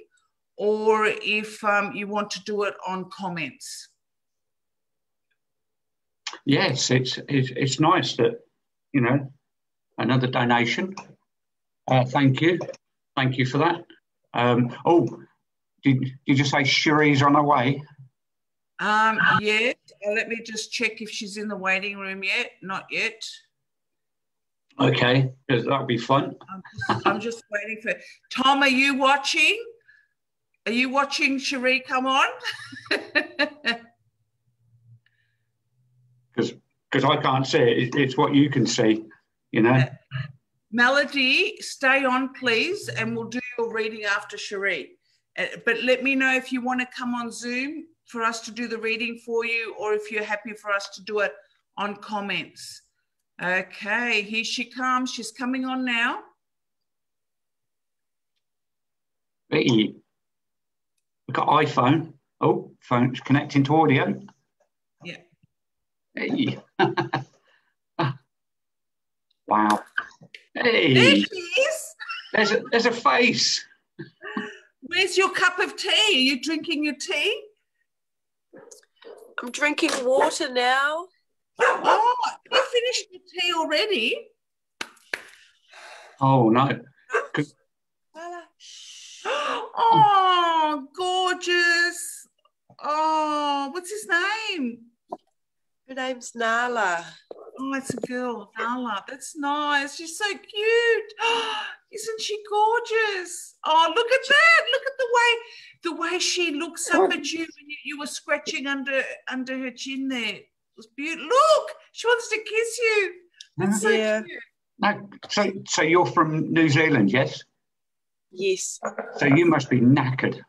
or if um, you want to do it on comments. Yes, it's, it's, it's nice that, you know, another donation. Uh, thank you. Thank you for that. Um, oh, did, did you say Sheree's on her way? Um, yeah, let me just check if she's in the waiting room yet. Not yet. Okay, that'll be fun. I'm just, I'm just waiting for Tom. Are you watching? Are you watching, Sheree? Come on, because because I can't see it. It's what you can see, you know. Melody, stay on, please, and we'll do your reading after Sheree. But let me know if you want to come on Zoom for us to do the reading for you, or if you're happy for us to do it on comments. Okay, here she comes. She's coming on now. Hey, we've got iPhone. Oh, phone's connecting to audio. Yeah. Hey. Wow. Hey. There she is. There's a, there's a face. Where's your cup of tea? Are you drinking your tea? I'm drinking water now. Oh, you finished your tea already? Oh, no. Oh, gorgeous. Oh, what's his name? Her name's Nala. Oh, it's a girl, Nala. That's nice. She's so cute. Oh, isn't she gorgeous? Oh, look at that. Look at the way the way she looks up at you when you, you were scratching under, under her chin there. Was beautiful. Look, she wants to kiss you. That's so yeah. cute. No, so, so you're from New Zealand, yes? Yes. So you must be knackered.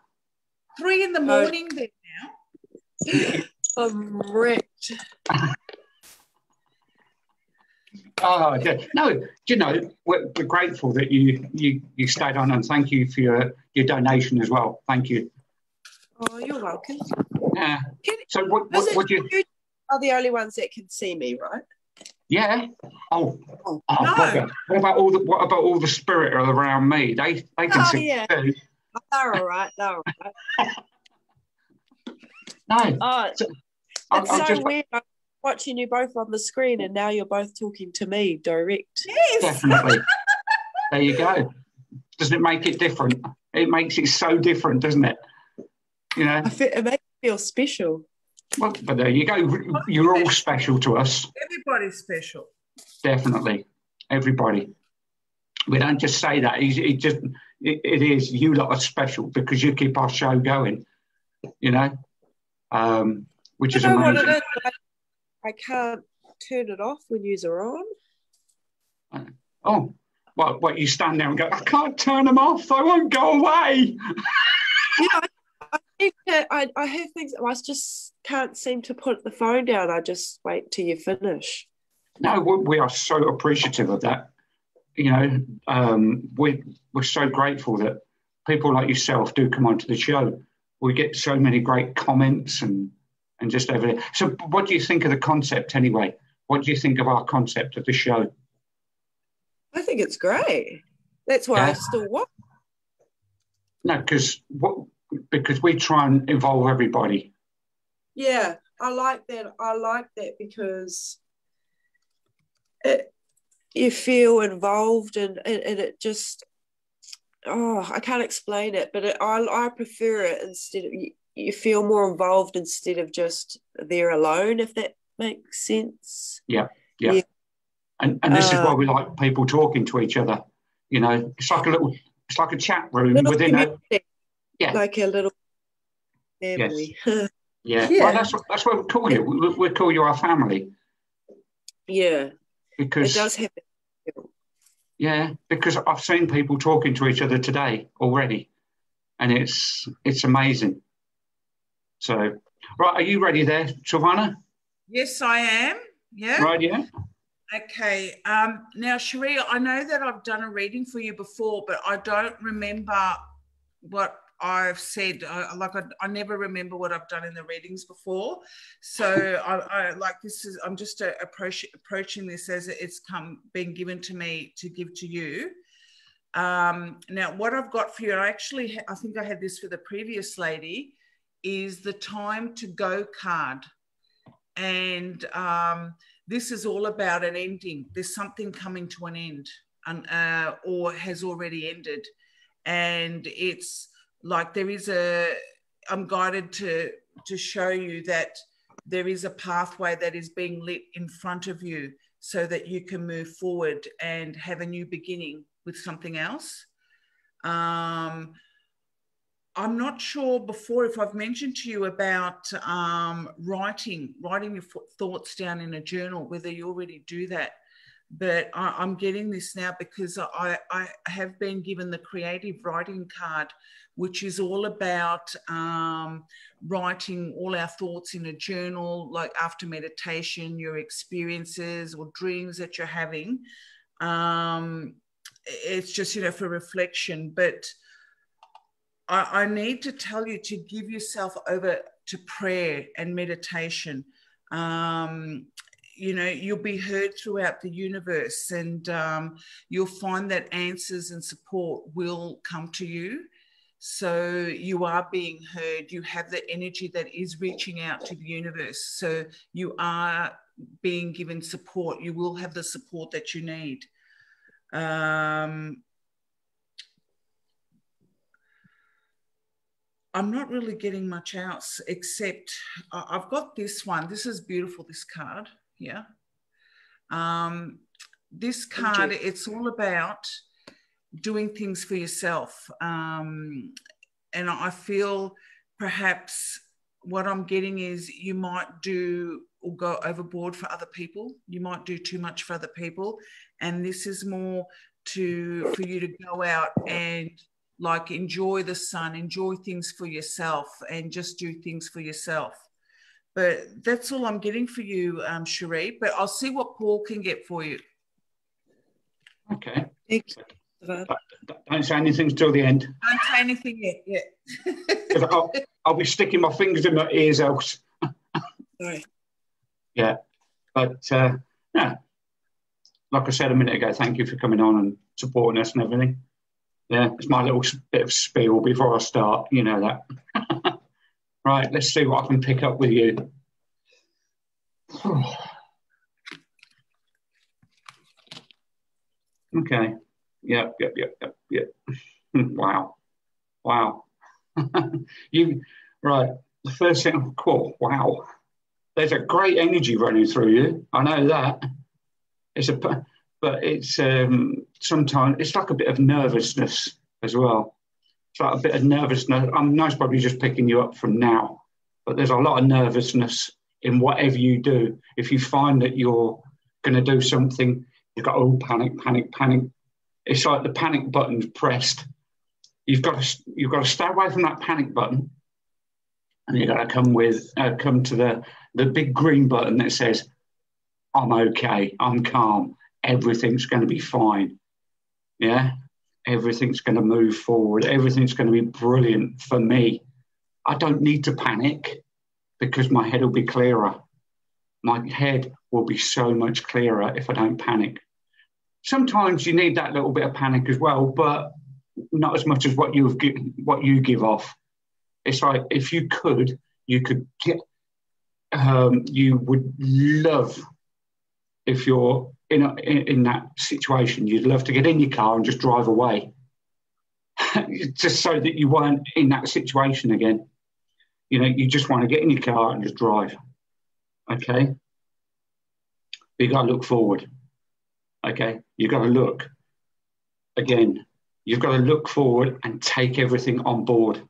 Three in the morning oh. there now. I'm wrecked. Oh, no, do you know, we're, we're grateful that you, you, you stayed on, and thank you for your, your donation as well. Thank you. Oh, you're welcome. Yeah. Can, so what, what, what do you... you are the only ones that can see me, right? Yeah. Oh, oh no. What about all the what about all the spirit around me? They they can oh, see yeah. too. They're all right. They're all right. No. Oh, so, it's I'm, so I'm just, weird. I'm watching you both on the screen, and now you're both talking to me direct. Yes. Definitely. There you go. Doesn't it make it different? It makes it so different, doesn't it? You know. I feel, it makes me feel special. Well, but there you go. You're all special to us. Everybody's special. Definitely. Everybody. We don't just say that. It, it just it, it is. You lot are special because you keep our show going, you know, um, which is amazing. It is. I can't turn it off when yous are on. Oh, well, well, you stand there and go, I can't turn them off. They won't go away. Yeah, I, I, I hear things that I was just... can't seem to put the phone down. I just wait till you finish. No, we are so appreciative of that. You know, um, we, we're so grateful that people like yourself do come onto the show. We get so many great comments and, and just everything. So what do you think of the concept anyway? What do you think of our concept of the show? I think it's great. That's why yeah. I still want. No, because what because we try and involve everybody. Yeah, I like that. I like that because it, you feel involved and, and, and it just, oh, I can't explain it, but it, I, I prefer it instead of, you, you feel more involved instead of just there alone, if that makes sense. Yeah, yeah. yeah. And, and this uh, is why we like people talking to each other, you know. It's like a little, it's like a chat room little within a, yeah. Like a little family. Yes. Yeah, yeah. Well, that's, that's what we call you. We, we call you our family. Yeah. Because it does happen. Yeah, because I've seen people talking to each other today already, and it's it's amazing. So, right, are you ready there, Silvana? Yes, I am. Yeah. Right, yeah. Okay. Um, now, Sheree, I know that I've done a reading for you before, but I don't remember what I've said. I, like, I, I never remember what I've done in the readings before. So, I, I like this is. I'm just a, approach, approaching this as it's come been given to me to give to you. Um, now, what I've got for you, I actually, I think I had this for the previous lady, is the time to go card, and um, this is all about an ending. There's something coming to an end, and uh, or has already ended, and it's like there is a, I'm guided to, to show you that there is a pathway that is being lit in front of you so that you can move forward and have a new beginning with something else. Um, I'm not sure before if I've mentioned to you about um, writing, writing your thoughts down in a journal, whether you already do that. But I, I'm getting this now because I, I have been given the creative writing card, which is all about um, writing all our thoughts in a journal, like after meditation, your experiences or dreams that you're having. Um, it's just, you know, for reflection. But I, I need to tell you to give yourself over to prayer and meditation. Um, You know, you'll be heard throughout the universe, and um, you'll find that answers and support will come to you. So you are being heard. You have the energy that is reaching out to the universe. So you are being given support. You will have the support that you need. Um, I'm not really getting much else except I've got this one. This is beautiful, this card. Yeah. Um, this card, it's all about doing things for yourself. Um, and I feel perhaps what I'm getting is you might do or go overboard for other people. You might do too much for other people. And this is more to for you to go out and like enjoy the sun, enjoy things for yourself and just do things for yourself. But that's all I'm getting for you, um, Sheree. But I'll see what Paul can get for you. Okay. Don't say anything till the end. Don't say anything yet. Yeah. I'll, I'll be sticking my fingers in my ears else. Sorry. Yeah. But, uh, yeah, like I said a minute ago, thank you for coming on and supporting us and everything. Yeah, it's my little bit of spiel before I start. You know that. Right, let's see what I can pick up with you. Okay. Yep, yep, yep, yep, yep. Wow. Wow. you right. The first thing, cool. Wow. There's a great energy running through you. I know that. It's a but it's um sometimes it's like a bit of nervousness as well. It's like a bit of nervousness. I'm nice, probably just picking you up from now, but there's a lot of nervousness in whatever you do. If you find that you're going to do something, you've got, oh, panic, panic, panic. It's like the panic button's pressed. You've got to, you've got to stay away from that panic button, and you've got to come with, uh, come to the the big green button that says, "I'm okay, I'm calm, everything's going to be fine." Yeah. Everything's going to move forward. Everything's going to be brilliant for me. I don't need to panic because my head will be clearer. My head will be so much clearer if I don't panic. sometimes you need that little bit of panic as well, but not as much as what you've what you give off. It's like, if you could, you could get, um, you would love, if you're in a, in that situation, you'd love to get in your car and just drive away, just so that you weren't in that situation again. You know, you just want to get in your car and just drive. Okay, but you got to look forward. Okay, you've got to look again. You've got to look forward and take everything on board.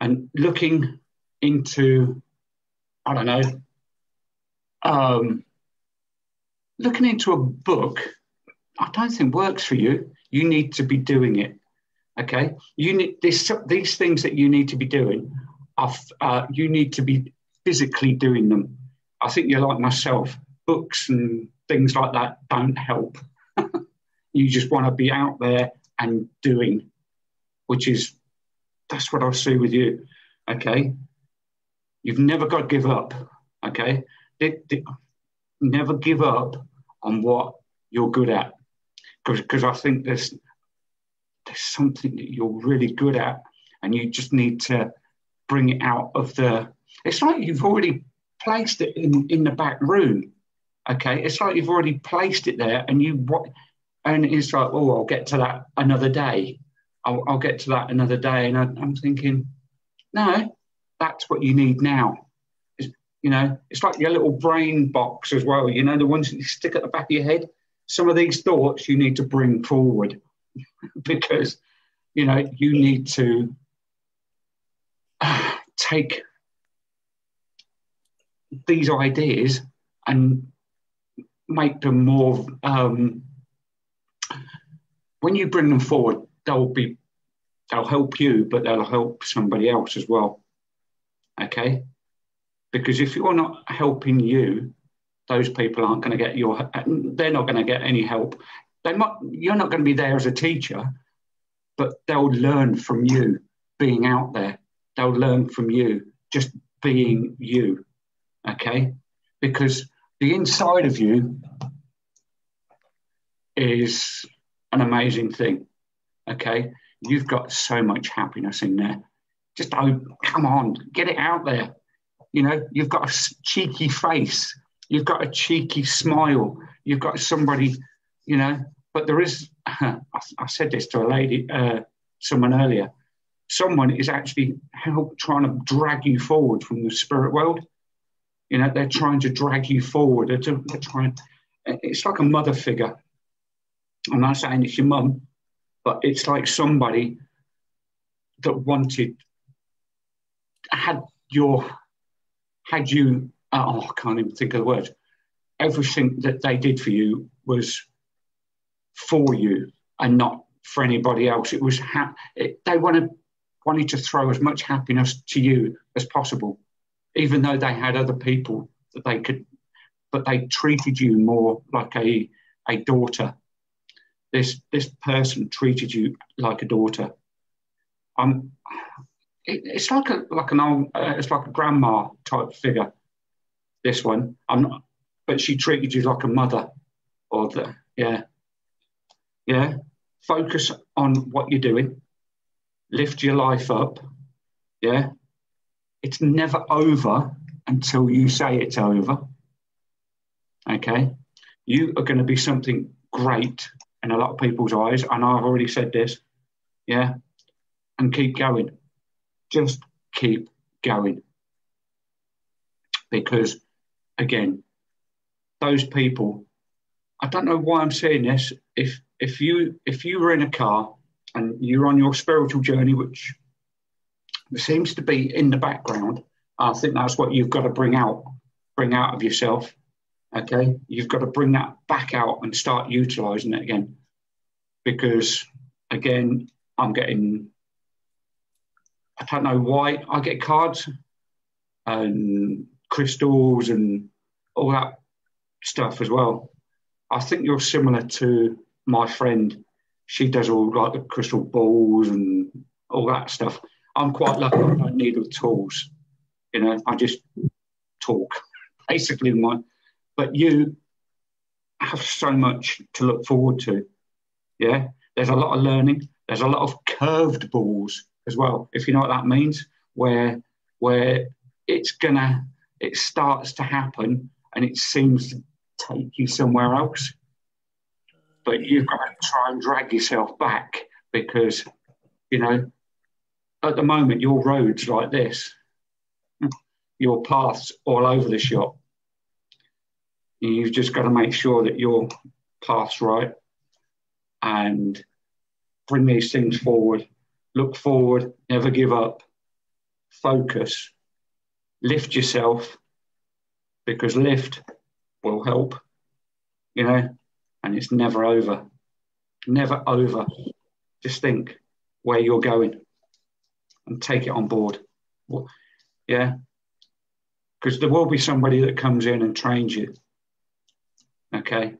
And looking into, I don't know, um, looking into a book, I don't think works for you. You need to be doing it, okay? You need this, these things that you need to be doing, are, uh, you need to be physically doing them. I think you're like myself. Books and things like that don't help. You just want to be out there and doing, which is, that's what I see with you, okay? You've never got to give up, okay? They, they, never give up on what you're good at, because I think there's, there's something that you're really good at and you just need to bring it out of the... It's like you've already placed it in, in the back room, okay? It's like you've already placed it there and you... And it's like, oh, I'll get to that another day. I'll, I'll get to that another day. And I, I'm thinking, no, that's what you need now. It's, you know, it's like your little brain box as well. You know, the ones that you stick at the back of your head. Some of these thoughts you need to bring forward because, you know, you need to uh, take these ideas and make them more... Um, when you bring them forward, they'll be, they'll help you, but they'll help somebody else as well, okay? Because if you're not helping you, those people aren't going to get your, they're not going to get any help. They might, you're not going to be there as a teacher, but they'll learn from you being out there. They'll learn from you just being you, okay? Because the inside of you is... an amazing thing, okay? You've got so much happiness in there. Just, oh, come on, get it out there. You know, you've got a cheeky face. You've got a cheeky smile. You've got somebody, you know, but there is, I, I said this to a lady, uh, someone earlier, someone is actually help trying to drag you forward from the spirit world. You know, they're trying to drag you forward. They're, they're trying, it's like a mother figure. I'm not saying it's your mum, but it's like somebody that wanted, had your, had you, oh, I can't even think of the word. Everything that they did for you was for you and not for anybody else. It was, ha it, they wanted, wanted to throw as much happiness to you as possible, even though they had other people that they could, but they treated you more like a, a daughter. This, this person treated you like a daughter. Um, it, it's like a like an old, uh, it's like a grandma type figure. This one, I'm not, but she treated you like a mother, or the yeah, yeah. Focus on what you're doing. Lift your life up. Yeah, it's never over until you say it's over. Okay, you are going to be something great in a lot of people's eyes, and I've already said this, yeah, and keep going. Just keep going. Because, again, those people, I don't know why I'm saying this, if, if, you, if you were in a car and you're on your spiritual journey, which seems to be in the background, I think that's what you've got to bring out, bring out of yourself. Okay, you've got to bring that back out and start utilising it again, because, again, I'm getting, I don't know why, I get cards and crystals and all that stuff as well. I think you're similar to my friend. She does all like the crystal balls and all that stuff. I'm quite lucky, I don't need the tools. You know, I just talk, basically my... But you have so much to look forward to. Yeah, there's a lot of learning. There's a lot of curved balls as well, if you know what that means, where where it's gonna it starts to happen and it seems to take you somewhere else, but you've got to try and drag yourself back, because you know at the moment your road's like this, your path's all over the shop. You've just got to make sure that your path's right and bring these things forward, look forward, never give up, focus, lift yourself, because lift will help, you know, and it's never over, never over. Just think where you're going and take it on board. Yeah, because there will be somebody that comes in and trains you, okay?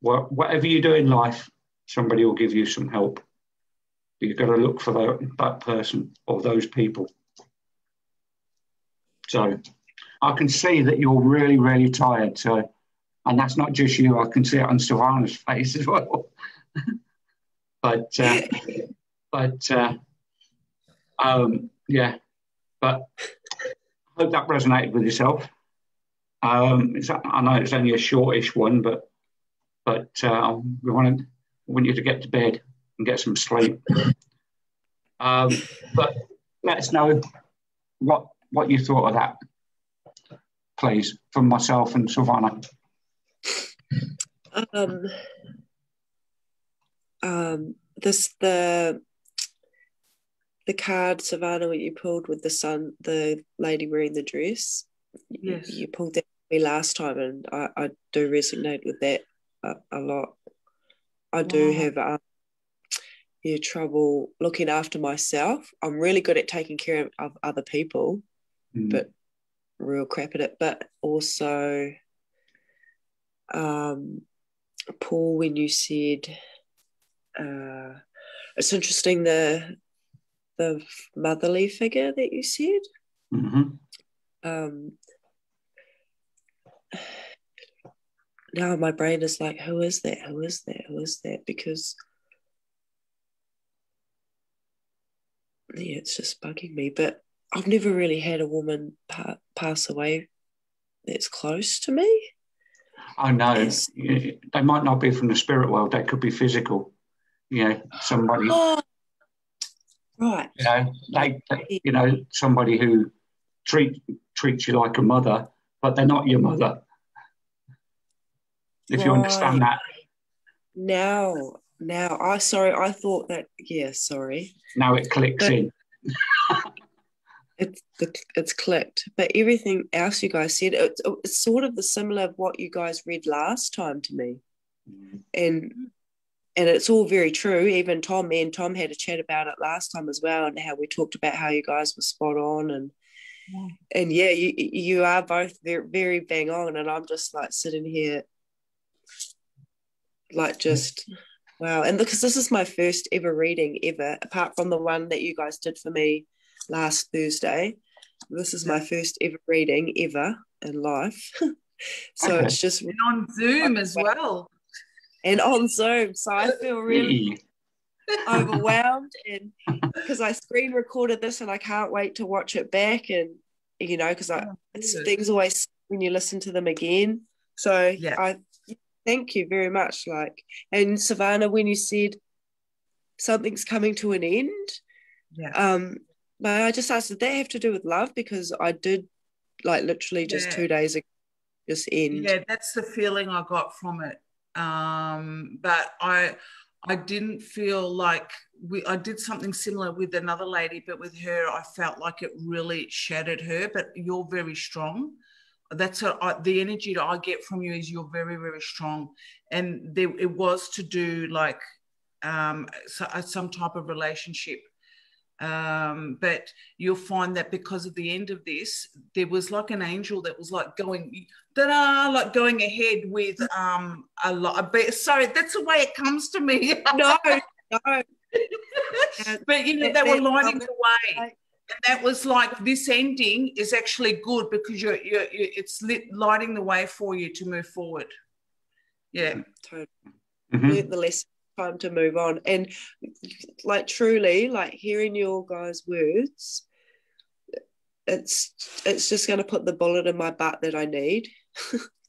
Well, whatever you do in life, somebody will give you some help. You've got to look for that, that person or those people. So I can see that you're really, really tired. So, and that's not just you. I can see it on Silvana's face as well. but, uh, but uh, um, yeah, but I hope that resonated with yourself. Um, it's, I know it's only a shortish one, but but uh, we want to... I want you to get to bed and get some sleep. Um, but let us know what what you thought of that, please, from myself and Silvana. Um, um, this the the card, Silvana, what you pulled with the sun, the lady wearing the dress. Yes, you, you pulled that for me last time, and I, I do resonate with that a, a lot. I do have um, yeah, trouble looking after myself. I'm really good at taking care of other people, mm. but real crap at it. But also, um, Paul, when you said, uh, it's interesting the the motherly figure that you said. Mm-hmm. Um, now my brain is like, who is that? Who is that? Who is that? Because, yeah, it's just bugging me. But I've never really had a woman pa pass away that's close to me. Oh, no. As, they might not be from the spirit world. They could be physical. You know, somebody. Oh, right. You know, they, they, you know, somebody who treat, treats you like a mother, but they're not your mother. If you understand that. Now, now, I sorry, I thought that, yeah, sorry. Now it clicks in. it's, it's clicked. But everything else you guys said, it's, it's sort of the similar of what you guys read last time to me. Mm. And and it's all very true. Even Tom, me and Tom had a chat about it last time as well, and how we talked about how you guys were spot on, and yeah. and yeah, you, you are both very, very bang on, and I'm just like sitting here like just wow. And because this is my first ever reading ever, apart from the one that you guys did for me last Thursday, this is my first ever reading ever in life. So okay. It's just and on Zoom as well, and on Zoom, so I feel really overwhelmed, and because I screen recorded this and I can't wait to watch it back, and you know, because I oh, it's, things always when you listen to them again, so yeah, I thank you very much. Like, and Silvana, when you said something's coming to an end, yeah. Um, but I just asked, did that have to do with love? Because I did, like, literally just yeah. two days ago, just end. Yeah, that's the feeling I got from it. Um, but I, I didn't feel like we. I did something similar with another lady, but with her, I felt like it really shattered her. But you're very strong. That's what I, the energy that I get from you is you're very, very strong. And there, it was to do like um, so, uh, some type of relationship. Um, but you'll find that because of the end of this, there was like an angel that was like going, da-da, like going ahead with um, a lot. But sorry, that's the way it comes to me. No, no. But, you know, they were lining the way. And that was like, this ending is actually good because you're, you're, you're it's lit, lighting the way for you to move forward. yeah, totally. Mm-hmm. Yeah, the less time to move on. And like truly, like hearing your guys' words, it's it's just going to put the bullet in my butt that I need.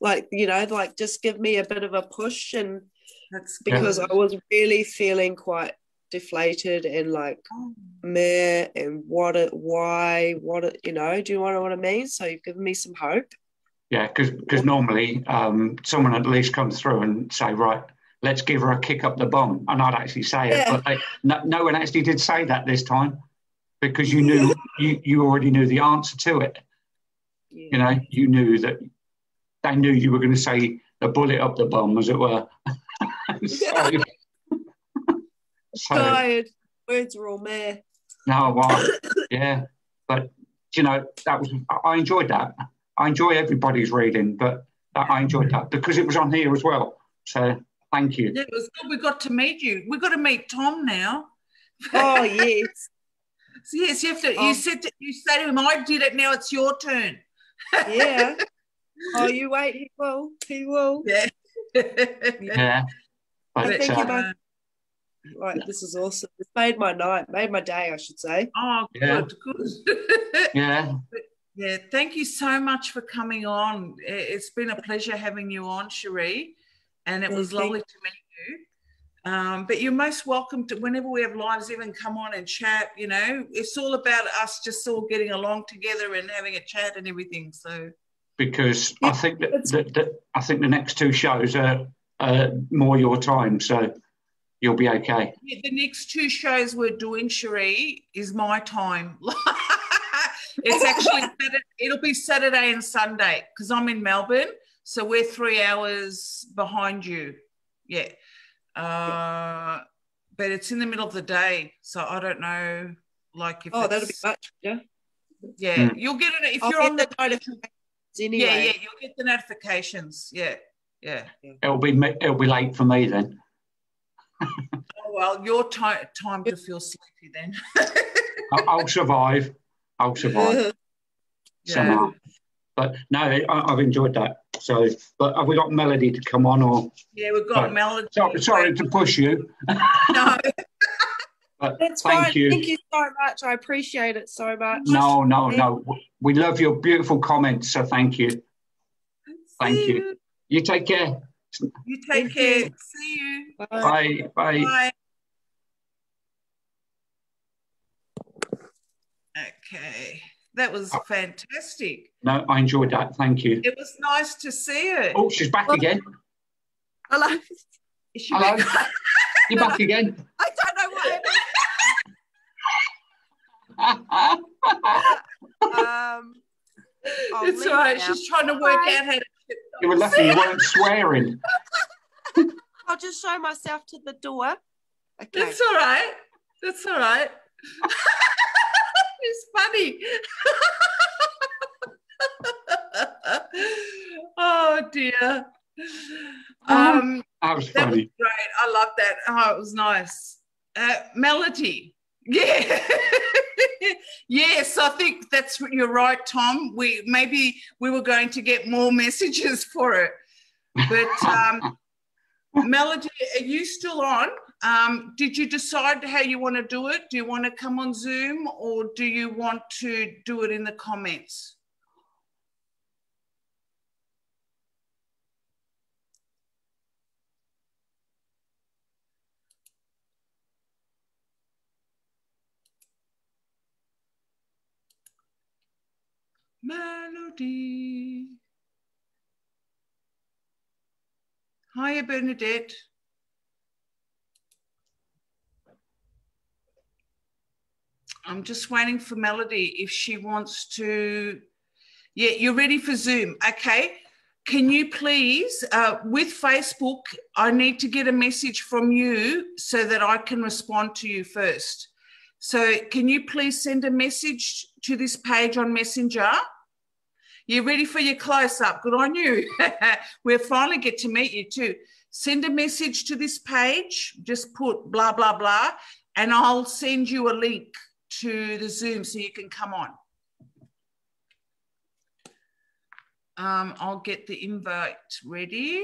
Like, you know, like just give me a bit of a push. And that's because yeah. I was really feeling quite deflated and like oh. meh and what it why what it you know, do you know what I mean? So you've given me some hope. Yeah, because because normally um someone at least comes through and say, right, let's give her a kick up the bum, and I'd actually say yeah. it, but they, no, no one actually did say that this time, because you knew you you already knew the answer to it. Yeah. You know, you knew that they knew you were going to say the bullet up the bum, as it were. so, yeah. So, tired words are all meh. No, well, yeah, but you know that was I enjoyed that. I enjoy everybody's reading, but that, I enjoyed that because it was on here as well. So thank you. Yeah, it was good. We got to meet you. We got to meet Tom now. Oh yes, so, yes. You have to. Um, you said to, you say to him, "I did it. Now it's your turn." Yeah. Oh, you wait. He will. He will. Yeah. Yeah. But, I think uh, you both. Right, this is awesome. It's made my night, made my day, I should say. Oh, good, yeah. good. Yeah. Yeah, thank you so much for coming on. It's been a pleasure having you on, Sheree, and it was lovely to meet you. Um, but you're most welcome to, whenever we have lives, even come on and chat, you know. It's all about us just all getting along together and having a chat and everything, so. Because I think that, that, that I think the next two shows are, are more your time, so. You'll be okay. Yeah, the next two shows we're doing, Sheree, is my time. It's actually Saturday, it'll be Saturday and Sunday because I'm in Melbourne, so we're three hours behind you. Yeah, uh, but it's in the middle of the day, so I don't know, like if oh, that'll be much. Yeah, yeah, mm. you'll get it if I'll you're on the notifications. Anyway. Yeah, yeah, you'll get the notifications. Yeah, yeah. It'll be it'll be late for me then. Oh, well, your time time to feel sleepy then. I'll survive. I'll survive yeah. somehow. But no, I, I've enjoyed that. So, but have we got Melody to come on or? Yeah, we've got but, Melody. Sorry, sorry to push you. No. But that's thank fine. You. Thank you so much. I appreciate it so much. No, no, no. We love your beautiful comments. So thank you. Thank you. you. You take care. You take care. See you. Bye. Bye. Bye. Bye. Okay. That was oh. fantastic. No, I enjoyed that. Thank you. It was nice to see her. Oh, she's back well, again. Hello. Is she hello. Back? You're back again. I don't know what um, it's all right. Now. She's trying to work Bye. Out how to. You were lucky you weren't swearing. I'll just show myself to the door. Okay. That's all right. That's all right. It's funny. Oh, dear. Um, that was funny. That was great. I loved that. Oh, it was nice. Uh, Melody. Yeah. Yes, I think that's what you're right, Tom. We maybe we were going to get more messages for it, but um, Melody, are you still on? Um, did you decide how you want to do it? Do you want to come on Zoom or do you want to do it in the comments? Melody. Hiya, Bernadette. I'm just waiting for Melody if she wants to. Yeah, you're ready for Zoom. Okay. Can you please, uh, with Facebook, I need to get a message from you so that I can respond to you first. So can you please send a message to this page on Messenger? You're ready for your close-up. Good on you. We'll finally get to meet you too. Send a message to this page. Just put blah, blah, blah, and I'll send you a link to the Zoom so you can come on. Um, I'll get the invite ready.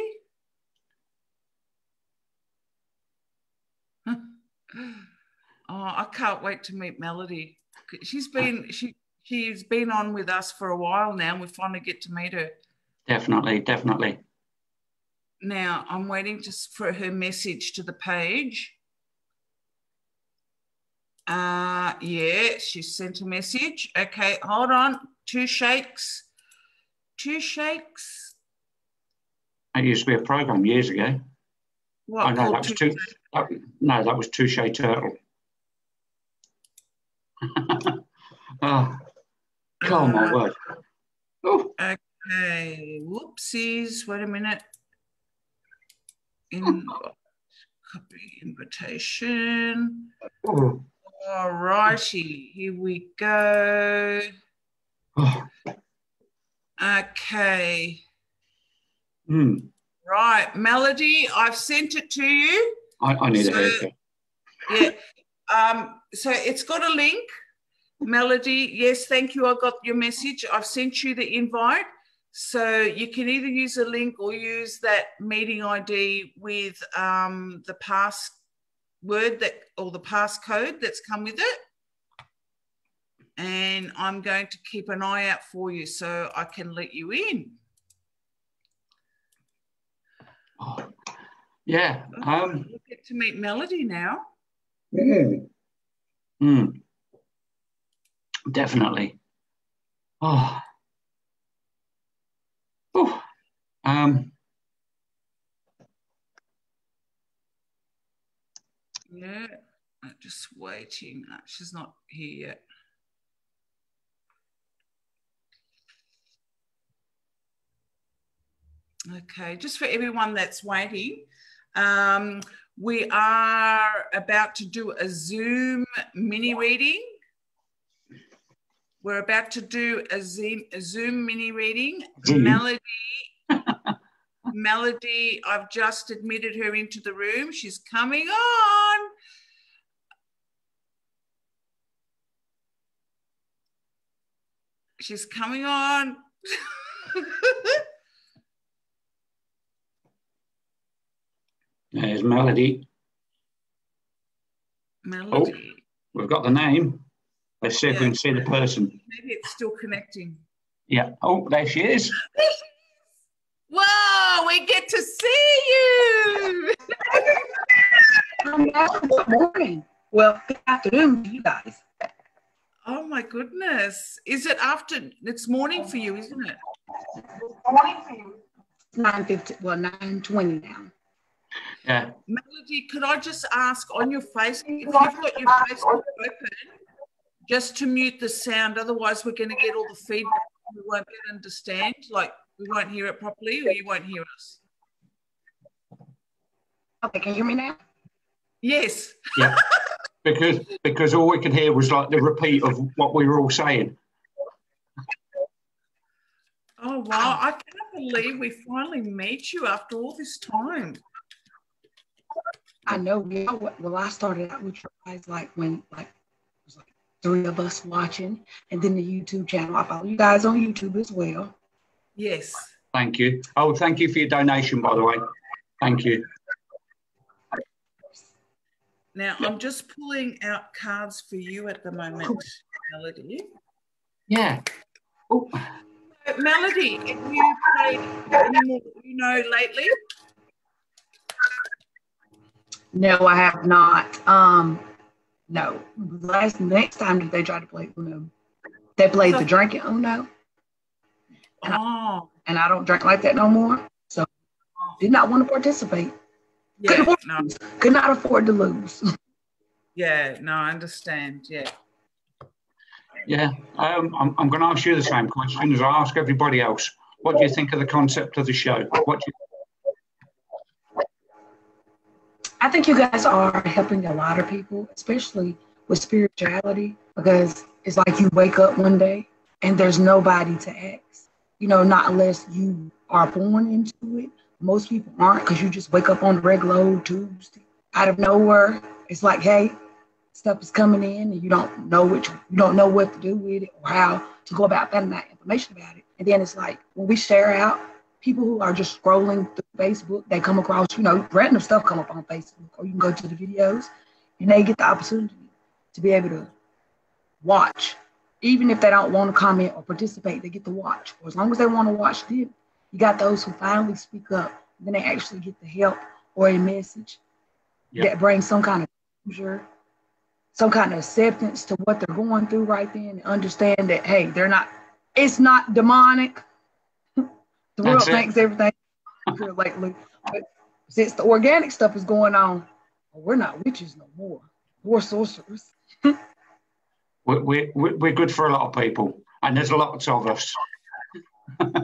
Oh, I can't wait to meet Melody. She's been she she's been on with us for a while now, and we finally get to meet her. Definitely, definitely. Now I'm waiting just for her message to the page. Uh yeah, she sent a message. Okay, hold on. Two shakes. Two shakes. It used to be a program years ago. What? Oh, no, that was two, that, no, that was Touche Turtle. Oh, oh, my uh, word. Ooh. Okay, whoopsies. Wait a minute. In copy invitation. Ooh. All righty, here we go. Oh. Okay. Hmm. Right, Melody, I've sent it to you. I, I need so, it. Yeah. Um, so it's got a link. Melody, yes, thank you. I got your message. I've sent you the invite. So you can either use a link or use that meeting I D with um, the password that or the passcode that's come with it. And I'm going to keep an eye out for you so I can let you in. Oh, yeah. Um, we get to meet Melody now. Mm. Mm. Definitely. Oh. Oh. Um. Yeah. I'm just waiting. She's not here yet. Okay, just for everyone that's waiting, um, we are about to do a Zoom mini reading. We're about to do a Zoom, a Zoom mini reading. Melody, Melody, I've just admitted her into the room. She's coming on. She's coming on. There's Melody. Melody. Oh, we've got the name. Let's see yeah. if we can see the person. Maybe it's still connecting. Yeah. Oh, there she is. Whoa, we get to see you. Good morning. Well, good afternoon to you guys. Oh, my goodness. Is it after? It's morning for you, isn't it? It's morning for you. nine fifty, well, nine twenty now. Yeah. Melody, could I just ask on your Facebook, if you've got your Facebook open, just to mute the sound, otherwise we're going to get all the feedback we won't understand, like we won't hear it properly or you won't hear us. Okay, can you hear me now? Yes. Yeah, because, because all we could hear was like the repeat of what we were all saying. Oh, wow, I cannot believe we finally meet you after all this time. I know. Well, I started out with you guys like when like it was like three of us watching, and then the YouTube channel. I follow you guys on YouTube as well. Yes. Thank you. Oh, thank you for your donation, by the way. Thank you. Now I'm just pulling out cards for you at the moment, Melody. Yeah. Oh, so, Melody, have you played any more Uno lately? No, I have not. Um, no. Last next time that they tried to play Uno, they played the drinking Uno. And, oh. I, and I don't drink like that no more. So did not want to participate. Yeah, could, no. could not afford to lose. Yeah, no, I understand. Yeah. Yeah. Um, I'm, I'm going to ask you the same question as I ask everybody else. What do you think of the concept of the show? What do you I think you guys are helping a lot of people, especially with spirituality, because it's like you wake up one day and there's nobody to ask, you know, not unless you are born into it. Most people aren't, because you just wake up on the regular old Tuesday out of nowhere. It's like, hey, stuff is coming in and you don't know which, you don't know what to do with it or how to go about finding that information about it. And then it's like when we share out, people who are just scrolling through Facebook, they come across, you know, random stuff come up on Facebook, or you can go to the videos You know, you get the opportunity to be able to watch. Even if they don't want to comment or participate, they get to watch. Or as long as they want to watch them, you got those who finally speak up. And then they actually get the help or a message yep. that brings some kind of closure, some kind of acceptance to what they're going through right then, and understand that, hey, they're not, it's not demonic. The world thinks everything lately. But since the organic stuff is going on, we're not witches no more. We're sorcerers. we're, we're, we're good for a lot of people, and there's lots of us. You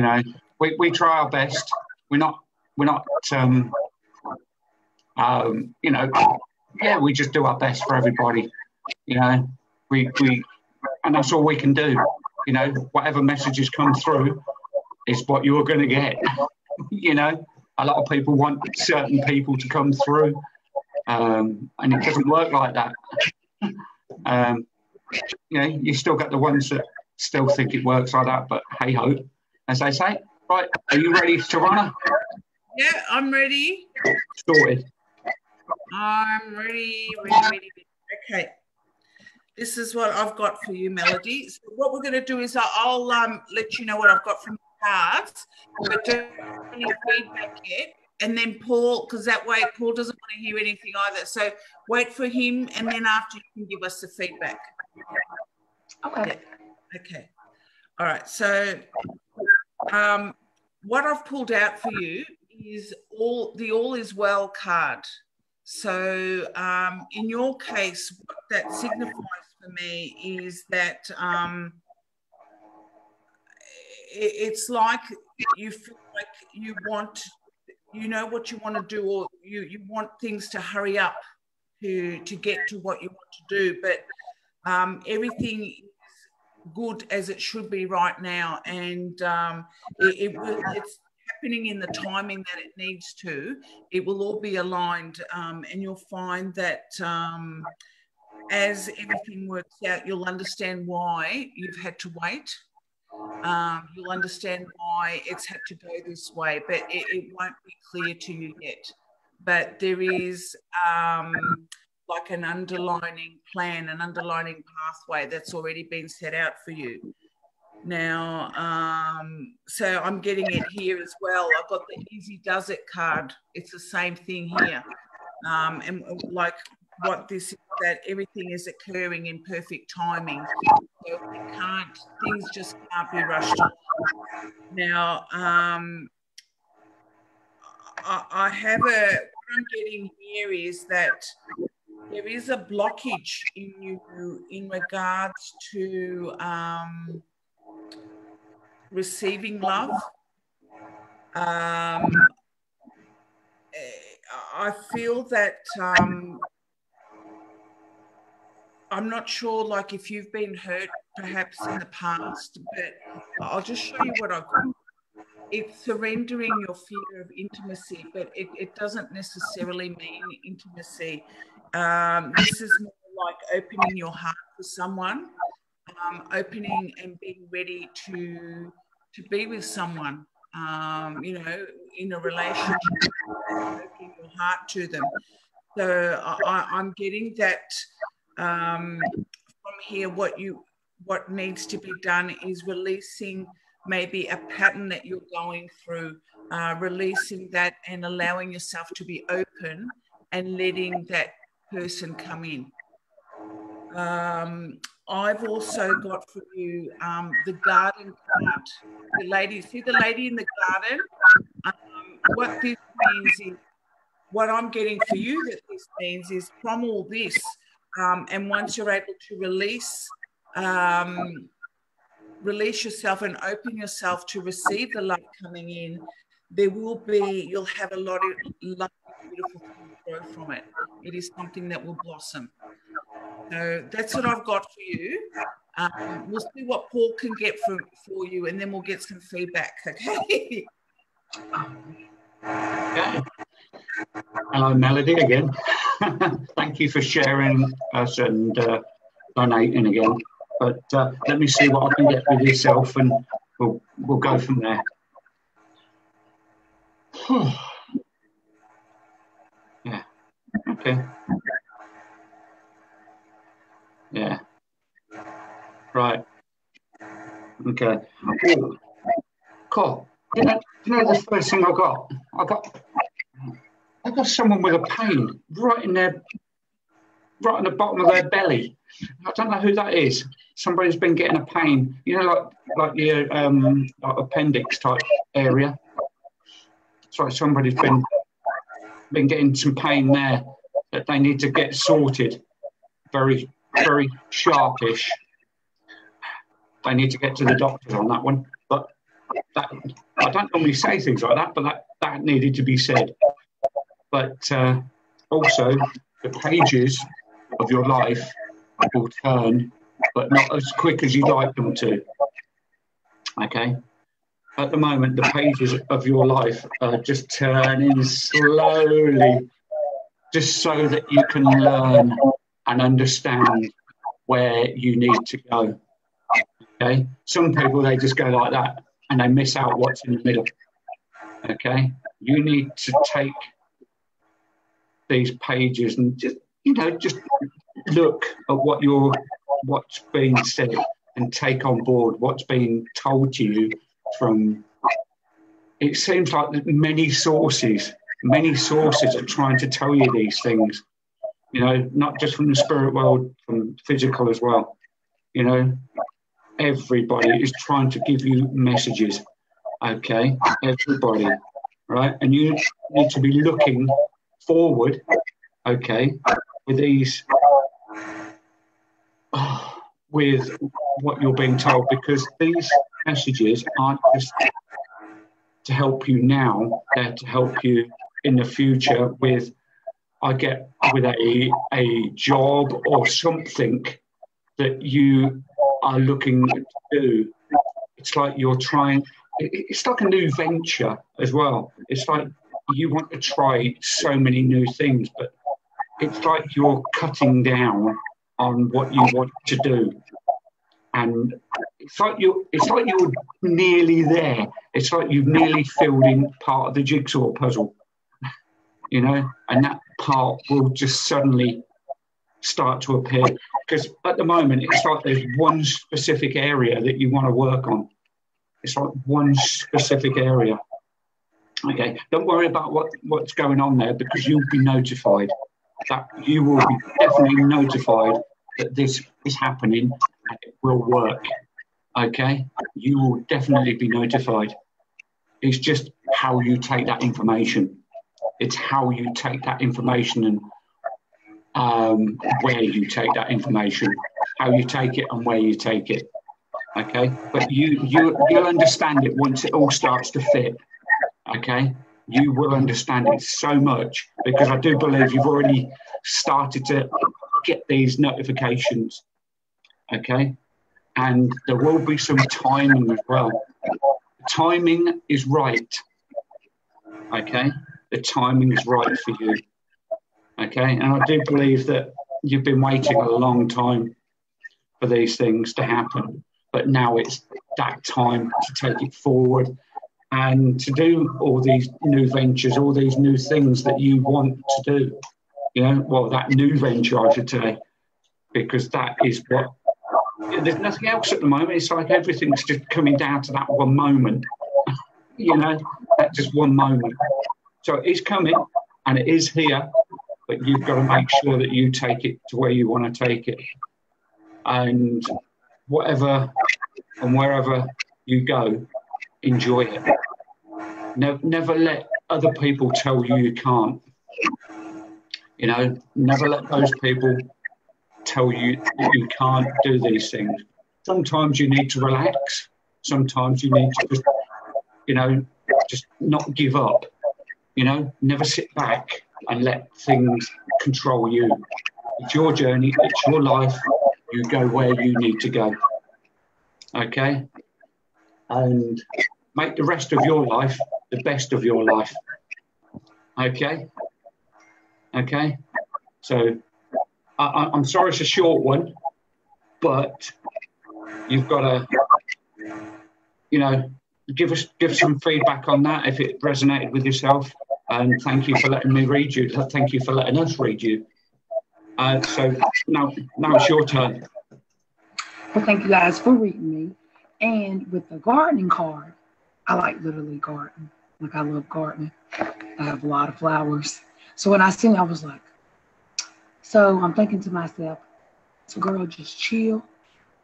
know, we, we try our best. We're not, we're not, um, um, you know, yeah, we just do our best for everybody. You know, we, we, and that's all we can do. You know, whatever messages come through is what you're going to get. You know, a lot of people want certain people to come through, um, and it doesn't work like that. Um, you know, you still got the ones that still think it works like that, but hey ho, as they say. Right, are you ready to run? Yeah, I'm ready. Sorted. I'm ready, ready, ready. Okay. This is what I've got for you, Melody. So what we're going to do is I'll um, let you know what I've got from the cards, but don't have any feedback yet. And then Paul, because that way Paul doesn't want to hear anything either. So wait for him, and then after you can give us the feedback. Okay. Yeah. Okay. All right. So... Um, what I've pulled out for you is all the all is well card. So um, in your case, what that signifies for me is that um, it, it's like you feel like you want, you know what you want to do, or you, you want things to hurry up to, to get to what you want to do, but um, everything good as it should be right now, and um, it, it will, it's happening in the timing that it needs to. It will all be aligned, um, and you'll find that um, as everything works out, you'll understand why you've had to wait. Um, you'll understand why it's had to go this way, but it, it won't be clear to you yet. But there is... Um, like an underlining plan, an underlining pathway that's already been set out for you. Now, um, so I'm getting it here as well. I've got the Easy Does It card. It's the same thing here. Um, and like what this is, that everything is occurring in perfect timing. So we can't, things just can't be rushed on. Now, um, I, I have a, what I'm getting here is that there is a blockage in you in regards to um, receiving love. Um, I feel that um, I'm not sure, like if you've been hurt perhaps in the past, but I'll just show you what I've got. It's surrendering your fear of intimacy, but it, it doesn't necessarily mean intimacy. Um, this is more like opening your heart to someone, um, opening and being ready to to be with someone, um, you know, in a relationship, opening your heart to them. So I, I, I'm getting that um, from here, what you what needs to be done is releasing maybe a pattern that you're going through, uh, releasing that and allowing yourself to be open and letting that person come in. Um, I've also got for you um, the garden card. The lady, see the lady in the garden? Um, what this means is, what I'm getting for you that this means is from all this, um, and once you're able to release, um, release yourself and open yourself to receive the love coming in, there will be, you'll have a lot of love, beautiful things grow from it. It is something that will blossom. So that's what I've got for you. Um, we'll see what Paul can get for, for you, and then we'll get some feedback, okay? Okay. Hello, Melody, again. Thank you for sharing us and uh, donating again. But uh, let me see what I can get with yourself, and we'll, we'll go from there. Yeah, okay. Yeah. Right. Okay. Ooh. Cool. You know, you know the first thing I got? I got I got someone with a pain right in their right in the bottom of their belly. I don't know who that is. Somebody's been getting a pain, you know, like like your um like appendix type area. It's like somebody's been been getting some pain there that they need to get sorted. Very, very sharpish. They need to get to the doctors on that one. But that, I don't normally say things like that, but that, that needed to be said. But uh, also, the pages of your life will turn, but not as quick as you'd like them to. Okay? At the moment, the pages of your life are just turning slowly, just so that you can learn and understand where you need to go. Okay? Some people, they just go like that and they miss out what's in the middle. Okay? You need to take these pages and just, you know, just look at what you're, what's being said and take on board what's being told to you from, it seems like many sources, many sources are trying to tell you these things. You know, not just from the spirit world, from physical as well. You know, everybody is trying to give you messages, okay? Everybody, right? And you need to be looking forward, okay, with these, oh, with what you're being told, because these messages aren't just to help you now, they're to help you in the future with, I get with a, a job or something that you are looking to do. It's like you're trying, it's like a new venture as well. It's like you want to try so many new things, but it's like you're cutting down on what you want to do. And it's like you're, it's like you're nearly there. It's like you've nearly filled in part of the jigsaw puzzle, you know, and that part will just suddenly start to appear, because at the moment it's like there's one specific area that you want to work on. It's like one specific area. Okay, don't worry about what, what's going on there, because you'll be notified. That you will be definitely notified that this is happening and it will work. Okay, you will definitely be notified. It's just how you take that information. It's how you take that information and um, where you take that information, how you take it and where you take it, okay? But you, you, you'll understand it once it all starts to fit, okay? You will understand it so much, because I do believe you've already started to get these notifications, okay? And there will be some timing as well. Timing is right, okay? The timing is right for you, okay? And I do believe that you've been waiting a long time for these things to happen, but now it's that time to take it forward and to do all these new ventures, all these new things that you want to do, you know? Well, that new venture, I should say, because that is what, there's nothing else at the moment. It's like everything's just coming down to that one moment, you know, that just one moment. So it is coming and it is here, but you've got to make sure that you take it to where you want to take it. And whatever and wherever you go, enjoy it. Never, never let other people tell you you can't. You know, never let those people tell you that you can't do these things. Sometimes you need to relax. Sometimes you need to just, you know, just not give up. You know, never sit back and let things control you. It's your journey, it's your life. You go where you need to go, okay? And make the rest of your life the best of your life, okay? Okay? So I, I, I'm sorry it's a short one, but you've got to, you know, give us give some feedback on that if it resonated with yourself. And thank you for letting me read you. Thank you for letting us read you. Uh, so now, now it's your turn. Well, thank you guys for reading me. And with the gardening card, I like literally garden. Like, I love gardening. I have a lot of flowers. So when I seen it, I was like, so I'm thinking to myself, so girl, just chill,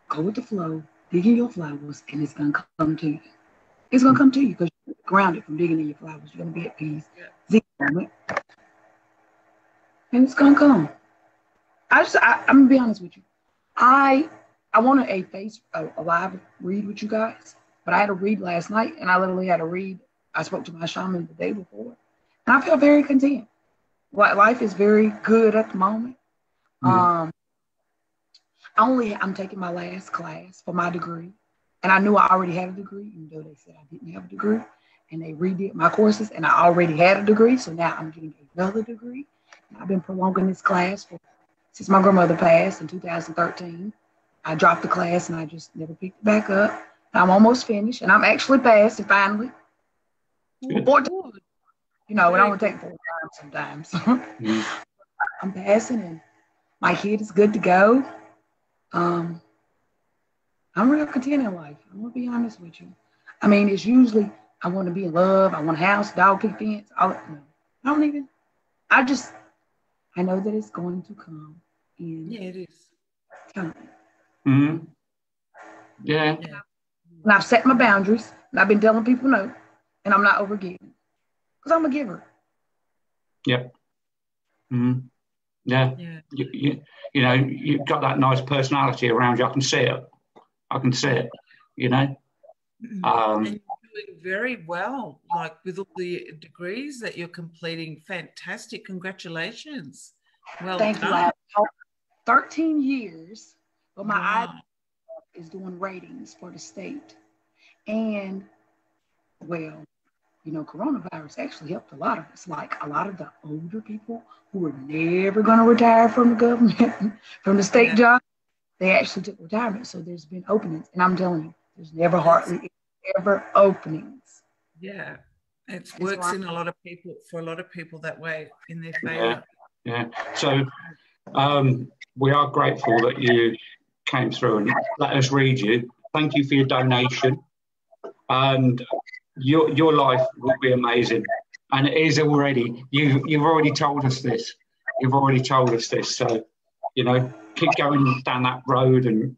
go with the flow, dig in your flowers, and it's going to come to you. It's going to come to you because you're grounded from digging in your flowers. You're going to be at peace. And it's going to come. I just, I, I'm going to be honest with you. I I wanted a face, a, a live read with you guys, but I had a read last night, and I literally had a read. I spoke to my shaman the day before, and I feel very content. Life is very good at the moment. Mm-hmm. Um, I only, I'm taking my last class for my degree, and I knew I already had a degree, even though they said I didn't have a degree, and they redid my courses, and I already had a degree, so now I'm getting another degree. And I've been prolonging this class for, since my grandmother passed in two thousand thirteen. I dropped the class, and I just never picked it back up. I'm almost finished, and I'm actually passed, and finally, fourteen, you know, and I would take four times sometimes. Mm-hmm. I'm passing, and my kid is good to go. Um, I'm real content in life. I'm gonna be honest with you. I mean, it's usually I want to be in love. I want a house, dog, pick fence. All, no, I don't even. I just I know that it's going to come. In yeah, it is. Time. Mm-hmm. Yeah. yeah. And I've set my boundaries, and I've been telling people no, and I'm not overgiving because I'm a giver. Yep. Mm-hmm. Yeah. yeah. You, you, you know, you've got that nice personality around you. I can see it. I can see it, you know. Um, and you're doing very well, like with all the degrees that you're completing. Fantastic. Congratulations. Well thank done. You. thirteen years, but my wow. idea is doing ratings for the state. And, well, you know, coronavirus actually helped a lot of us, like a lot of the older people who were never going to retire from the government, from the state yeah. job, they actually took retirement. So there's been openings. And I'm telling you, there's never hardly ever openings. Yeah. It works in a lot of people, for a lot of people that way in their favor. Yeah. yeah. So um, we are grateful that you came through and let us read you. Thank you for your donation. And Your your life will be amazing, and it is already. You you've already told us this. You've already told us this. So, you know, keep going down that road, and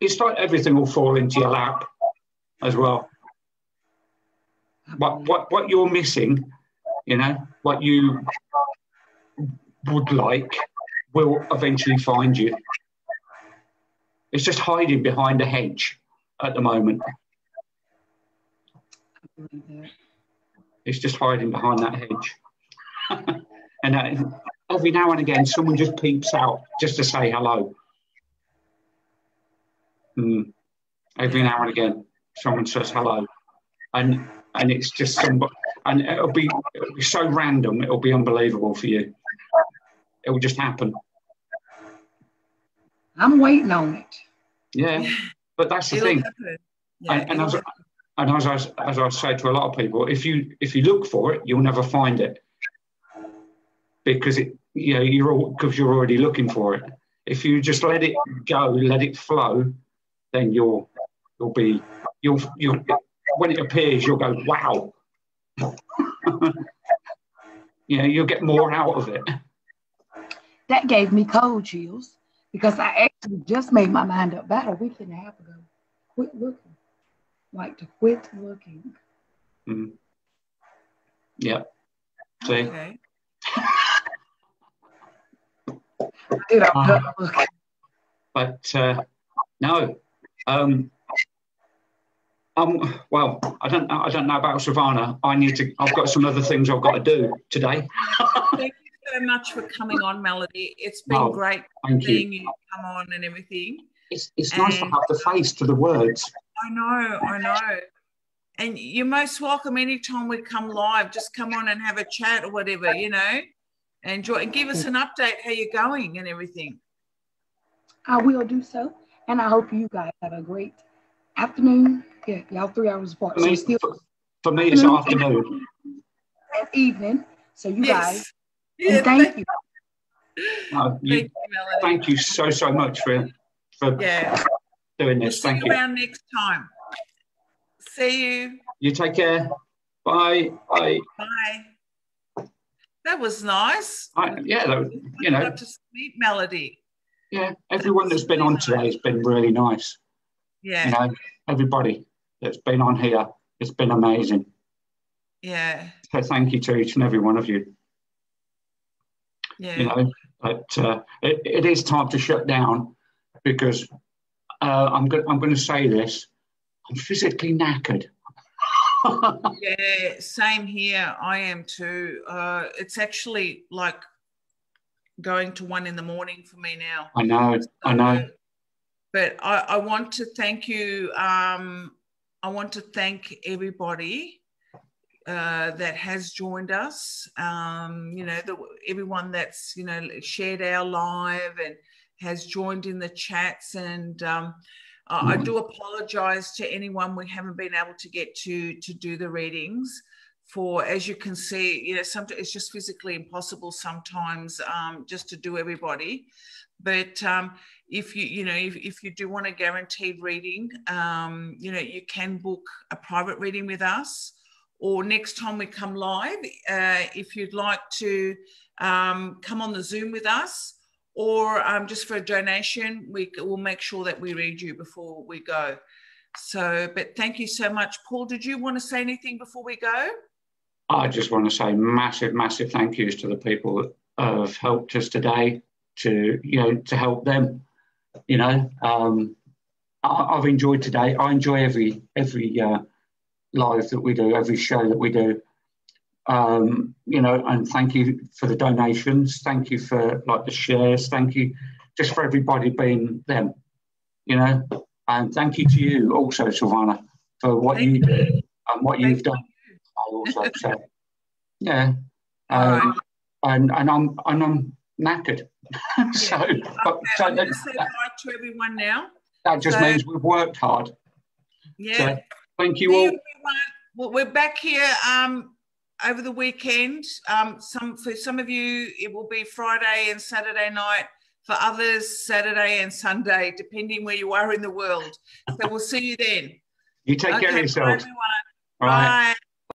it's like everything will fall into your lap as well. What what what you're missing, you know, what you would like, will eventually find you. It's just hiding behind a hedge at the moment. It's just hiding behind that hedge. And uh, every now and again, someone just peeps out just to say hello. Mm. Every now and again, someone says hello. And and it's just somebody, and it'll be, it'll be so random, it'll be unbelievable for you. It'll just happen. I'm waiting on it. Yeah, but that's the it'll thing. Yeah, and and I was, And as I, as I say to a lot of people, if you if you look for it, you'll never find it because it you know you're all, because you're already looking for it. If you just let it go, let it flow, then you'll you'll be you'll you'll when it appears, you'll go wow. You know, you'll get more out of it. That gave me cold chills because I actually just made my mind up about a week and a half ago. Quit looking. Like to quit looking. Mm. Yeah. See? Okay. Dude, I'm not looking. But uh, no. Um, um. Well, I don't. I don't know about Silvana. I need to. I've got some other things I've got to do today. Thank you so much for coming on, Melody. It's been oh, great seeing you. you come on and everything. It's it's and, nice to have the face to the words. I know, I know. And you're most welcome anytime we come live. Just come on and have a chat or whatever, you know, and enjoy and give us an update how you're going and everything. I will do so. And I hope you guys have a great afternoon. Yeah, y'all three hours apart. For me, so still for, for me it's afternoon. And evening. So you yes. guys, yeah, and thank you. Oh, you, thank, you, Melody. Thank you so, so much for, for yeah. doing this. We'll thank see you. See you around next time. See you. You take care. Bye. Bye. Bye. That was nice. I, yeah, that was, you know. I got to meet Melody. Yeah, everyone that's been on today has been really nice. Yeah. You know, everybody that's been on here, it's been amazing. Yeah. So thank you to each and every one of you. Yeah. You know, but, uh, it, it is time to shut down because uh, I'm going I'm going to say this. I'm physically knackered. Yeah, same here. I am too. Uh, it's actually like going to one in the morning for me now. I know, so, I know. But I, I want to thank you. Um, I want to thank everybody uh, that has joined us. Um, you know, the, everyone that's, you know, shared our live and has joined in the chats and, um, Uh, I do apologise to anyone we haven't been able to get to to do the readings for, as you can see, you know, sometimes it's just physically impossible sometimes um, just to do everybody. But um, if you, you know, if, if you do want a guaranteed reading, um, you know, you can book a private reading with us, or next time we come live, uh, if you'd like to um, come on the Zoom with us, or um, just for a donation, we will make sure that we read you before we go. So, but thank you so much. Paul, did you want to say anything before we go? I just want to say massive, massive thank yous to the people that have helped us today to, you know, to help them. You know, um, I, I've enjoyed today. I enjoy every, every uh, live that we do, every show that we do. Um, you know, and thank you for the donations. Thank you for like the shares. Thank you just for everybody being them, you know. And thank you to you also, Silvana, for what thank you do and what thank you've done. You. I also say, yeah. Um, right. And and I'm and I'm knackered. Yeah. so, okay, but, so I'm that, say that, bye to everyone now. That just so, means we've worked hard. Yeah. So, thank you See all. You, well, we're back here. Um. Over the weekend, um, some for some of you it will be Friday and Saturday night. For others, Saturday and Sunday, depending where you are in the world. So we'll see you then. You take okay, care of yourselves. Bye, everyone. All right. Bye.